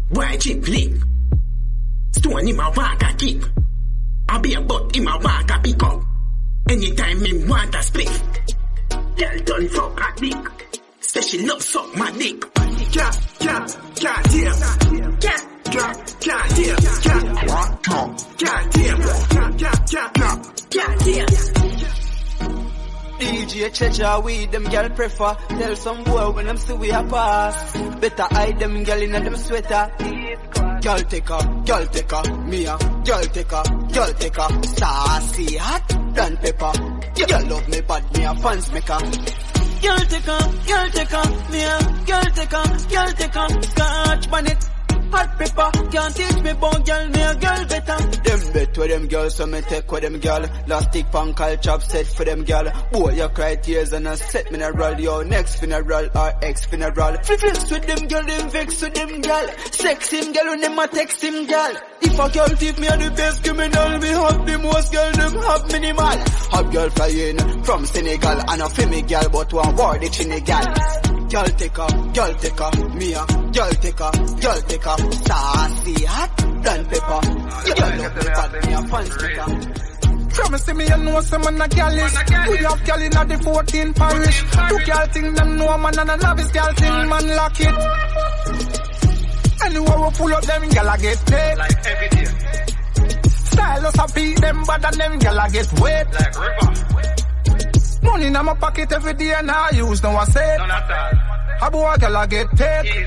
Why cheap leave? Stone him a walk a keep. I be a butt him a walk a pick up. Anytime him want a split. Girl done fuck a dick. Say she love suck my dick. Can't, can't, can't deal. Can't, can't, can't deal. Can't, can't deal. Can't, can't, can't deal. D J Checha, we them girl prefer. Tell some boy when them see we a pass. Better hide them girl in them sweater. Girl take her, girl take her, Mia. Girl take her, girl take her. Sassy hot, than pepper. Girl love me but me a fans maker. Girl take her, girl take her, Mia. Girl take her, girl take her. Scotch bonnet, hot pepper. Can't teach me about girl, me a girl better. Them bet with them girls, so me take with them girl. Last stick punk chop set for them girl. Boy, you cry tears and I set mineral. Your next funeral or ex funeral. Flip flips with them girl, them vex with them girl. Sex him girl when them a text him girl. If a girl tip me a the best criminal, we have the most girl, them have minimal. Hot girl flying from Senegal and a female girl, but one word the chinny girl. Girl take her, girl take her, Mia. Girl take her, girl take her. Sassy hot, than pepper. Girl love me but me a fans maker. Promise me you know some man a gal is. We have gal in the fourteen parish. Two gal thing them know man and a novice gal thing man lock it. Anywhere we pull up them gal a get paid. Like every day. Style us a beat them bad and them gal a get wet. Like river. Money in my pocket every day and I use no I say. A boy girl I get take.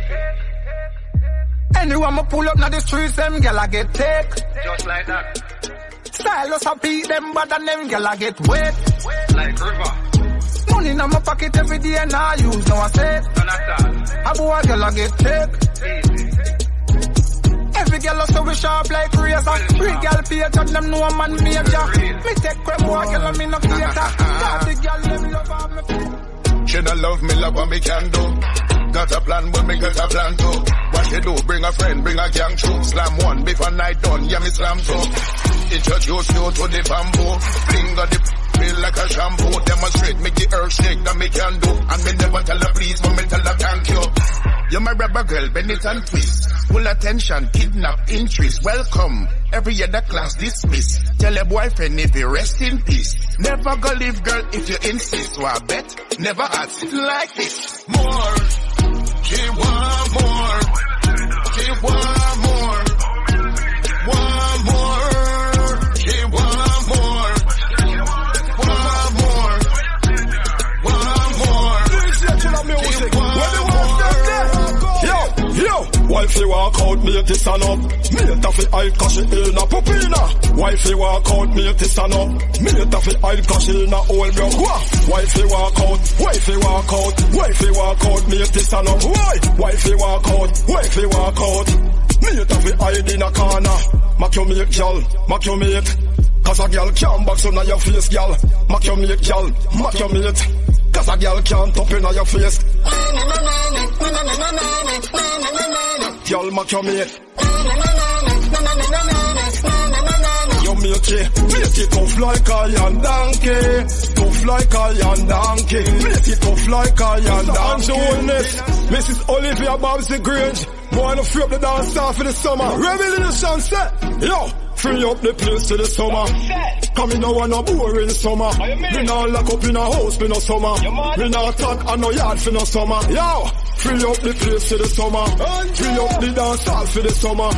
Anyone I pull up na the streets, them girl I get take. Just like that. Style us a beat them bad and them girl I get wet. Like river. Money in my pocket every day and I use no I say. A boy girl I get take. Every girl also we sharp like razor. Three girl page and them no man major. Me take crap boy girl and me no cater. Dirty girl them love me. She don't love me love what me can do. Got a plan, but me got a plan too. What you do? Bring a friend, bring a gang too. Slam one before night done, yeah me slam too. Introduce you to the bamboo. Finger the pill like a shampoo. Demonstrate, make the earth shake that me can do. And me never tell her please, but me tell her thank you. You're my rubber girl, bend it and twist. Full attention, kidnap interest. Welcome, every other class dismiss. Tell a boyfriend if you rest in peace. Never go leave girl if you insist. So I bet, never ask it like this. More, she want more. She want more. Want more. She want more. Want more. Want more. She want more. Wifey walk out, mate, to stand up. Mate, have to hide, cause she in a pupina. Wifey walk out, mate, to stand up. Mate, have to hide, cause she in a old block. Wifey walk out, wifey walk out. Wifey walk out, mate, to stand up. Why? Wifey walk out, wifey walk out. Mate, have to hide in a corner. Make your mate, y'all, make your mate. Cause a girl can't box on your face, girl. Make your mate, y'all, make your mate. Cause a girl can't top in your face. Y'all make your mate. You make it, make it tough like a young donkey. Tough like a young donkey. Make it tough like a young donkey. Missus Olivia Bobsey Grange. Boy, no free up the dance off for the summer. Revolution set. Yo, free up the place to the summer. Come in now and a boring summer. We not lock up in a house for no summer. We not talk and no yard for no summer. Yo. Free up the place for the summer. Free up the dance hall for the summer.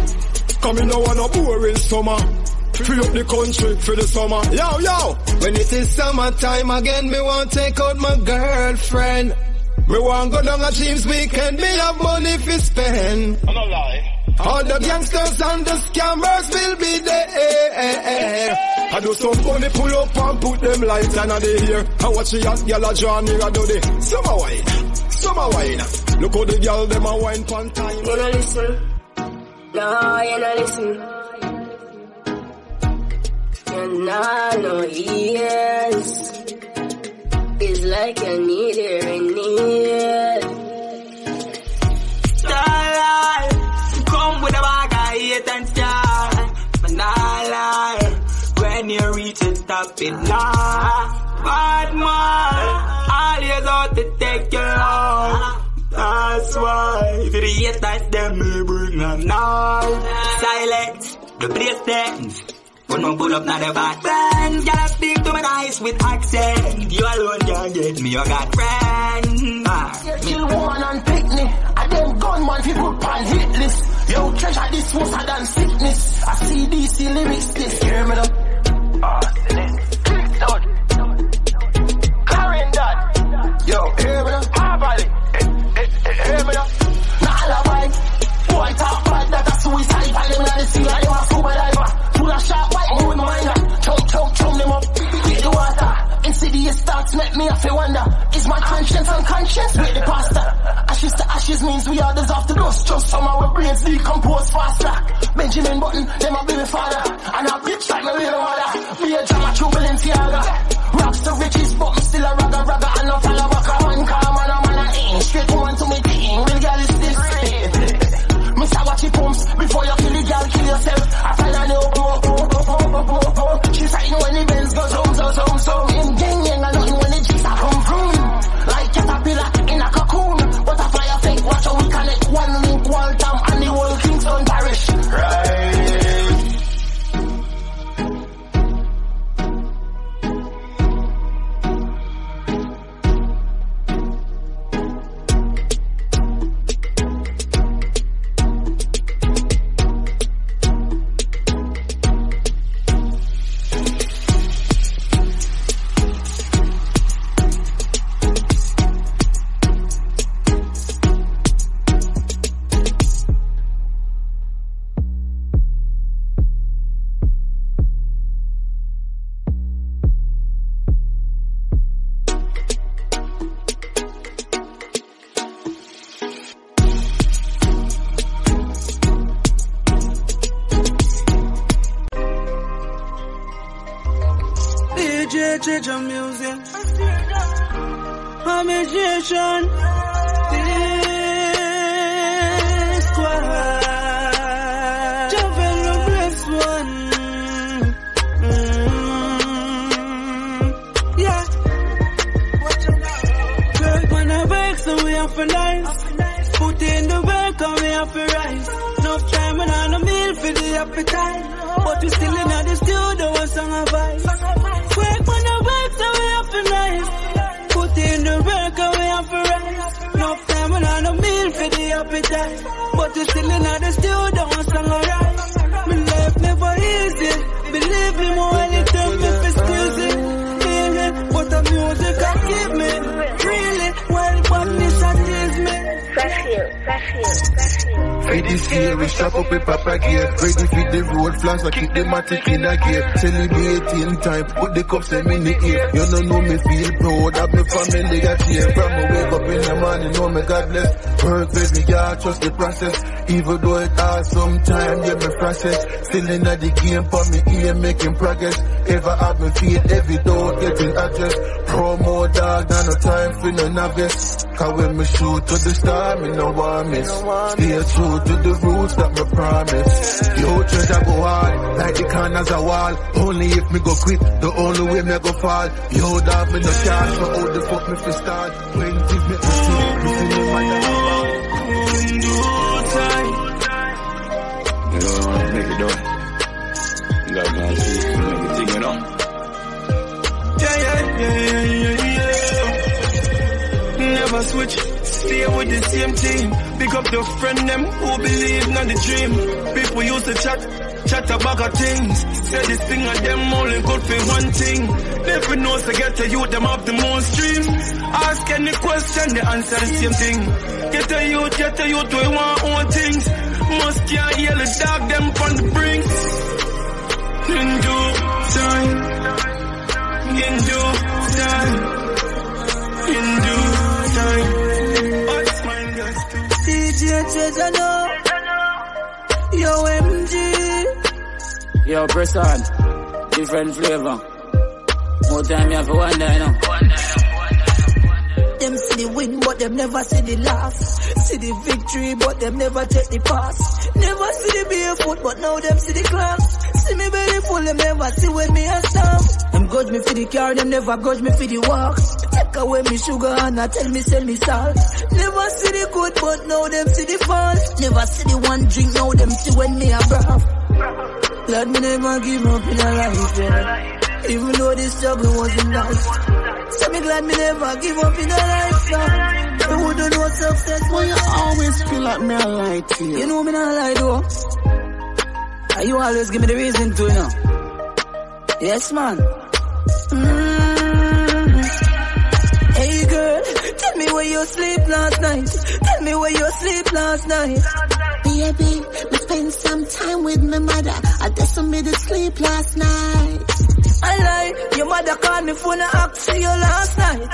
Coming now on a boring summer. Free up the country for the summer. Yo, yo! When it is summertime again, me want take out my girlfriend. Me want go down a James weekend. Me have money for spend. I'm not lying. All the gangsters and the scammers will be there. I do some funny pull up and put them lights under the ear. I watch the hot girl a draw near a do the summer wine. Summer wine. Look how the girl them a wine pan time. You no listen. No, you no listen. You're not no ears. It's like you need it and need. Starlight, come with a bag of hate and star. But not lie, when you reach the top, it lies. Bad man. Years out to take you long. That's why if you hate that them me bring them now. Silence, the place stands. But no pull up not the back friends. Gotta speak to me nice with accent. You alone can get me, you got friends. Ah. You kill one and pick me. I them gunman people pan hit list. You treasure this worse than sickness. I see these lyrics this. Hear me though. Ah, this click down. Carrying that. Yo, hear me now, everybody, hear me now. Nah, I love it. Boy, talk bad, that a suicide. I live in the sea, I am a scuba diver. Full of sharp white, hold my mind. Choke, choke, choke them up. Get the water. Insidious thoughts make me have to wonder. Is my conscience unconscious? Wait, the pastor. Ashes to ashes means we all deserve to dust. Just somehow our brains decompose faster. Benjamin Button, them a baby father. And a bitch like my little mother. Be a drama through Balenciaga. Rocks to riches, but I'm still a ragga, ragga. And no follow back a man, car man, a man, I ain't. Straight woman to me, ding. Real girl is this. Mister Watch it pumps. Before you kill the girl, kill yourself. I fell on the up, up, up, up, up, up, up, up. She's fighting when the Benz goes home, so, so, so. In gang, gang, and nothing when the chicks are come from. Like caterpillar in a cocoon. Butterfly effect, watch how we connect. One link, one time, and the whole Kingston parish. Right. Music, I'm a musician. appetite. But we still in the studio and song a vibe. Work on the work so we have to nice. Put in the work and we have to rise. No time and I no meal for the appetite. But we still in the studio and song a rise. My life never easy. Believe me more when it turns me for squeezy. But the music I give me. Really, well, badness I tease me. Fresh you, fresh you, fresh you. For this year, we shop up with Papa Gear. Ready for the road flags, I kick the matic in a gear. Celebrating time, put the cups in the ear. You don't know me feel proud, have my family got here. From a wake up in the morning, know me God bless. Work baby, yeah, trust the process. Even though it hard sometimes, yeah, me process. Still in the game, for me ear, making progress. Ever have me feel, every door getting addressed. Promo dog, now no time for no novice. Cause when me shoot to the star, me no want miss. Stay true to the roots that me promise. The whole church I go hard, like the corners a wall. Only if me go quit, the only way me go fall. Yo, that me no cash, but how the fuck me fi start? When give me a shoot, me fi no matter how. In no time, you don't want to make it up. You gotta go and see if you make it thing, you know. Yeah, yeah, yeah, yeah, yeah. Never switch. Stay with the same team. Pick up the friend them who believe not the dream. People used to chat, chat about things. Said this thing of them only good for one thing. Never knows to get to you them up the mainstream. Ask any question, they answer the same thing. Get to you, get to you, do you want own things? Must can't hear the dog them from the brink. In due time, in due time, in due time. D J Treasure now, yo M G. Yo Brisson, different flavor. More time you have to wonder, you know. Them see the win, but them never see the loss. See the victory, but them never take the pass. Never see the barefoot, but now them see the class. See me belly full, them never see when me a stop. Them gauge me for the car, them never gauge me for the walk. Take away me sugar and I tell me sell me salt. Never see the good, but now them see the false. Never see the one drink, now them see when me a bruv. Let me never give up in a life, yeah. Even though this struggle wasn't nice. So me glad me never give up in a life, yeah. You wouldn't know success, but you always feel like me a lie to you. You know me not lie though. And you always give me the reason to, you know. Yes, man. Mm-hmm. Hey, girl, tell me where you sleep last night. Tell me where you sleep last night. Baby, me spend some time with my mother. I just made it sleep last night. I lie, your mother called me phone and asked for you last night.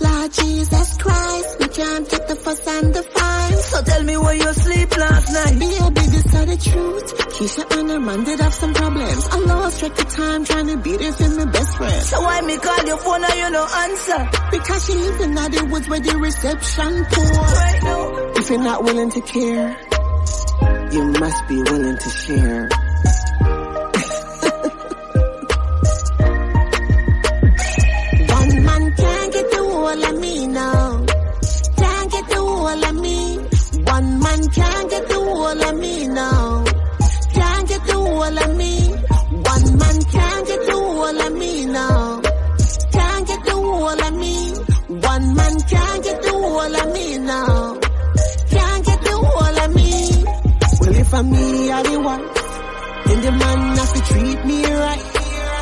Lord Jesus Christ, we can't take the fuss and the fight. So tell me where you sleep last night. Baby, this is the truth. Keisha and her man did have some problems. I lost track of time trying to be this in my best friend. So why me call your phone and you no answer? Because she lives in the woods where the reception poor. Right now, if you're not willing to care, you must be willing to share. Can't get the whole of me now. Can't get the whole of me. One man can't get the whole of me now. Can't get the whole of me. One man can't get the whole of me now. Can't get the whole of me. Well, if I'm me, I the one. Then the man has to treat me right.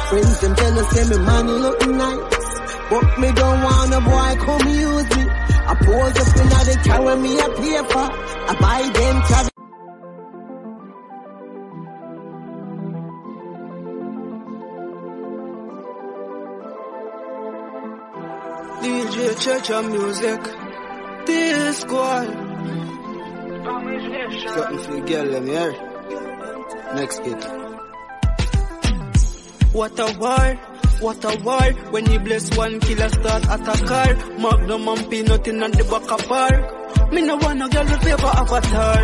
Friends them tell us that my man look nice. But me don't want a boy come use me. I pose up in a they carry me a paper. I buy them travel. D J Church of Music, this squad. Something for the girl, let me hear. Next bit. What a war. What a war, when he bless one killer start at a car. Magnum and peanut in on the back of bar. Me no want no girl with paper avatar.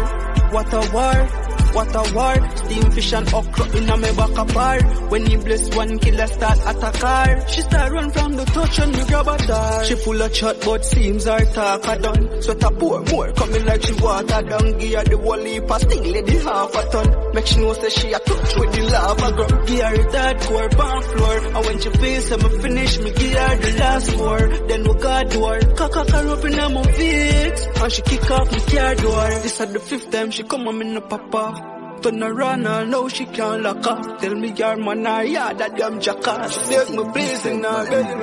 What a war, what a war. Steam fish and okra in a me back apart. When he bless one killer start at a car. She start run from the touch and you grab a dart. She full of chat but seems her talk a done. Sweat a pour more coming like she water down. Give her the whole heap a sting lady half a ton. Make she know say she a touch with the lava girl. Give her a dart to her barn floor. And when she face him a finish me give her the last war. Then we got door. Kakakar up in a my vex. And she kick off my car door. This at the fifth time she come on in the papa. Turn around and now she can't lock off. Tell me your man are yeah, that damn jackass. Save me please in her belly.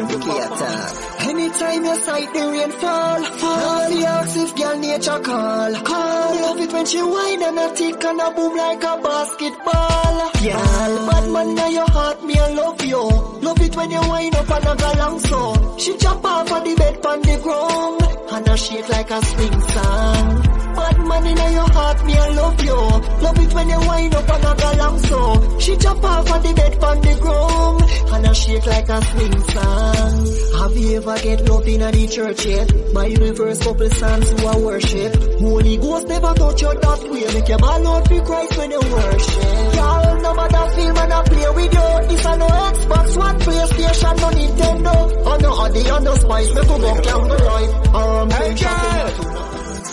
Anytime you sight the rainfall, all the ox if girl nature call. Call love it when she whine and her tick and a boom like a basketball. Girl, bad man now your heart me I love you. Love it when you whine up and a galang so. She jump off of the bed on the ground and her shake like a swing song. Bad man in your heart, me I love you. Love it when you wind up and a galang so. She jump off on the bed on the ground and I shake like a swing song. Have you ever get love in the church yet? My universe couple songs who I worship. Holy Ghost never touch you that way. Make your ball out for Christ when you worship. Y'all no matter film and I play with you. This I no Xbox One, PlayStation, no Nintendo. I know how they underspice me to go down the line. I'm going to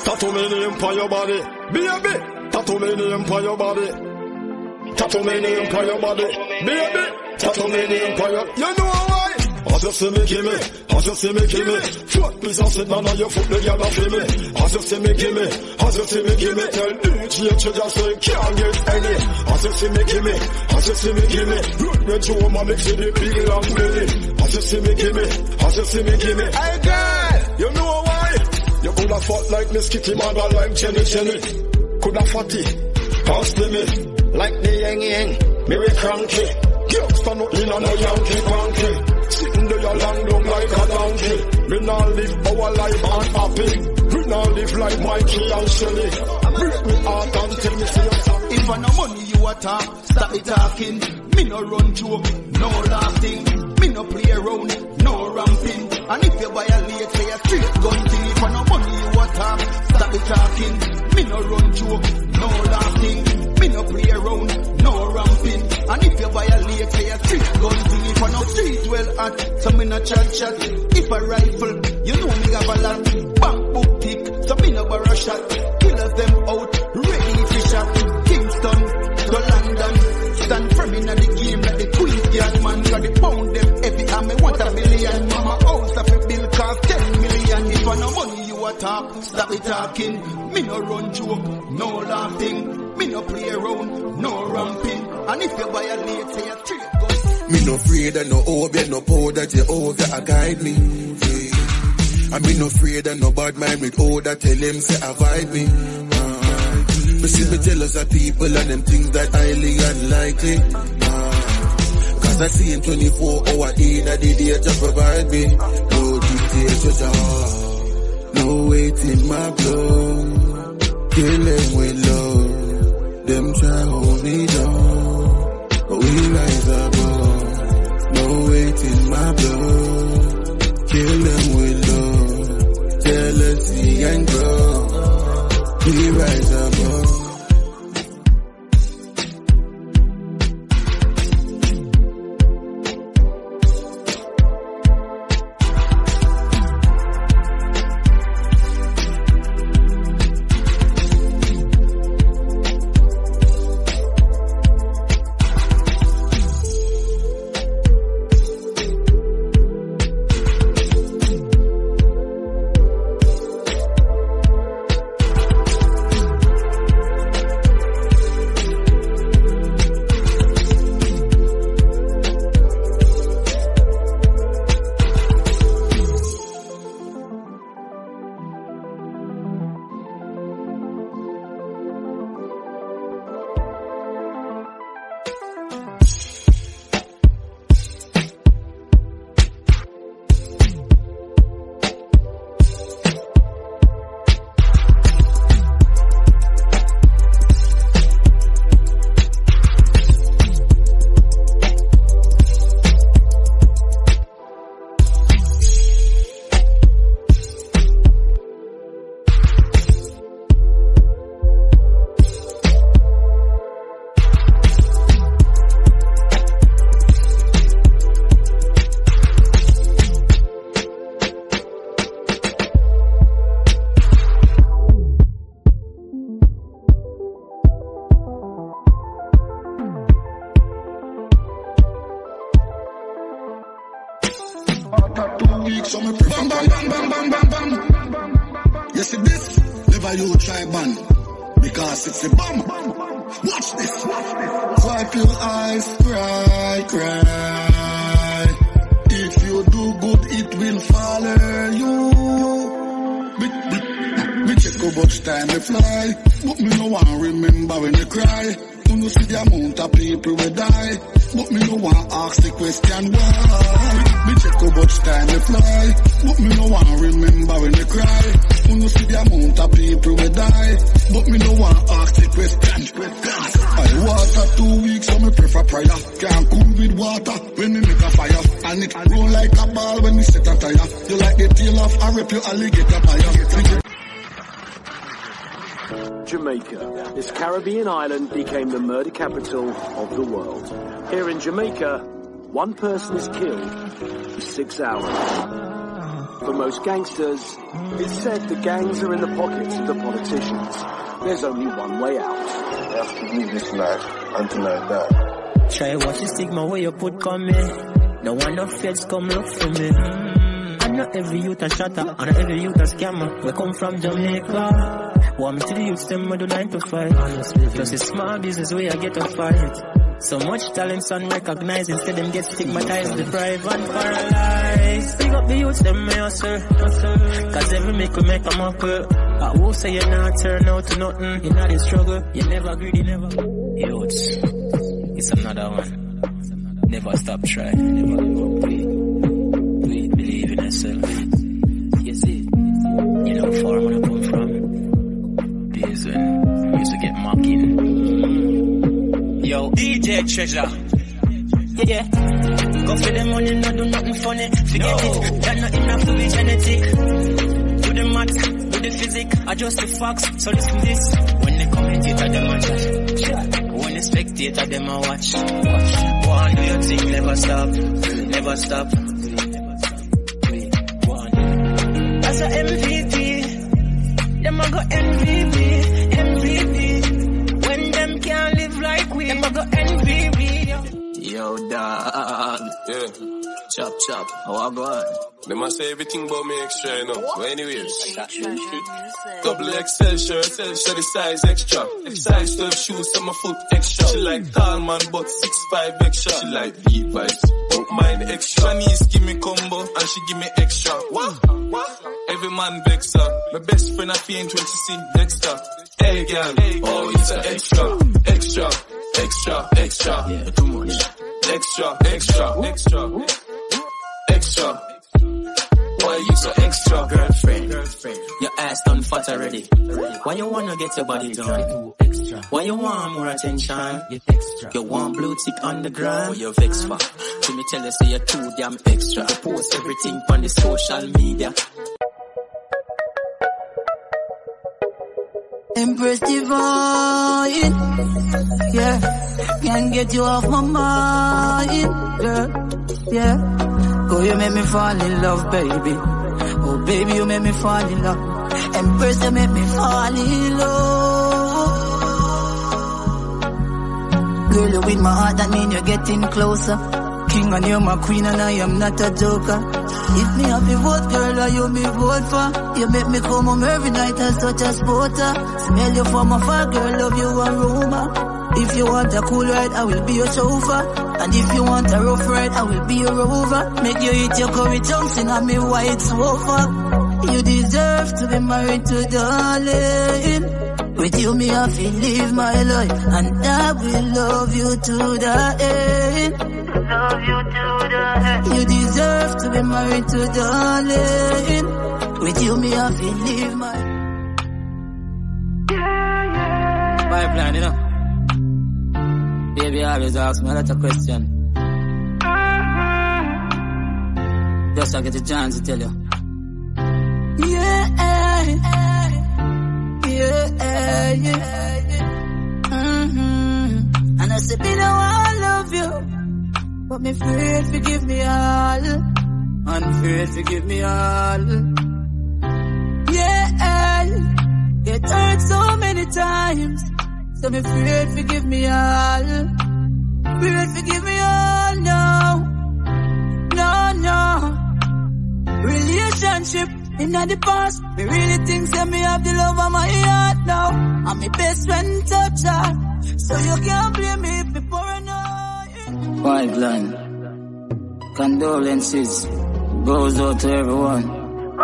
tattoo me name for your body, baby. Tattoo me name for your body. Tattoo me name for your body, baby. Tattoo me name for your. You know why? As you see me, gimme. As you see me, gimme. Foot please, I sit down on your foot, the girl feel me. As you see me, gimme. As you see me, gimme. Tell D J you just say can't get any. As you see me, gimme. As you see me, gimme. Root me to my mix in the big long belly. As you see me, gimme. As you see me, gimme. Hey girl, you know why? You coulda fought like Miss Kitty, mother like Jenny Jenny. Coulda fatty, cause me like the yang yang, me we cranky. Youngster no in on no Yankee cranky. Sitting there your long long like a donkey. Me now live our life unhappy. We now live like Mikey and Shelly. Break me out and tell me say sorry. If I no money you a talk, stop me talking. Me no run joke, no laughing. Me no play around, no ramping. And if you violate, say a straight gun thing. If I no money you a talk, stop me talking. Me no run joke, no laughing. Me no play around, no ramping. And if you violate, say a straight gun thing. If I no street well at, so me no chat chat. If I rifle, you know me have a lot. Bank book tick, so me no borrow shot. Killers them out, ready for shot. Kingston, to London, stand firm in the game like the Queen's Guard man. Got the pound them heavy and me want a million. Mama house of a bill cost ten million. If I no money you a talk, stop me talking. Me no run joke, no laughing. Me no play around, no ramping. And if you buy a late, say a trick goes. Me no afraid and no hope, no power that you owe that I guide me. Yeah. I me no afraid and no bad mind with all that tell him say I vibe me. Uh, me see me jealous of people and them things that highly unlikely. I see in twenty-four hour in a day to provide me. No details, just a no weight in my blood. Kill them with love. Them try hold me down, but we rise above. No weight in my blood. Kill them with love. Jealousy and growth. We rise above. After two weeks, so me bam, bam, bam, bam, bam, bam, bam. You see this? Never you try ban, because it's a bomb. Watch this, watch this. Wipe your eyes, cry, cry. If you do good, it will follow you. Big, big. Me check how much time they fly, but me no want remember when they cry. When you see the amount of people we die, but me no want ask the question why. Me check how much time they fly, but me no want remember when they cry. When you see the amount of people we die, but me no want ask the question. I water two weeks, so me prefer prayer. Can't cool with water when me make a fire, and it roll like a ball when me set a tire. You like the tail of a rip, you alligator fire. Jamaica, this Caribbean island, became the murder capital of the world. Here in Jamaica, one person is killed for six hours. For most gangsters, it's said the gangs are in the pockets of the politicians. There's only one way out. I have to leave this life until I die. Try watch the stigma where you put coming. No one of feds come look for me. I know every youth a shatter, I know every youth a scammer. We come from Jamaica. Want me to the youths, them I do nine to five. Honestly, just a small business where I get to fight. So much talent's unrecognized, instead them get stigmatized, deprived and paralyzed. Pick up the youths, them I hustle, cause every make we make a muckle. But who say you not turn out to nothing? You know the struggle, you never greedy, never. Youths, it's another one. Never stop trying, never give up, please. Please believe in yourself. You see, you know far where I come from. Days when we used to get mocking. Yo, D J Treasure. Yeah, yeah. Go for the money, no do nothing funny. Forget no. It, that not enough to be genetic. Do the math, do the physics, adjust the facts, so listen to this. When they commentate, I them a chat. Yeah. When they spectate, I them a watch. Watch. One do your thing, never stop, never stop. One. That's a M V P. Them a go M V P, M V P. When them can't live like we, them a go M V P. Yo, dog. Yeah. Chop, chop. How I go on? They must say everything about me extra, you know. So anyways, double X L shirt, L shirt is size extra. Size twelve shoes, and my foot extra. She like tall man, but six five extra. She like Levi's, don't mind extra. Niece give me combo, and she give me extra. What? Every man vex her. My best friend I faint when she see Dexter. Hey girl, oh it's an extra, extra, extra, extra. Yeah, too much. Extra, extra, extra, extra. Why you so extra, girlfriend? girlfriend. Your ass done fat already. Why you wanna get your body done? Why you want more attention? You want blue tick on the ground? You're vexed for. To me tell us that you're too damn extra. You post everything on the social media. Empress Divine, yeah. Can't get you off my mind, girl, yeah. Oh, you make me fall in love, baby. Oh, baby, you make me fall in love. Empress, you make me fall in love. Girl, you with my heart, that mean you're getting closer. King and you're my queen and I am not a joker. If me have me vote, girl, or you me vote for. You make me come home every night as touch a spotter. Smell you from afar, girl, love you aroma. If you want a cool ride, I will be your chauffeur. And if you want a rough ride, I will be your rover. Make you eat your curry Johnson and me white sofa. You deserve to be married to darling. With you, me have to live my life. And I will love you to the end. Love you to the end. You deserve to be married to darling. With you, me have to live my life. Pipeline, you know. Baby always asks me a lot of questions. Just I get a chance to tell you. Yeah, yeah, yeah, yeah. Mm-hmm. And I said, you know I love you, but me afraid to give me all. I'm afraid to give me all. Yeah, it hurt so many times. So me afraid forgive me all. Afraid forgive me all, no. No, no. Inna the past, me really think say me have the love of my heart now. I'm my best friend touch her, so you can't blame me if me paranoid. Wild line, condolences goes out to everyone who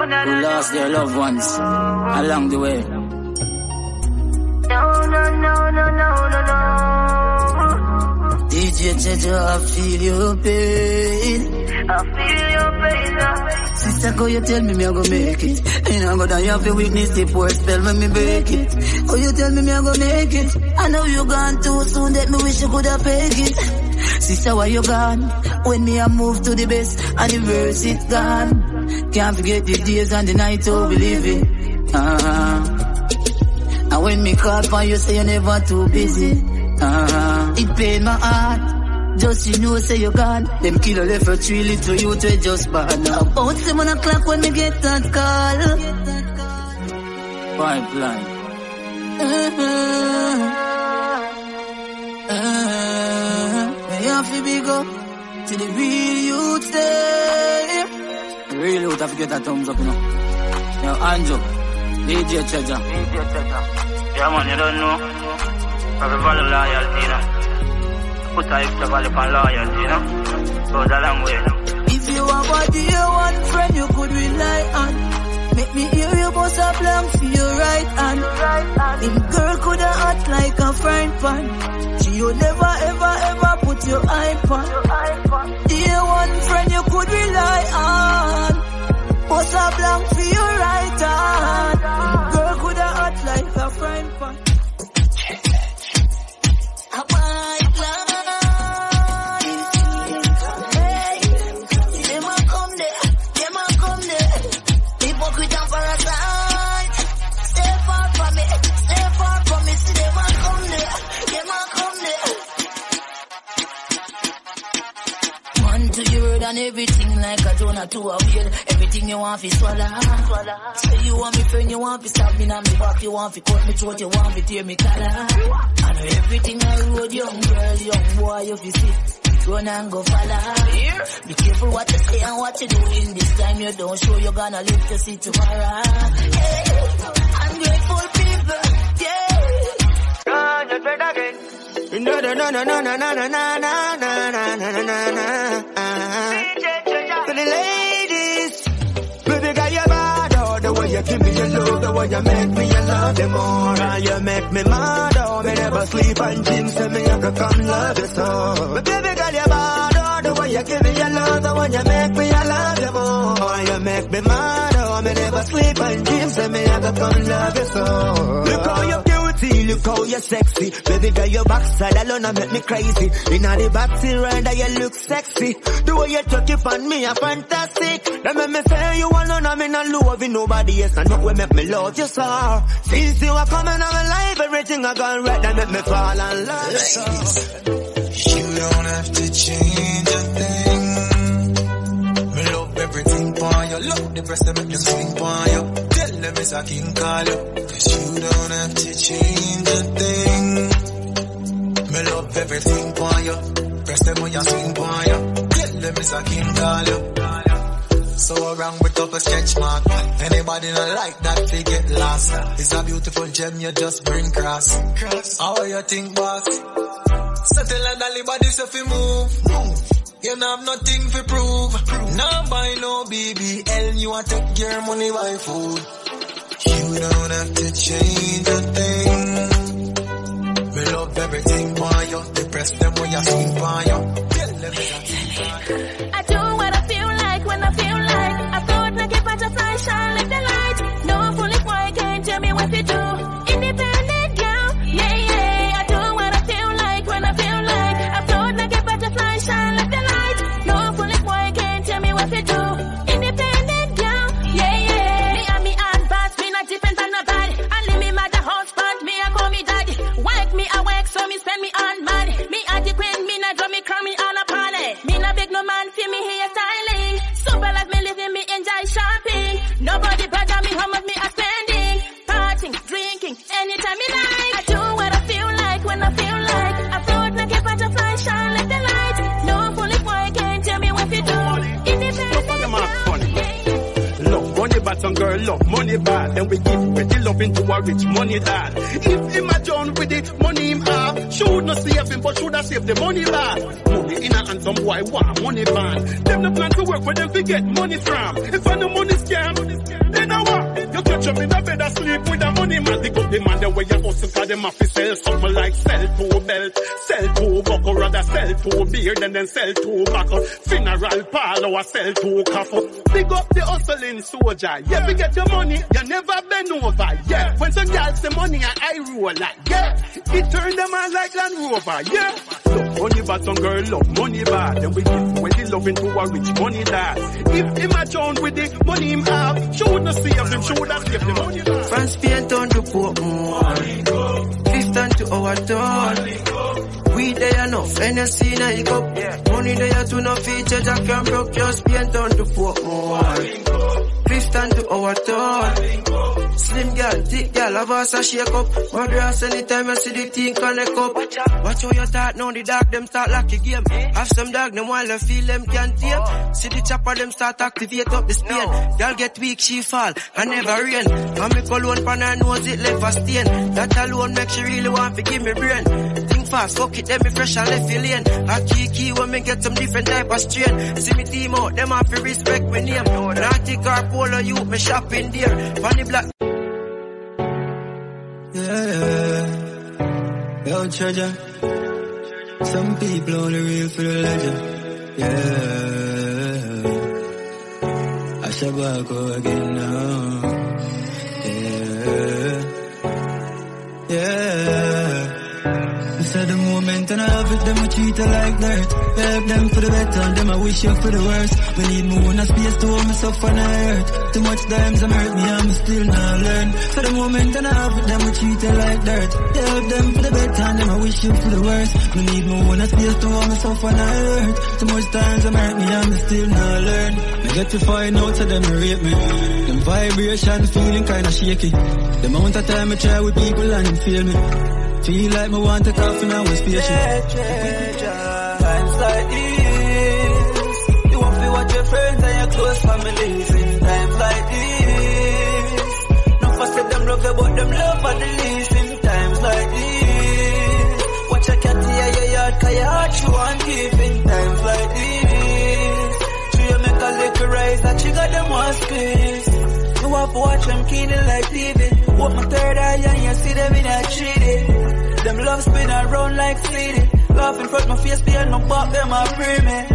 lost their loved ones along the way. No, no, no, no, no, no, no. D J Jejo, I feel your pain. I feel your pain. Now. Sister, go you tell me me I go make it. You know go down, you have to witness the poor spell when me break it. Oh, you tell me me I go make it. I know you gone too soon, that me wish you could have fake it. Sister, why you gone? When me I move to the best, and the verse is gone. Can't forget the days and the nights, oh, believe it. Uh-huh. And when me call for you, say you're never too busy. Uh-huh. It pain my heart. Just you know, say you're gone. Them killer left for three little you to just bad now. About seven o'clock when me get that call. Pipeline. Uh-huh. Uh-huh. Me have to big up to the real youth stay. The real youth have to get a thumbs up now. Now, Andrew. D J Chaja. D J Chaja. Yeah, man, you don't know. Have a value loyalty, you know. Put a extra value on loyalty, you know. Goes a long way, you know. If you have a dear one friend you could rely on, make me hear you bust a blank for your right hand. Them girl could have act like a frying pan. She you never, ever, ever put your iPad. Dear one friend you could rely on, bust a blank for your right hand. And everything like a donut to a wheel. Everything you want fi swallow. Say you want me friend, you want fi stab me now me back, you want fi cut me throat, you want fi tear me collar. And everything I road, young girl, young boy, you fi sit, run and go follow. Yeah. Be careful what you say and what you do. In this time you don't show, you're gonna live to see tomorrow. Hey, ungrateful people, yeah. Run and tread again. No no no no no no no no no no no no no. For the ladies, baby, got your bad, oh, the way you give me your love, the way you make me your love, the more and you make me mad, oh, me never sleep and dream, so me have to come love you so. But baby, got your bad, oh, the way you give me your love, the way you make me your love, the more and you make me mad, oh, me never sleep and dream, so me have to come love you so. Look how you look how you're sexy. Baby girl, your backside alone I make me crazy. In the battle rider you look sexy. The way you talk it on me, I'm fantastic. That make me say you alone I mean I'm loving nobody else. And that way make me love you so. Since you are coming I'm alive, everything I gone right. That make me fall in love so. You don't have to change a thing. Me love everything for you. Love the rest that make me swing for you. Tell them it's a king call you. You don't have to change a thing. Me love everything for you. Press them on your swing for you. Get them is a king call you. So around with up a sketch mark. Anybody not like that they get lost. It's a beautiful gem you just bring cross. How you think boss? Settle and all the bodies if you move. You don't have nothing to prove. Now buy no B B L. You a take your money buy food. You don't have to change a thing. We love everything for you. Depress them when you swing for you. I do what I feel like when I feel like. I thought I give butterfly shine like the light. No foolish boy can't tell me what to do. Independent girl, yeah yeah. I do what I feel like when I feel like. I thought I give butterfly shine like the light. No foolish boy can't tell me what to do. Me on mad, me adequate, me not draw me, cry me all upon it. Me not beg no man, feel got some girl love, money bad. Then we give petty love into a rich money dad. If him a done with it, money him have. Should not save him, but should have saved the money back. Money in a hand, some boy want money man. Them no plan to work where them fi get money from. If I no money scam, then I want. You catch up in a bed asleep with a money man. They got the man the way you hustle, cause them have to sell something like sell two belt, sell two buckle, rather sell two beer than then sell two buckle. Funeral parlor or sell two coffee. Big up the hustling soldier. Yeah, we get your money, you never bend over. Yeah, when some girls the money and I roll like yeah, it turn them on like Land Rover. Yeah, love money bad, some girl love money bad. Then we give away the love into a rich money that. If him a joined with the money him have, should not save him, should have saved the money back. France Spain turn to Portmore. Listen to our turn. We there enough, N S C now you go. Money there to no feature, Jack and Broke, your Spain turn to Portmore. Listen to our turn. Slim girl, thick girl, have us a shake up. Murderers anytime I see the thing connect up. Watch how you talk now, the dog them start like a game. Have some dog, them while they feel them can't tame. See the chopper, them start activate up the spin. Girl get weak, she fall, I never rain. I make alone pan her nose, it left a stain. That alone make she really want to give me brain. Think fast, fuck it, then me fresh and left lane. I key key when me get some different type of strain. See me team out, them have to respect me name. When I take her all of you, me shopping there. Funny black. Yeah, yo treasure. Some people only real for the legend. Yeah, I shall back again now. Yeah, yeah. I said the moment and I have it, them a cheater like dirt. Help them for the better, and them I wish you for the worst. We need more own space to hold myself on earth. Too much times I'm hurt me, I'm still not learn. For the moment and I have with them, I treat it like dirt. Help them for the better, and them I wish you for the worst. We need more own space to hold myself on earth. Too much times I'm hurt me, I'm still not learn. I get to find out so them rape me. Them vibration feeling kinda shaky. The amount of time I try with people and them feel me. Feel like me want to cough and I was patient. Like this, you won't feel what your friends and your close families in times like this. No fuss them love about them love and the least in times like this. Watch a cat here, your yard, cause your heart you want give in times like this. Do you make a little rise that you got them one squeeze? You want to watch them keen like T V. Walk my third eye and you see them in a cheating. Them love spin around like fleeting. Laugh in front my face, behind my back, them are premium.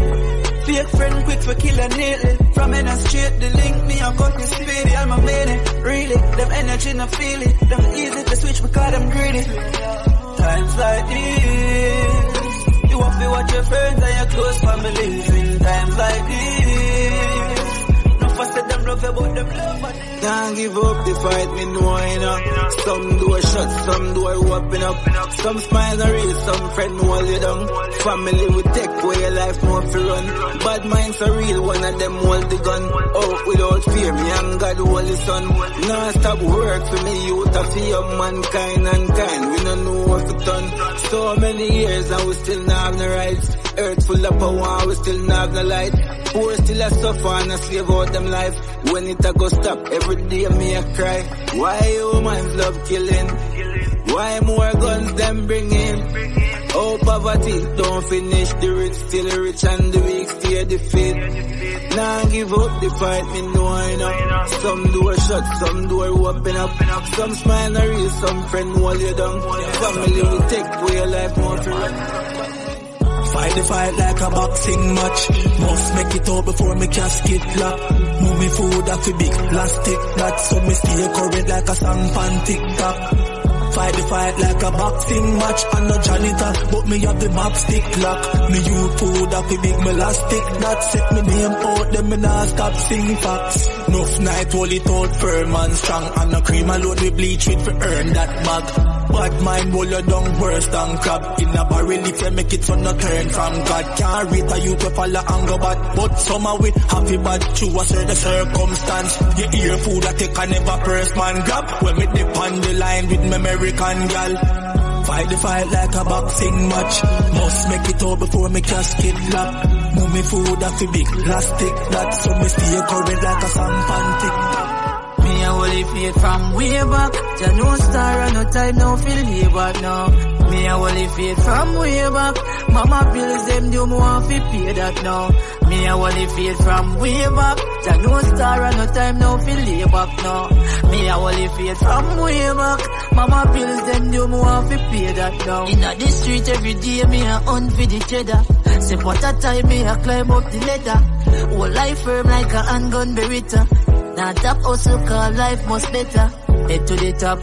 Fake friend quick for killing neatly. From in a street, they link me, I got me speedy. I'm a minute, really. Them energy, no feel it. Them easy to switch because them greedy. Times like this, you won't be what your friends and your close families in times like this. No faster them love about them love. Can't give up the fight, me know I know. Some door shut, some door open up. Some smile are real, some friend hold you down. Family will take away your life, no if you run. Bad minds are real, one of them hold the gun. Out without fear, me and God hold the sun. Now stop work for me, youth of fear, mankind and kind. We don't know what to done. So many years and we still not have no rights. Earth full of power, we still not have no light. Poor still a suffer and a slave out them life. When it a go stop, every day me a cry. Why humans love killing? Why more guns them bring in? Oh, poverty don't finish the rich, still rich and the weak stay defeated. Nah, give up the fight, me know I know. Some door shut, some door open up. Some smile not real, some friend hold you down. Family will take away your life, not to run. Fight the fight like a boxing match. Must make it out before me casket lock. Move me food off a big plastic that. So me stay current like a sampan tick-tock. Fight the fight like a boxing match. I'm no janitor, but me have the map stick lock. Me use food up, we make me last stick that. Set me name out, then me not stop sing facts. Nuff night, hold it out firm and strong. I'm no cream alone, we bleach it for earn that bag. Bad mind, roll you down worse than crap. In a barrel, if you make it, so no turn from God. Can't read a you to follow and go bad. But some are with happy bad, to a certain circumstance. You hear food that you can never purse man grab. When me dip on the line with me memory. American gal, fight the fight like a boxing match. Must make it out before me casket lock. Move me food off a big plastic that. So me stay current like a sampan tick. a holy faith from way back. Ja no star and no time, no feel way back now. Me a holy faith from way back. Mama bills them do more want fi pay that now. Me a holy faith from way back. Ja no star and no time, no feel way back now. Me a holy faith from way back. Mama bills them do more want fi pay that now. Inna the street every day me a hunt for the cheddar. Say what a time me a climb up the ladder. Whole life firm like a handgun Beretta. Now top hustle call life must better. Head to the top,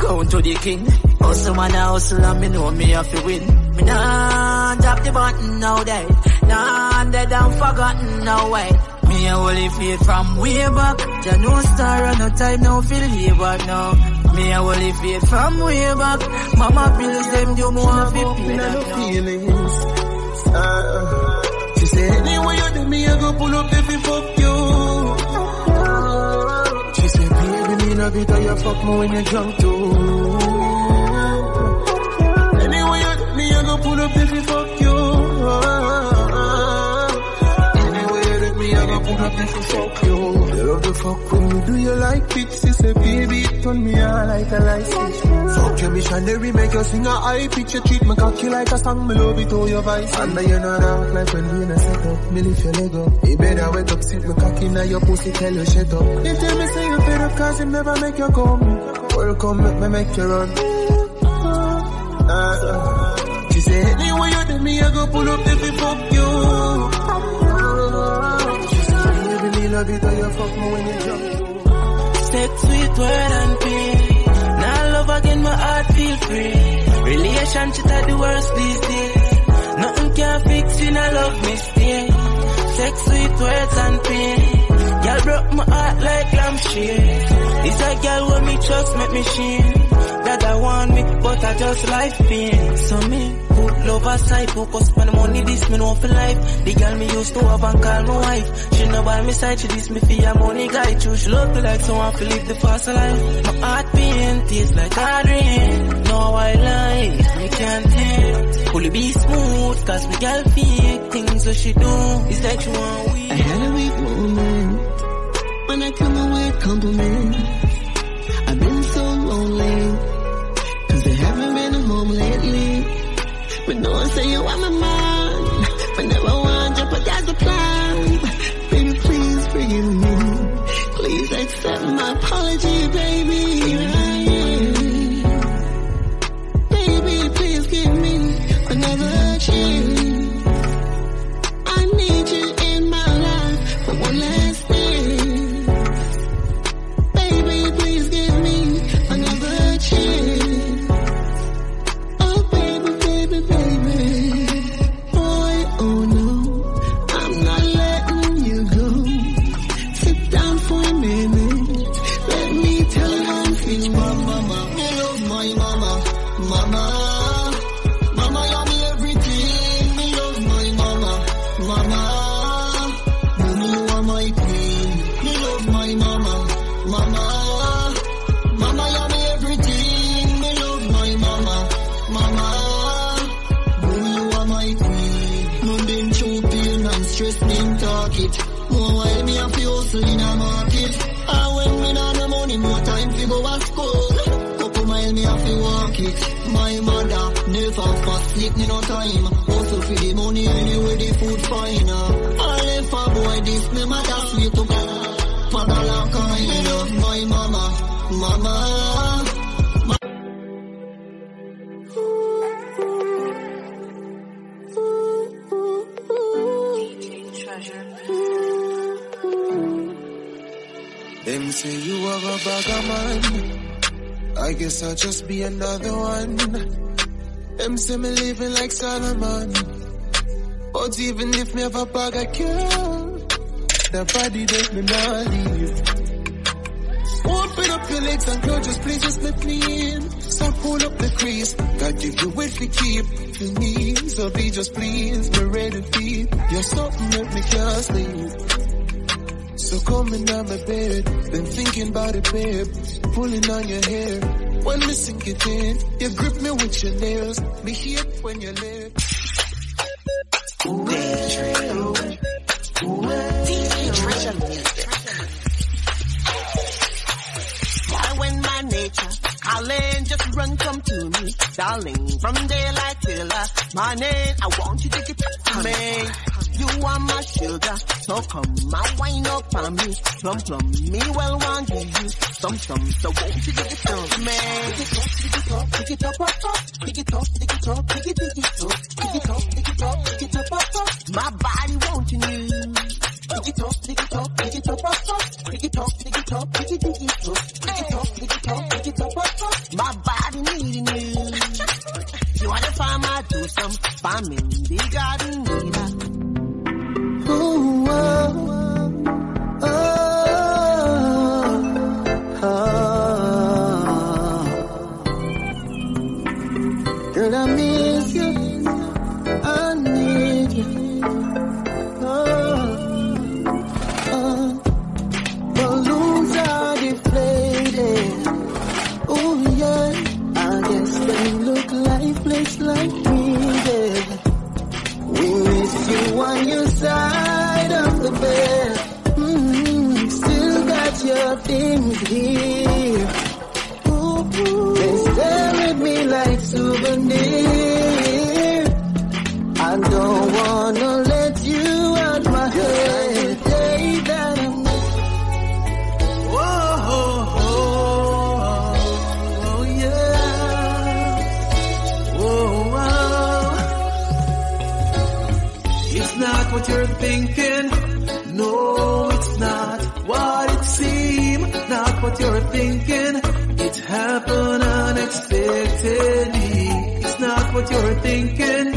count to the king. Hustle man a hustle and me know me have to win. Me nah drop the button now die. Nah dead and forgotten now why. Me a holy faith from way back. Ja no star and no time now feel way back now. Me a holy faith from way back. Mama feels them do more have to pay that now. She say anyway you do me I go pull up every fuck you. She said, baby, me not be tired, fuck me when you drunk too. Anyway, you, me, I go pull up if you fuck you. Anyway, you, me, I go pull up if you fuck you. You love the fuck with me, do you like it? She said, baby, it turn me on like a license. Fuck your missionary, make you sing a high pitch. You treat me cocky like a song, me love it, all your vice. And you know that, like when we in a set up, me lift your leg up. You better wake up, sit me cocky, now your pussy tell you shut up. If they me say you fed up, cause it never make you come. Welcome, make me make you run. Uh, uh. She say, anyway you do me, I go pull up if you fuck you. She say, baby, me love it, how you fuck me when you jump. Sex, sweet word and peace. Again my heart feel free. Relationship are the worst these days. Nothing can fix in a love mistake. Sex, sweet words and pain. Girl broke my heart like lamb shit. It's a girl when me trust make me shame. That I want me but I just life pain. So me put love aside, focus on the money, this me know for life. The girl me used to have and call my wife. She no by my side, she this me for your money guy. True, she love me like someone to live the fast life. My heart pain tastes like a dream. Now I lie, me can't take. Fully be smooth, cause me girl feel things that she do. It's like she want weed. I had a weak moment. When I come away, compliment. I've been so lonely, cause there haven't been a home lately. But no one say you are my man. But never one jeopardize the plan. Baby, please forgive me. Please accept my apology, baby. Here I am. Baby, please give me another chance. I need you in my life for one last dance. Baby, please give me another chance. My mother never fast sleep, no time. Also for the money anyway, the food fine. I left a boy this, my mother sweet to God. Father like I love my mama, mama. Them say you have a bag of man. I guess I'll just be another one. Them say me living like Solomon. But even if me have a bag of girl, the body that me not leave. Open up your legs and girl, just please just let me in. So pull up the crease, God give you what we keep. You need, so be just please, me ready to be. You're something that me can't sleep. So come and down my bed, been thinking about it, babe. Pulling on your hair, when we sink it in, you grip me with your nails, me hear when you live. D J Treasure Music. run, come to me, darling, from daylight till uh, my name, I want you to get to me. You are my sugar, so come, my wine up on me, plum plum, me well want you, some some, so won't you get to me? Pick it up, pick it up, pick it up, pick it up, pick it up, pick it up, pick it up, pick it up, pick it up, my body wanting you. Pick it up, pick it up, pick it up, pick it up, pick it up, pick it up, pick it up, pick it up, pick it up, my body needing you. You wanna find my do some farming, we got in need. Ooh, oh, oh, oh. Girl, I miss you, I need you. Oh, oh. Balloons are deflated. Oh yeah, I guess they look like place like me. Yeah. We miss you on your side of the bed. Mm-hmm. Still got your things here. Ooh, they stare at me like souvenir. I don't wanna let you out my head. The day that I'm not what you're thinking. No, it's not what it seems. Not what you're thinking. It happened unexpectedly. It's not what you're thinking.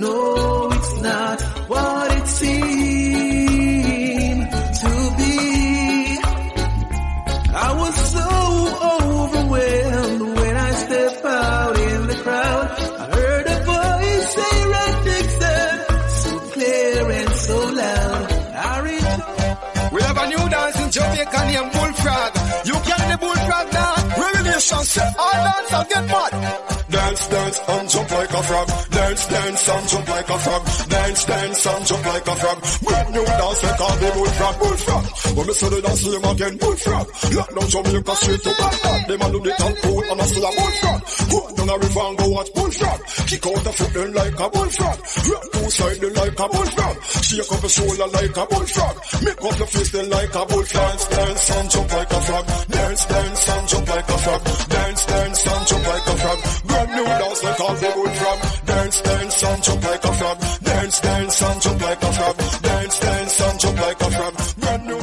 No, it's not what it seemed to be. I was so overwhelmed when I stepped out in the crowd. I heard a voice say right next to me. So loud, we have a new dance in Jamaica named Bullfrog. You carry the bullfrog now. Revelation say all dance and get mad. Dance, dance and jump like a frog. Dance, dance and jump like a frog. Dance, dance and jump like a frog. Brand new dance we call the bullfrog, bullfrog. When we see the dance name again, bullfrog. Lock down Jamaica straight to Baghdad. They man do the tango and a still a bullfrog. Go down a river and go watch bullfrog. Kick out the foot then like a bullfrog. Rock two side then like a bullfrog. Shake up the shoulder like a bullfrog. Make up the face then like a bullfrog. Dance, dance and jump like a frog. Dance, dance and jump like a frog. Dance, dance and jump like a frog. Brand new dance like all the bullfrog. Dance, dance and jump like a frog. Dance, dance and jump like a frog. Dance, dance and jump like a frog. Brand new.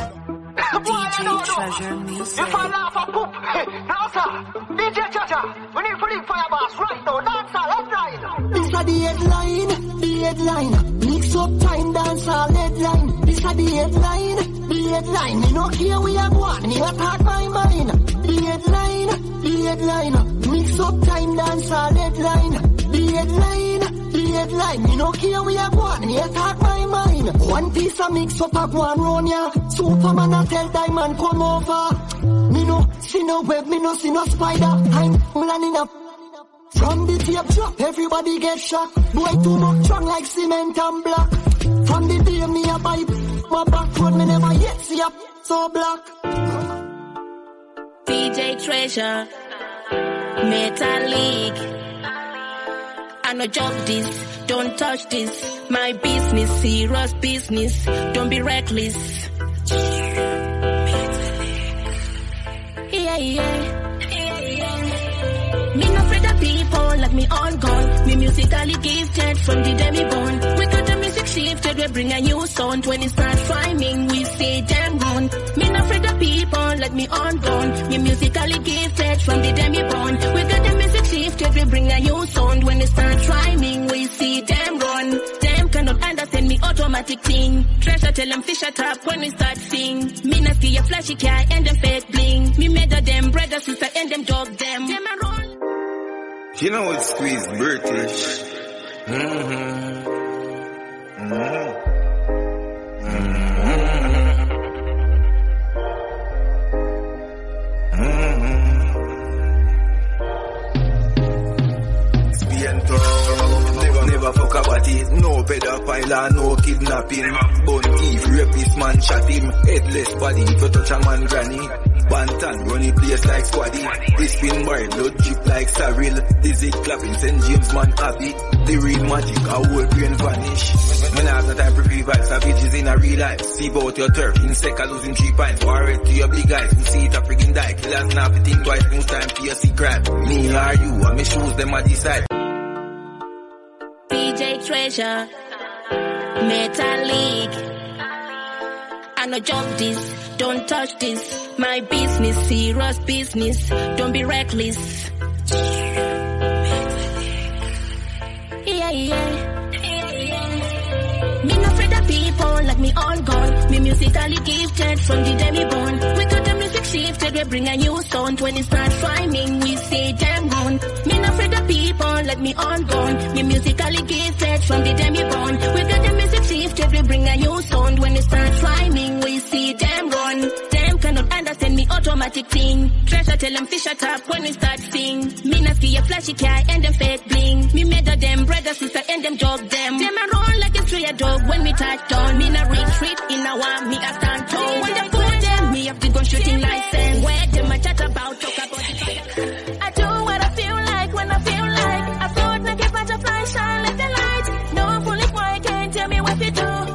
D J Treasure Music. If I laugh, I poop. Now, sir, D J Treasure, we need to put in fireballs right now. Dance all headline. This is the headline, the headline. Mix up time, dance all headline. This is the headline, the headline. Me no care where I go, me not hurt my mind. The headline, the headline. Mix up time, dance all headline. The headline. Headline, me no care where I go, me attack my mind. One piece of mix up a go and run ya. Superman a tell Diamond come over. Me no see no web, me no see no spider. I'm planning up. From the tape drop, everybody get shot. Boy too much strong like cement and block. From the day me a vibe, my back road me never yet see a so black. D J Treasure, Metal League. I no joke this, don't touch this. My business, serious business. Don't be reckless. Yeah, yeah, yeah, yeah. Me no afraid of people, like me all gone. Me musically gifted from the day me born. We got the music shifted, we bring a new sound. When it starts rhyming, we say damn gone. Me no afraid of people, like me all gone. Me musically gifted from the day me born. We got the music shifted, we bring a new sound. When it starts rhyming, we see them run. Them cannot understand me automatic thing. Treasure tell them fish at up when we start sing. Me not see a flashy car and them fed bling. Me murder them brother sister and them dog them. Them a run. You know what squeeze British? Mm-hmm. Mm-hmm. Mm-hmm. Mm-hmm. Never, never fuck a body. No pedophile, no kidnapping. Bone thief, rapist man, shot him. Headless body, if you touch a man, granny. Bantan, running place like Squaddy. This spin bar, blood drip like Saril. Dizzy clapping, Saint James man happy. The real magic, our whole brain vanish. Man I have no time for revive, savages in a real life. See bout your turf, insect are losing three pints. War it to your big eyes, who see it a friggin' die. Killers not to think twice, most time for your see crime. Me or you, and me shoes them a decide. D J Treasure, Metal League. I no joke this, don't touch this. My business, serious business. Don't be reckless. Yeah, yeah, yeah, yeah. Me no afraid of people, like me all gone. Me musically gifted from the day me born. We got the music shifted, we bring a new sound. When it starts rhyming, we say damn gone. Me no afraid of people, like me all gone. Me musically gifted from the day me born. We got the music shifted, we bring a new sound. When it starts rhyming, we say damn gone. Them cannot understand me automatic thing. Treasure tell them fish at up when we start sing. Me not see a flashy car and them fake bling. Me made them brother sister and them job them. Them a roll like a stray dog when we touch down. Me not retreat in a one, me a stand tall. When them pull them, me have the gun shooting license. Where them a chat about, talk about it. I do what I feel like when I feel like. I float like a butterfly, shine like the light. No foolish boy can't tell me what to do.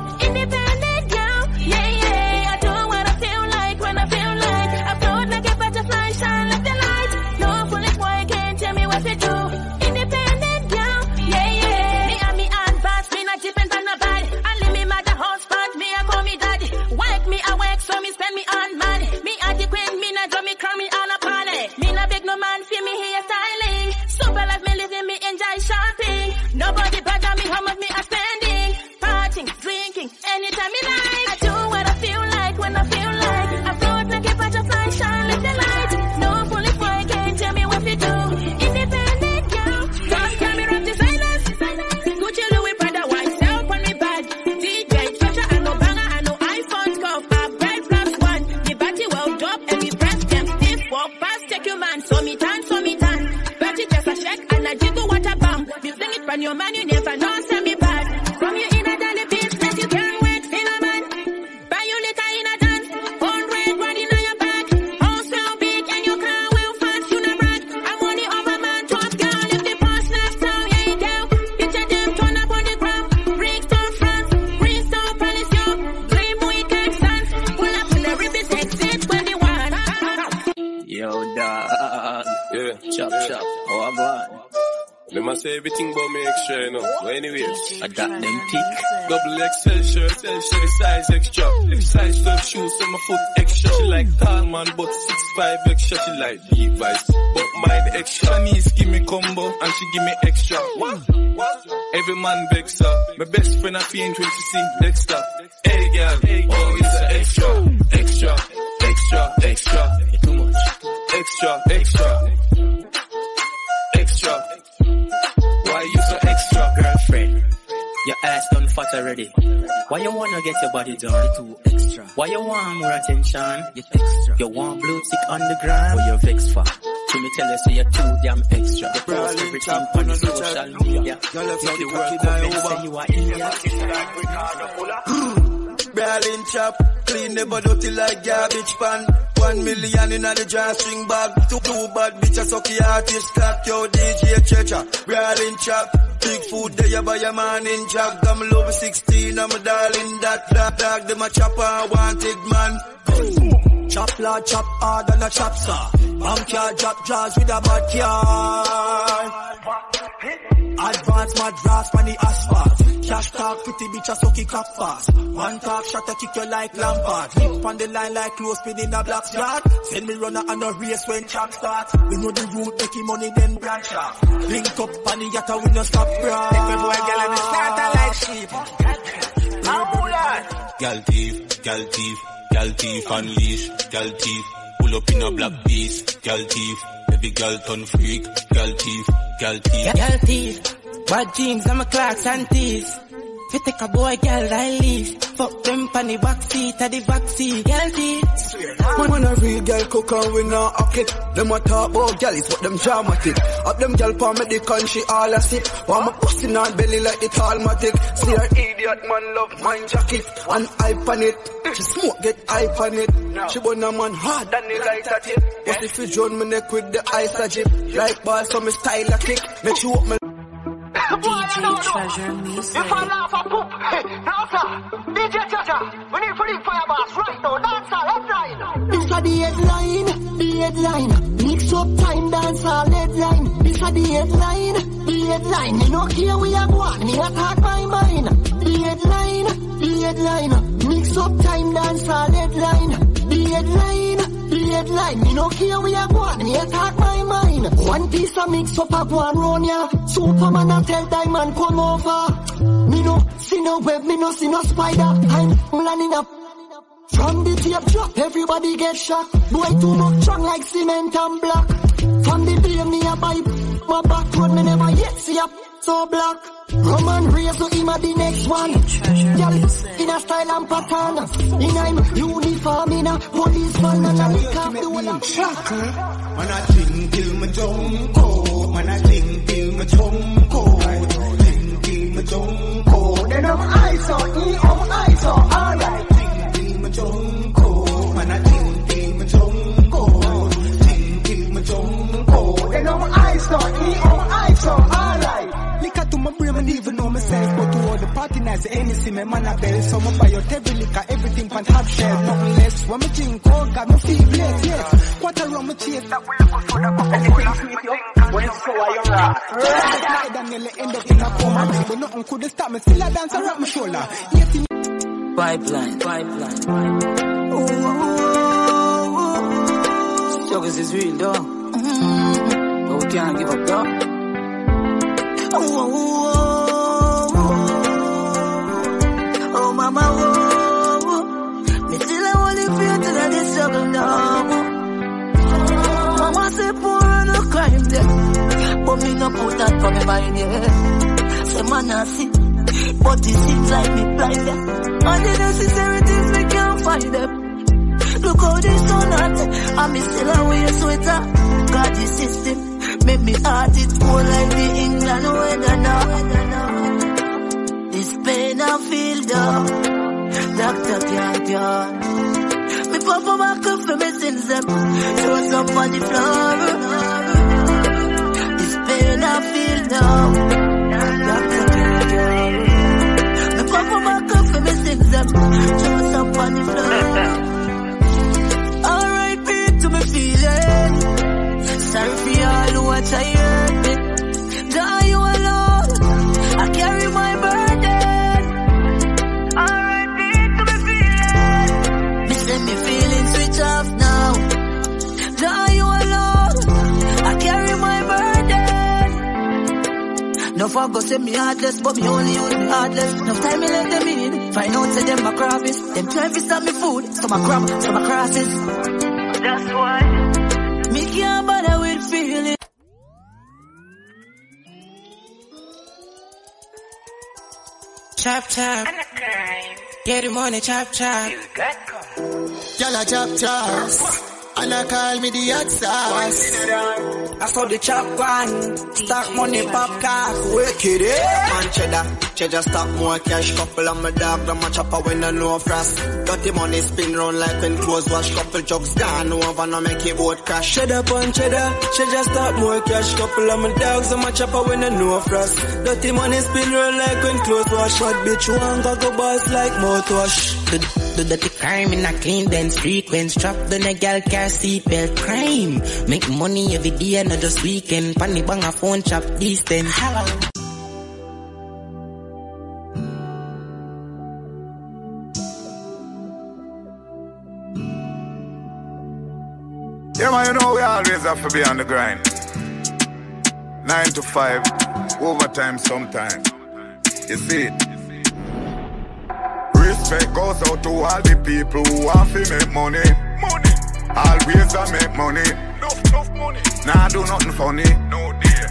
Everything but me extra, you know. Well, anyways, I got them thick. Double X L shirts, L shirt size extra. If size twelve shoes, on my foot extra. She like tall man, but six five extra. She like Levi's, but mine extra. Knees give me combo, and she give me extra. What? What? Every man vex her. My best friend at P N twenty see Dexter. Hey girl, hey, oh it's an extra, extra, extra, extra. Too much, extra, extra, extra. Your ass done fat already. Why you wanna get your body done? You're too extra. Why you want more attention? You're extra. You want blue tick on the ground? Or you're vexed for? To me tell you so you're too damn extra. You post everything on social media. Now the world come and say you are idiot. Berlin chop, clean the body till like garbage pan. One million in a the drawstring bag. Two two bad bitches suck your artist clap. Yo D J Checha, Berlin chop. Big food there by a man in jack. I'm love sixteen, I'm a darling that black dog. Them a chopper, wanted man. Chop la chop hard and a chop saw. Bank ya drop jars with a bad yard. Advance my draft on the asphalt. Cash talk, pretty bitch a sucky cop fast. One talk shot a kick you like Lampard. Hip on the line like close pin in a black yard. Send me runner and a race when champ start. We know the route, making money then branch off. Link up on the yatta, we no stop bra. Every boy girl in the starter like sheep. Gal thief, gal thief, gal thief unleash, gal thief. Pull up in a black beast, gal thief. Every gal turn freak, gal thief, gal thief. Gal thief, bad jeans, I'm a class and thief. Fit take a boy, girl, I leave. Fuck them on the backseat, at the backseat, girl. When when a real girl cook and we not hack it. Them a talk about girl is what them dramatic. Up them girl palm at the country all a sip. While my busting on belly like the talmatic. See her idiot man love my jacket and hype on it. She smoke get hype on it. She burn a man hard than the light at it. But if you drown my neck with the ice a jip. Like balls from me style a kick. Make you up my D J Treasure Music. If I laugh, I poop. Now, sir, D J Treasure, we need to leave Firebass right now. Dancehall headline. This is the headline, the headline. Mix up time, dancehall headline. This is the headline, the headline. You know, here we are going. Me attack my mind. The headline, the headline. Mix up time, dancehall headline. The headline. Headline, me no care we are going, me attack my mind. One piece of mix up a go and run ya. Superman a tell Diamond come over. Me no see no web, me no see no spider. I'm planning up. From the tape drop, everybody get shot. Boy too much strong like cement and block. From the day me a buy my back road, me never yet see a so black. Roman raise to him at the next one. Y'all in a style and pattern. In I'm uniform in a policeman and a liquor do a chuckle. Man I think till my junko. Man I think till my junko. Man I think till my junko. Then I'm eyes on, E I'm eyes on. All right. Think till my junko. Man I think till my junko. Think till my junko. Then I'm eyes on, E I'm eyes on. All right. My brain and even know myself, but to all the party nights, N C, my man a bell. So I buy your every liquor, everything pan half shell, nothing less. When me drink, oh God, me feel late, yes. Quarter round me chase, that will go through the bucket. When so I your rap, I Daniel end up in a coma. But nothing could stop me, still I dance around my shoulder. Pipeline, pipeline. Oh, oh, oh. Struggles is real though, but we can't give up though. Oh, oh, oh, oh, mama, oh, oh. Me till I only feel till I this trouble now. Mama say poor no crime there, but me no put that from me mind yeah. Say man I see, but it seems like me blind them. All the necessary things me can't find them. Look how they turn out, and me still a wear sweater. God the system. Make me heart it cool like the England weather now. This pain I feel down, doctor can't cure. Me pop on my cup for me sins them, throws up on the floor. This pain I feel down, doctor can't cure. Me pop on my cup for me sins them, throws up on the floor. Alright, beat to me feeling. Sorry for all who are tired me. Die you alone. I carry my burden. Alright, beat to me feeling. Me say me feeling switch off now. Die you alone. I carry my burden. No fuck go say me heartless, but me only use me heartless. No time me let them in. Find out say them my crabbies. Them try to stop me food. So my crab, so my crosses. That's why. Me can't bother with feeling. Chop chop. Get the money, chop chop. You got y'all a chop chop. And I call me the hot sauce. I saw the chop one. Stock money pop cock. Wicked it. Man cheddar. Cheddar stock more cash. Couple of my dog. Them a chopper when I know frost. Dirty money spin round like when clothes wash. Couple jugs gone over no make it boat crash. Cheddar pon cheddar. Cheddar stock more cash. Couple of my dogs. Them a chopper when I know frost. Dirty money spin round like when clothes wash. Hot bitch one got go balls like mouthwash. Do, do dirty crime in a clean then frequency. Trap the nigga car seatbelt crime. Make money every day and not just weekend. Pan the bang a phone chop these ten. Hello. Yeah man, you know we always have to be on the grind. Nine to five, overtime sometime. You see it? Respect goes out to all the people who want to make money. Money. Always I make money. Enough, enough money. Nah, do nothing funny. No deal.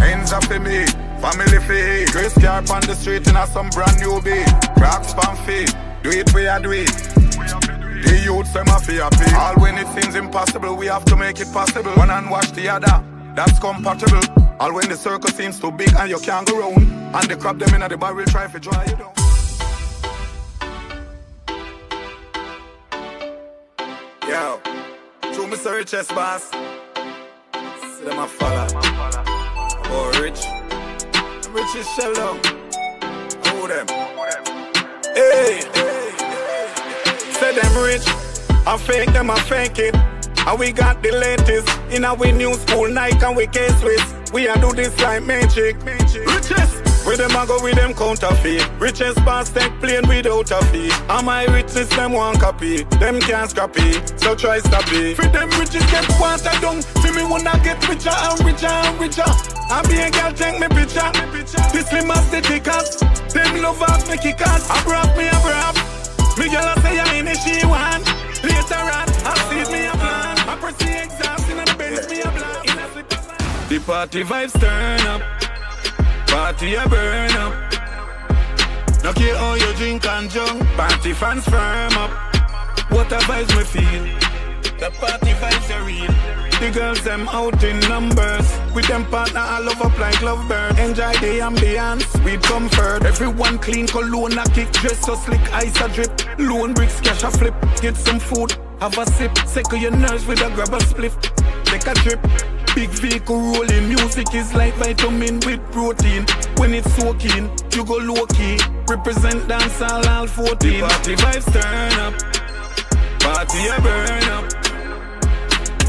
Hands up for me, family for hate. Grace Carp on the street and have some brand new beat. Cracks pan feet, do it where I do it. The youth say my fear pay. All when it seems impossible, we have to make it possible. One and watch the other, that's compatible. All when the circle seems too big and you can't go round, and the crab them in the barrel try to dry you down. Yo, true Mister Richest Boss. See them a falla. I'm all rich. I'm rich as shell down. Who them? Hey, hey, hey. Say them rich. I fake them, I fake it. And we got the latest in our new school, Nike and we K-Swiss. We a do this like magic. Richest. With them I go with them counterfeit. Richest past tech playing without a fee. And my richness them one copy. Them can't scrap it, so try stop it. For them riches get water down. See me when I get richer and richer and richer. I be a girl take me picture. This slim as the tickers. Them love us me kickers. I brought me a brap. Me girl I say I ain't a she one. Later on I see me a plan. I press the exams in a bench me a blast. The party vibes turn up. Party a burn up. No care how you drink and junk. Party fans firm up. What a vibes me feel. The party vibes are real. The girls them out in numbers. With them partner I love up like lovebird. Enjoy the ambiance with comfort. Everyone clean, cologne a kick. Dress so slick, ice a drip. Loan bricks, cash a flip. Get some food, have a sip. Secure your nerves with a grab a spliff. Take a trip. Big vehicle rolling, music is like vitamin with protein. When it's soaking, you go low-key. Represent dancehall all fourteen. The party vibes turn up. Party a burn up.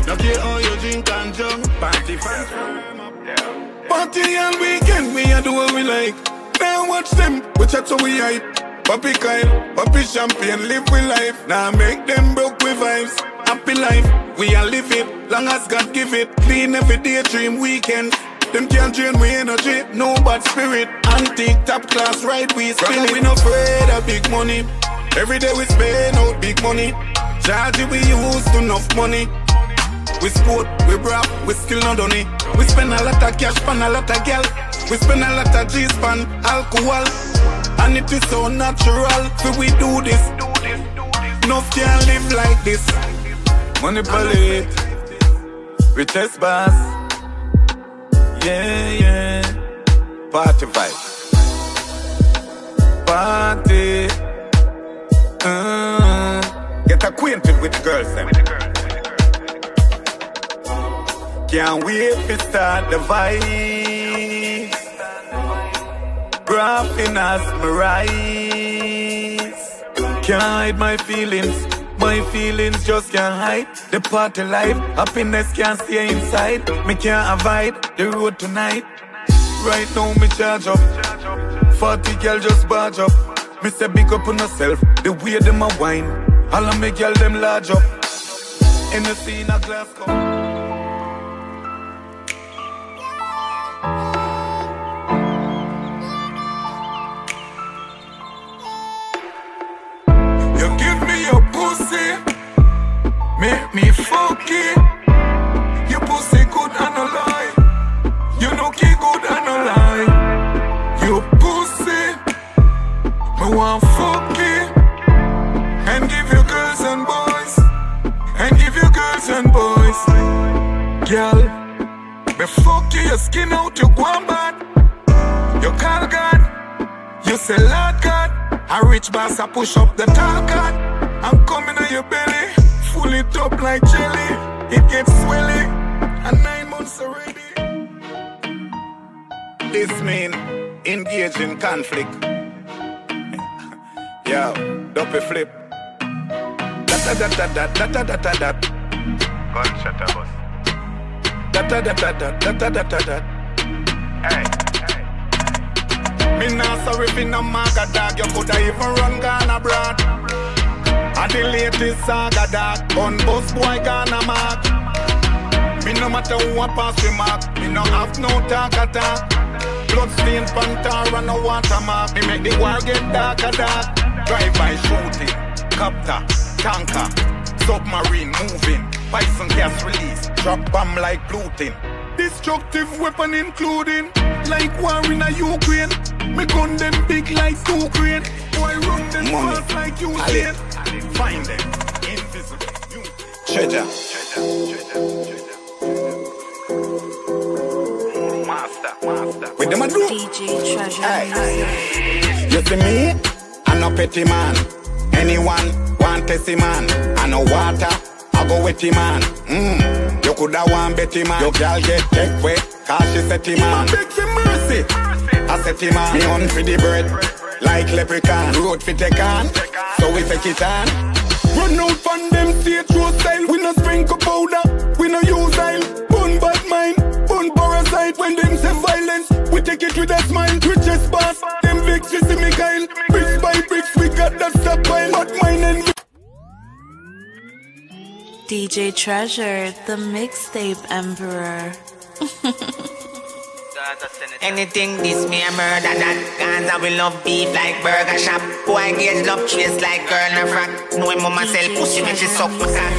No care how you drink and junk. Party fans firm up. Yeah. Party all weekend, we a do what we like. Now watch them, we chat so we hype. Papi Kyle, Papi Champagne, live with life. Now make them broke with vibes. Happy life, we all live it, long as God give it. Clean every day, dream weekend. Them can't drain we energy, no bad spirit. Antique, top class, right we spin it. We no afraid of big money. Every day we spend out big money. Charge it, we use to enough money. We sport, we rap, we still not on it. We spend a lot of cash, pan a lot of girl. We spend a lot of G's, pan alcohol. And it is so natural, so we do this. Enough can't live like this. Money Pally, Richest Boss, yeah, yeah. Party vibe, party. Mm. Get acquainted with the girls, then. Can't wait to start the vibe. Graphing as my rise. Can't hide my feelings. My feelings just can't hide. The party life, happiness can't stay inside. Me can't avoid the road tonight. Right now me charge up. Forty girl just barge up. Me say big up on herself. The way them a wine, all I make y'all them large up. In the scene a glass cup. You give me your pussy, make me fuck it. Your pussy good and a lie. You know key good and a lie. Your pussy, me want fuck it. And give you girls and boys. And give you girls and boys. Girl, me fuck you, your skin out, you go bad. You call God, you say Lord God. A rich boss, I push up the talk God. I'm coming on your belly, full it up like jelly. It gets swelly, and nine months already. This mean engage in conflict. Yeah, double flip. Da da da da da da da da da. Gunshot a bus. Da da da da da da da da da. Hey. Me not sorry for no maga dog. You coulda even run gone abroad. And the latest saga dog. Gun bus boy gone a mark. Me no matter who a pass remark. Me no have no talk attack. Blood stain pantar and no watermark. Me make the war get darker dark. Drive by shooting, copter, tanker, submarine moving. Bison gas release, drop bomb like Plutin. destructive weapon including like war in a Ukraine. Me gun them big like two crane. Boy run them fast like you did. Find them invisible. Treasure. Master, master. With them a do. D J Treasure. Aye. You see me? I'm no petty man. Anyone want to see man? I know water. I go with him man. Mm. You coulda want betty man. Your girl get take way, cause she set him man. Beg for mercy. I set him man. Me hunt for the bread, like leprechaun. Road for take on, so we take it on. Run out from them straight road style. We no sprinkle powder, we no use oil. Bun bad mind, bun parasite. When them say violence, we take it with a smile. We just pass them vex, you see me Kyle. Bricks by bricks, we got that stockpile. But mine and D J Treasure, the mixtape emperor. Anything this me a murder that. Cause I will love beef like burger shop. Who I get love trace like girl and frack. Knowing mama sell pussy make she suck my sack.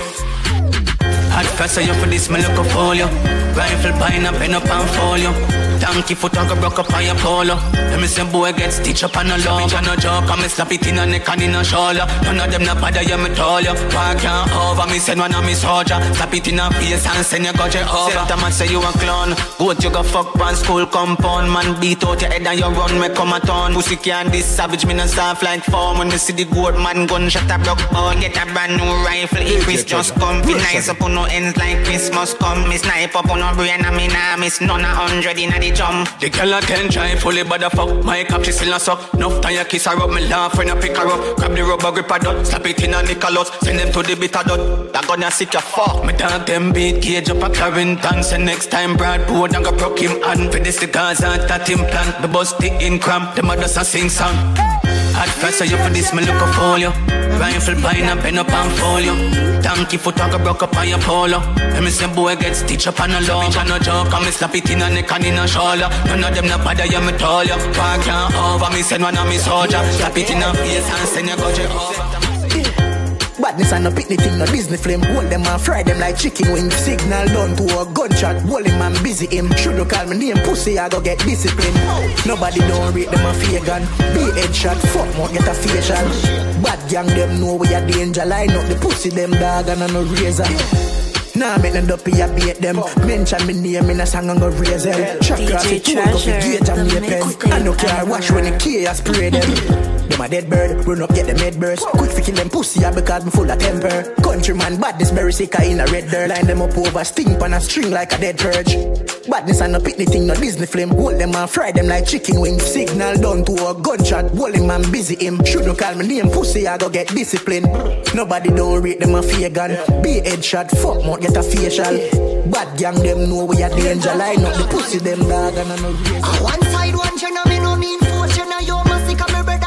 Hot press you for this, me look up all you. Rifle pine up and up and fall you. Donkey foot I go broke up on your polo. Let me say boy get stitch up on a log. I no joke, I slap it in a neck and in a shoulder. None of them no bother you, me told you. Walk you over, me send one of me soldier. Slap it in a face and send your gotcha over. Set them and say you a clown. Goat you go fuck pan school compound. Man beat out your head and you run, me come a town. Pussy can this savage, me no soft like form. When you see the goat man gun shot a block on. Get a brand new rifle, if it's just come. Be nice up on no ends like Christmas come. Me snipe up on no brain and me nah miss none a hundred in a. The girl I can drive fully but the fuck. My cap she still a suck. Nuff time you kiss her up, me laugh when I pick her up. Grab the rubber grip her dot, slap it in a Nicholas. Send them to the bitter dot, that gonna sick your fuck. Me dog them beat cage up a Carrington. So next time Brad Poe down go broke him hand. For the cigars and that implant. The bus stick in cramp, the mothers a sing song. Hot fast so you for this me look a fool you. Rifle pine and pen up and fool you. Donkey foot I go broke up on your polo. Let me say boy get stitch up on a log. I no joke, I me slap it in a neck and in a shoulder. None of them no bother you, me told you. Walk you over, me send one of me soldier. Slap it in a face and send your gotcha over. Badness and a picnic thing, no Disney flame. Hold them and fry them like chicken wings. Signal down to a gunshot. Hold him and busy him. Shoulda call me name pussy, I go get discipline. Nobody don't rate them a fagan. Be headshot, fuck won't get a facial. Bad gang them know we a danger. Line up the pussy them dog and a no razor. Nah, make them duppy a bait them. Mention me name in a song and go raise them. Chuck off the two off the gate and nape. I no care wash when the chaos spray them. Them a dead bird, run up get them head burst. Quick fi kill them pussy a because me full of temper. Countryman badness berry sicker in a red dirt. Line them up over sting pan a string like a dead purge. Badness and a picnic thing no Disney flame. Hold them and fry them like chicken wings. Signal down to a gunshot. Hold him and busy him. Shoulda call me name pussy I go get discipline. Nobody don't rate them a fagan. Be headshot, fuck mouth get a facial. Bad gang them know we a danger. Line up the pussy them dog and a no race. One side one channel me no mean fortune. You massacre me brother.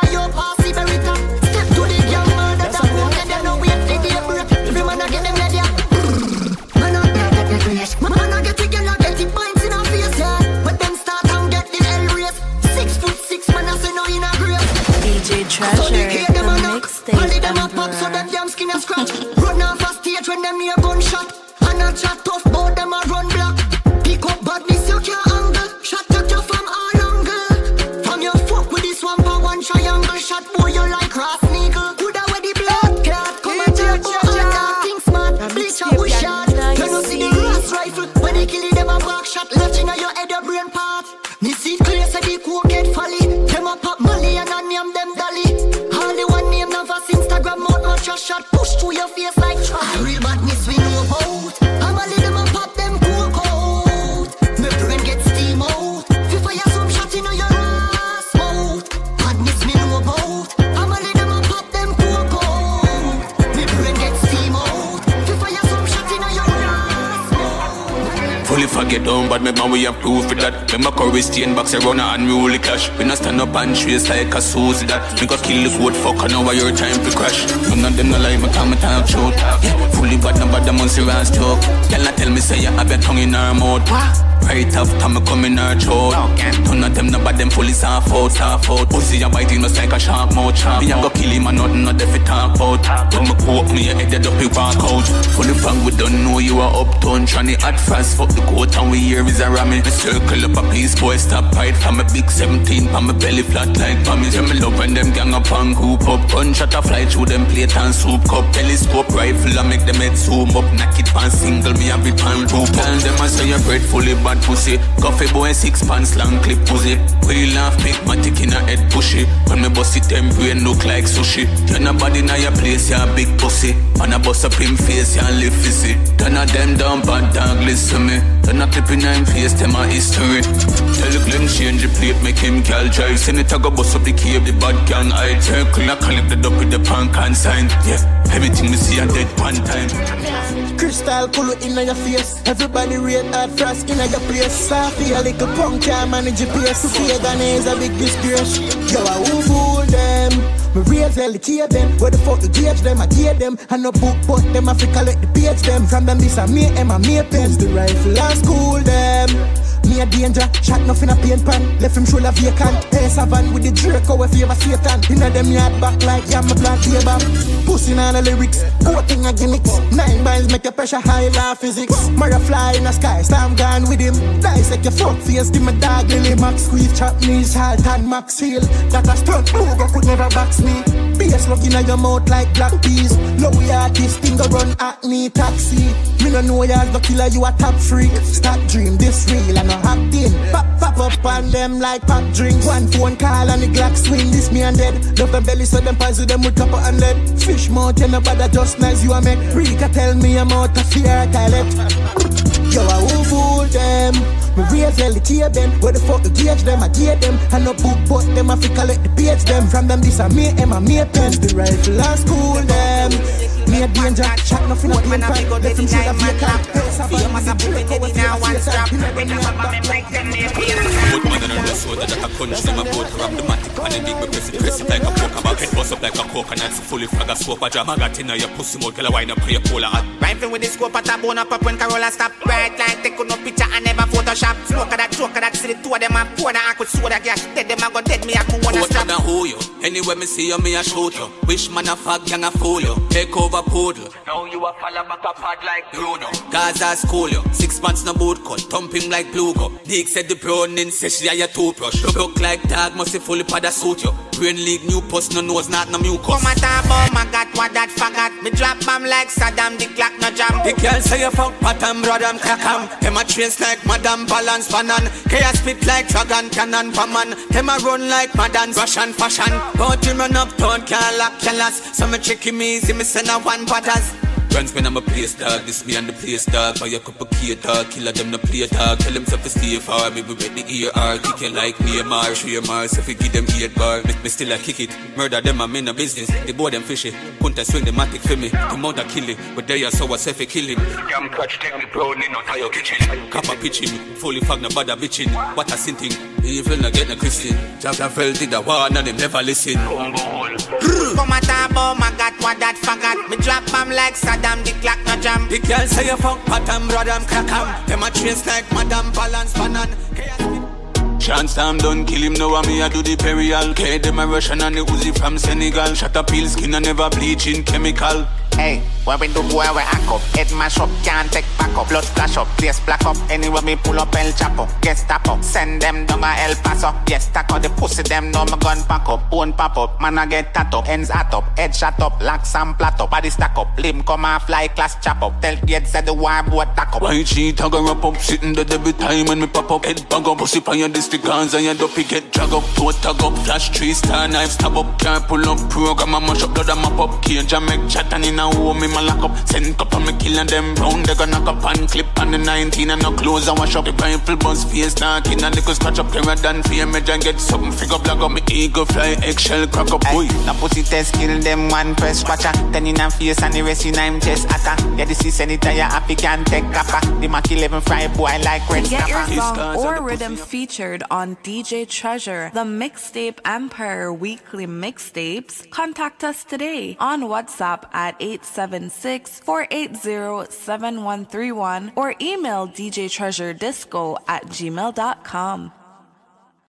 We have proof for that. Remember Corey Stain box around and unruly clash. We not stand up and trace like a Susie that. We got kill the code fuck and now your time to crash. None of them no lie, my time talk short. Yeah, fully bad, no bad, the monster ass talk. Y'all not tell me say you have your tongue in her mouth. Right half time I come in her throat. None of them no bad, them fully soft out, soft out. Pussy a biting us like a shark mouth, shark. Me a go kill him and nothing not if it talk out. When me coat me a headed up, he walk out. For the fact we don't know you are uptown. Tranny hot fast, fuck the coat and we here is a ramming. Me circle up a piece, boy stop right from a big seventeen, from my belly flat like pummies. Yeah, me love when them gang up and group up. Gunshot a fly through them plate and soup cup. Telescope rifle and make them head zoom up. Knock it pan single, me a bit pan group up. Tell them I say your bread fully bad pussy. Coffee boy six pants long clip pussy. We laugh big matic in a head pushy. When me bust it them brain look like sushi. You're nobody now your place, you're a big pussy. And I bust up him face, you're live fizzy. Turn a them down bad dog, listen me. Turn a clip in him face, them a history. Tell the glim change the plate, make him girl drive. Senator go bust up the cave, the bad gang I circle, I collected up with the punk and sign. Yeah, everything we see a dead one time. Crystal color in your face. Everybody real hard frost in your place. Safi a little punk can't manage your place. To see a gun is a big disgrace. Yo, I won't fool them. Me raise hell to tear them. Where the fuck to gauge them? I tear them. And no book but them. I collect the page them. From them this I make them. I make pens. The rifle and school them. Me a danger. Shot nothing a paint pan. Left him shoulder vacant. Hey, Savan with the Draco if you ever Satan. Inna them yard back like I'm a black table. Pussing on the lyrics. Quoting a gimmicks. Nine binds make a pressure high, law physics. Mara fly in the sky, Sam gone with him. Dice like your fuck face, give me dog lily. Max squeeze, chop knees, halt and max heel. That a stunt move, I could never box me. P S love in your mouth like black peas. Low yard, this thing go run at me, taxi. Me no know y'all, no killer, you a top freak. Stop dream, this real and no hot in. Pop, pop up on them like pop drink. One phone call and the Glock swing, this me and dead. Love the belly, so them pies with them with copper and lead. Fish mouth, you know, but that just nice you a make. Rika tell me I'm out of fear, toilet. Yo, I won't fool them. Me raise hell to tear them. Where the fuck to gauge them? I tear them. And no book but them. I fi collect the page them. From them this I make them. I make pens. The rifle and school them. Me a danger. Chat nothing up in the back. Let them see the vacant. Feel must have been ready now and stop. When you have a man like them, they appear. Good man and the soda that I punch them. I both grab the matic and then dig me press it. Press it like a poker. My head bust up like a coconut. So fully frag a scope. I jam a gat in your pussy mouth. Girl, I wind up for your cola. Rifling with the scope at a bone up up when Carola stop. Like they could no picture and never Photoshop. Smoke that choke that see the two of them and pour that I could soda gas. Dead them I go dead me I could wanna stop. What who you? Anywhere me see you me a shoot you. Wish man a fuck gang a fool you. Take over poodle. Now you a follow back up hard like Bruno. Gaza school you. Six months no boot cut. Thumping like Plugo. Dick said the brown in session a your toothbrush. Look like dog must be fully pada suit you. Green league new post no nose not no mucus. Come at a bomb I got what that forgot. Me drop bomb like Saddam the clock no jam. The girl say you fuck patam brodam. Them a trace like Madame Balance Banan. Chaos spit like Dragon Cannon Paman. Them a run like Madame Russian Fashion. But you run up, don't can't lock your last. So me check me easy, me send a one butters. Runs when I'm a place dog, this me and the place dog. Buy a cup of key dog, killer them no play dog. Tell them self to stay far, me we wet the ear R. Kick it like Neymar, Shremar, so if we give them eight bar. Me, me still a kick it, murder them I'm in a business. They boy them fishy, couldn't I swing the matic for me. The mother kill it, but they are so a selfie killing. Damn catch, take me brown in, not how your kitchen. Copper pitching, fully fag no bother bitching. What a sin thing, evil no get no Christian. Jack fell did a one and them never listen. Come at a bomb, I got what that forgot. Me drop bomb like sad. The clock no jam. The girl say you fuck patam, rodam, kakam. Them a trace like Madame Balance Banan. Chance time done, kill him now, and me I do the burial. K them a Russian and the Uzi from Senegal. Shut up, peel skin and never bleach in chemical. Hey, where we do boy, we hack up. Head mash up, can't take back up. Blood splash up, place black up. Anywhere me pull up, El Chapo. Gestapo, send them down a El Paso. Yes, tackle the pussy, them no my gun pack up. Bone pop up, man I get tat up. Ends at up, head shut up, locks and plat up. Body stack up, limb come and fly, class chop up. Tell get said the war boy tack up. Why she tag her up, up, sitting the debut time when me pop up. Head bang up, pussy pan your district guns and your dopey get drag up. Toe tag up, flash tree star knife, stab up. Can't pull up, program and mash up, blood and map up. Cage and make chat and in a home me my lock up. Send cup on me killing them round. They gonna knock up and clip on the nineteen and no clothes and wash up. The rifle buzz face knocking and they could scratch up. Carrot and fear me and get something. Figure black up me eagle fly eggshell crack up. Boy, now pussy test kill them one press watcher. Ten in a face and the rest in a chest attacker. Yeah, this is anytime you're happy can take kappa. The Mac eleven fry boy like red snapper. Get your song or rhythm featured on D J Treasure, the Mixtape Empire Weekly Mixtapes. Contact us today on WhatsApp at eight seven eight seven six, four eight zero, seven one three one or email djtreasuredisco at gmail dot com.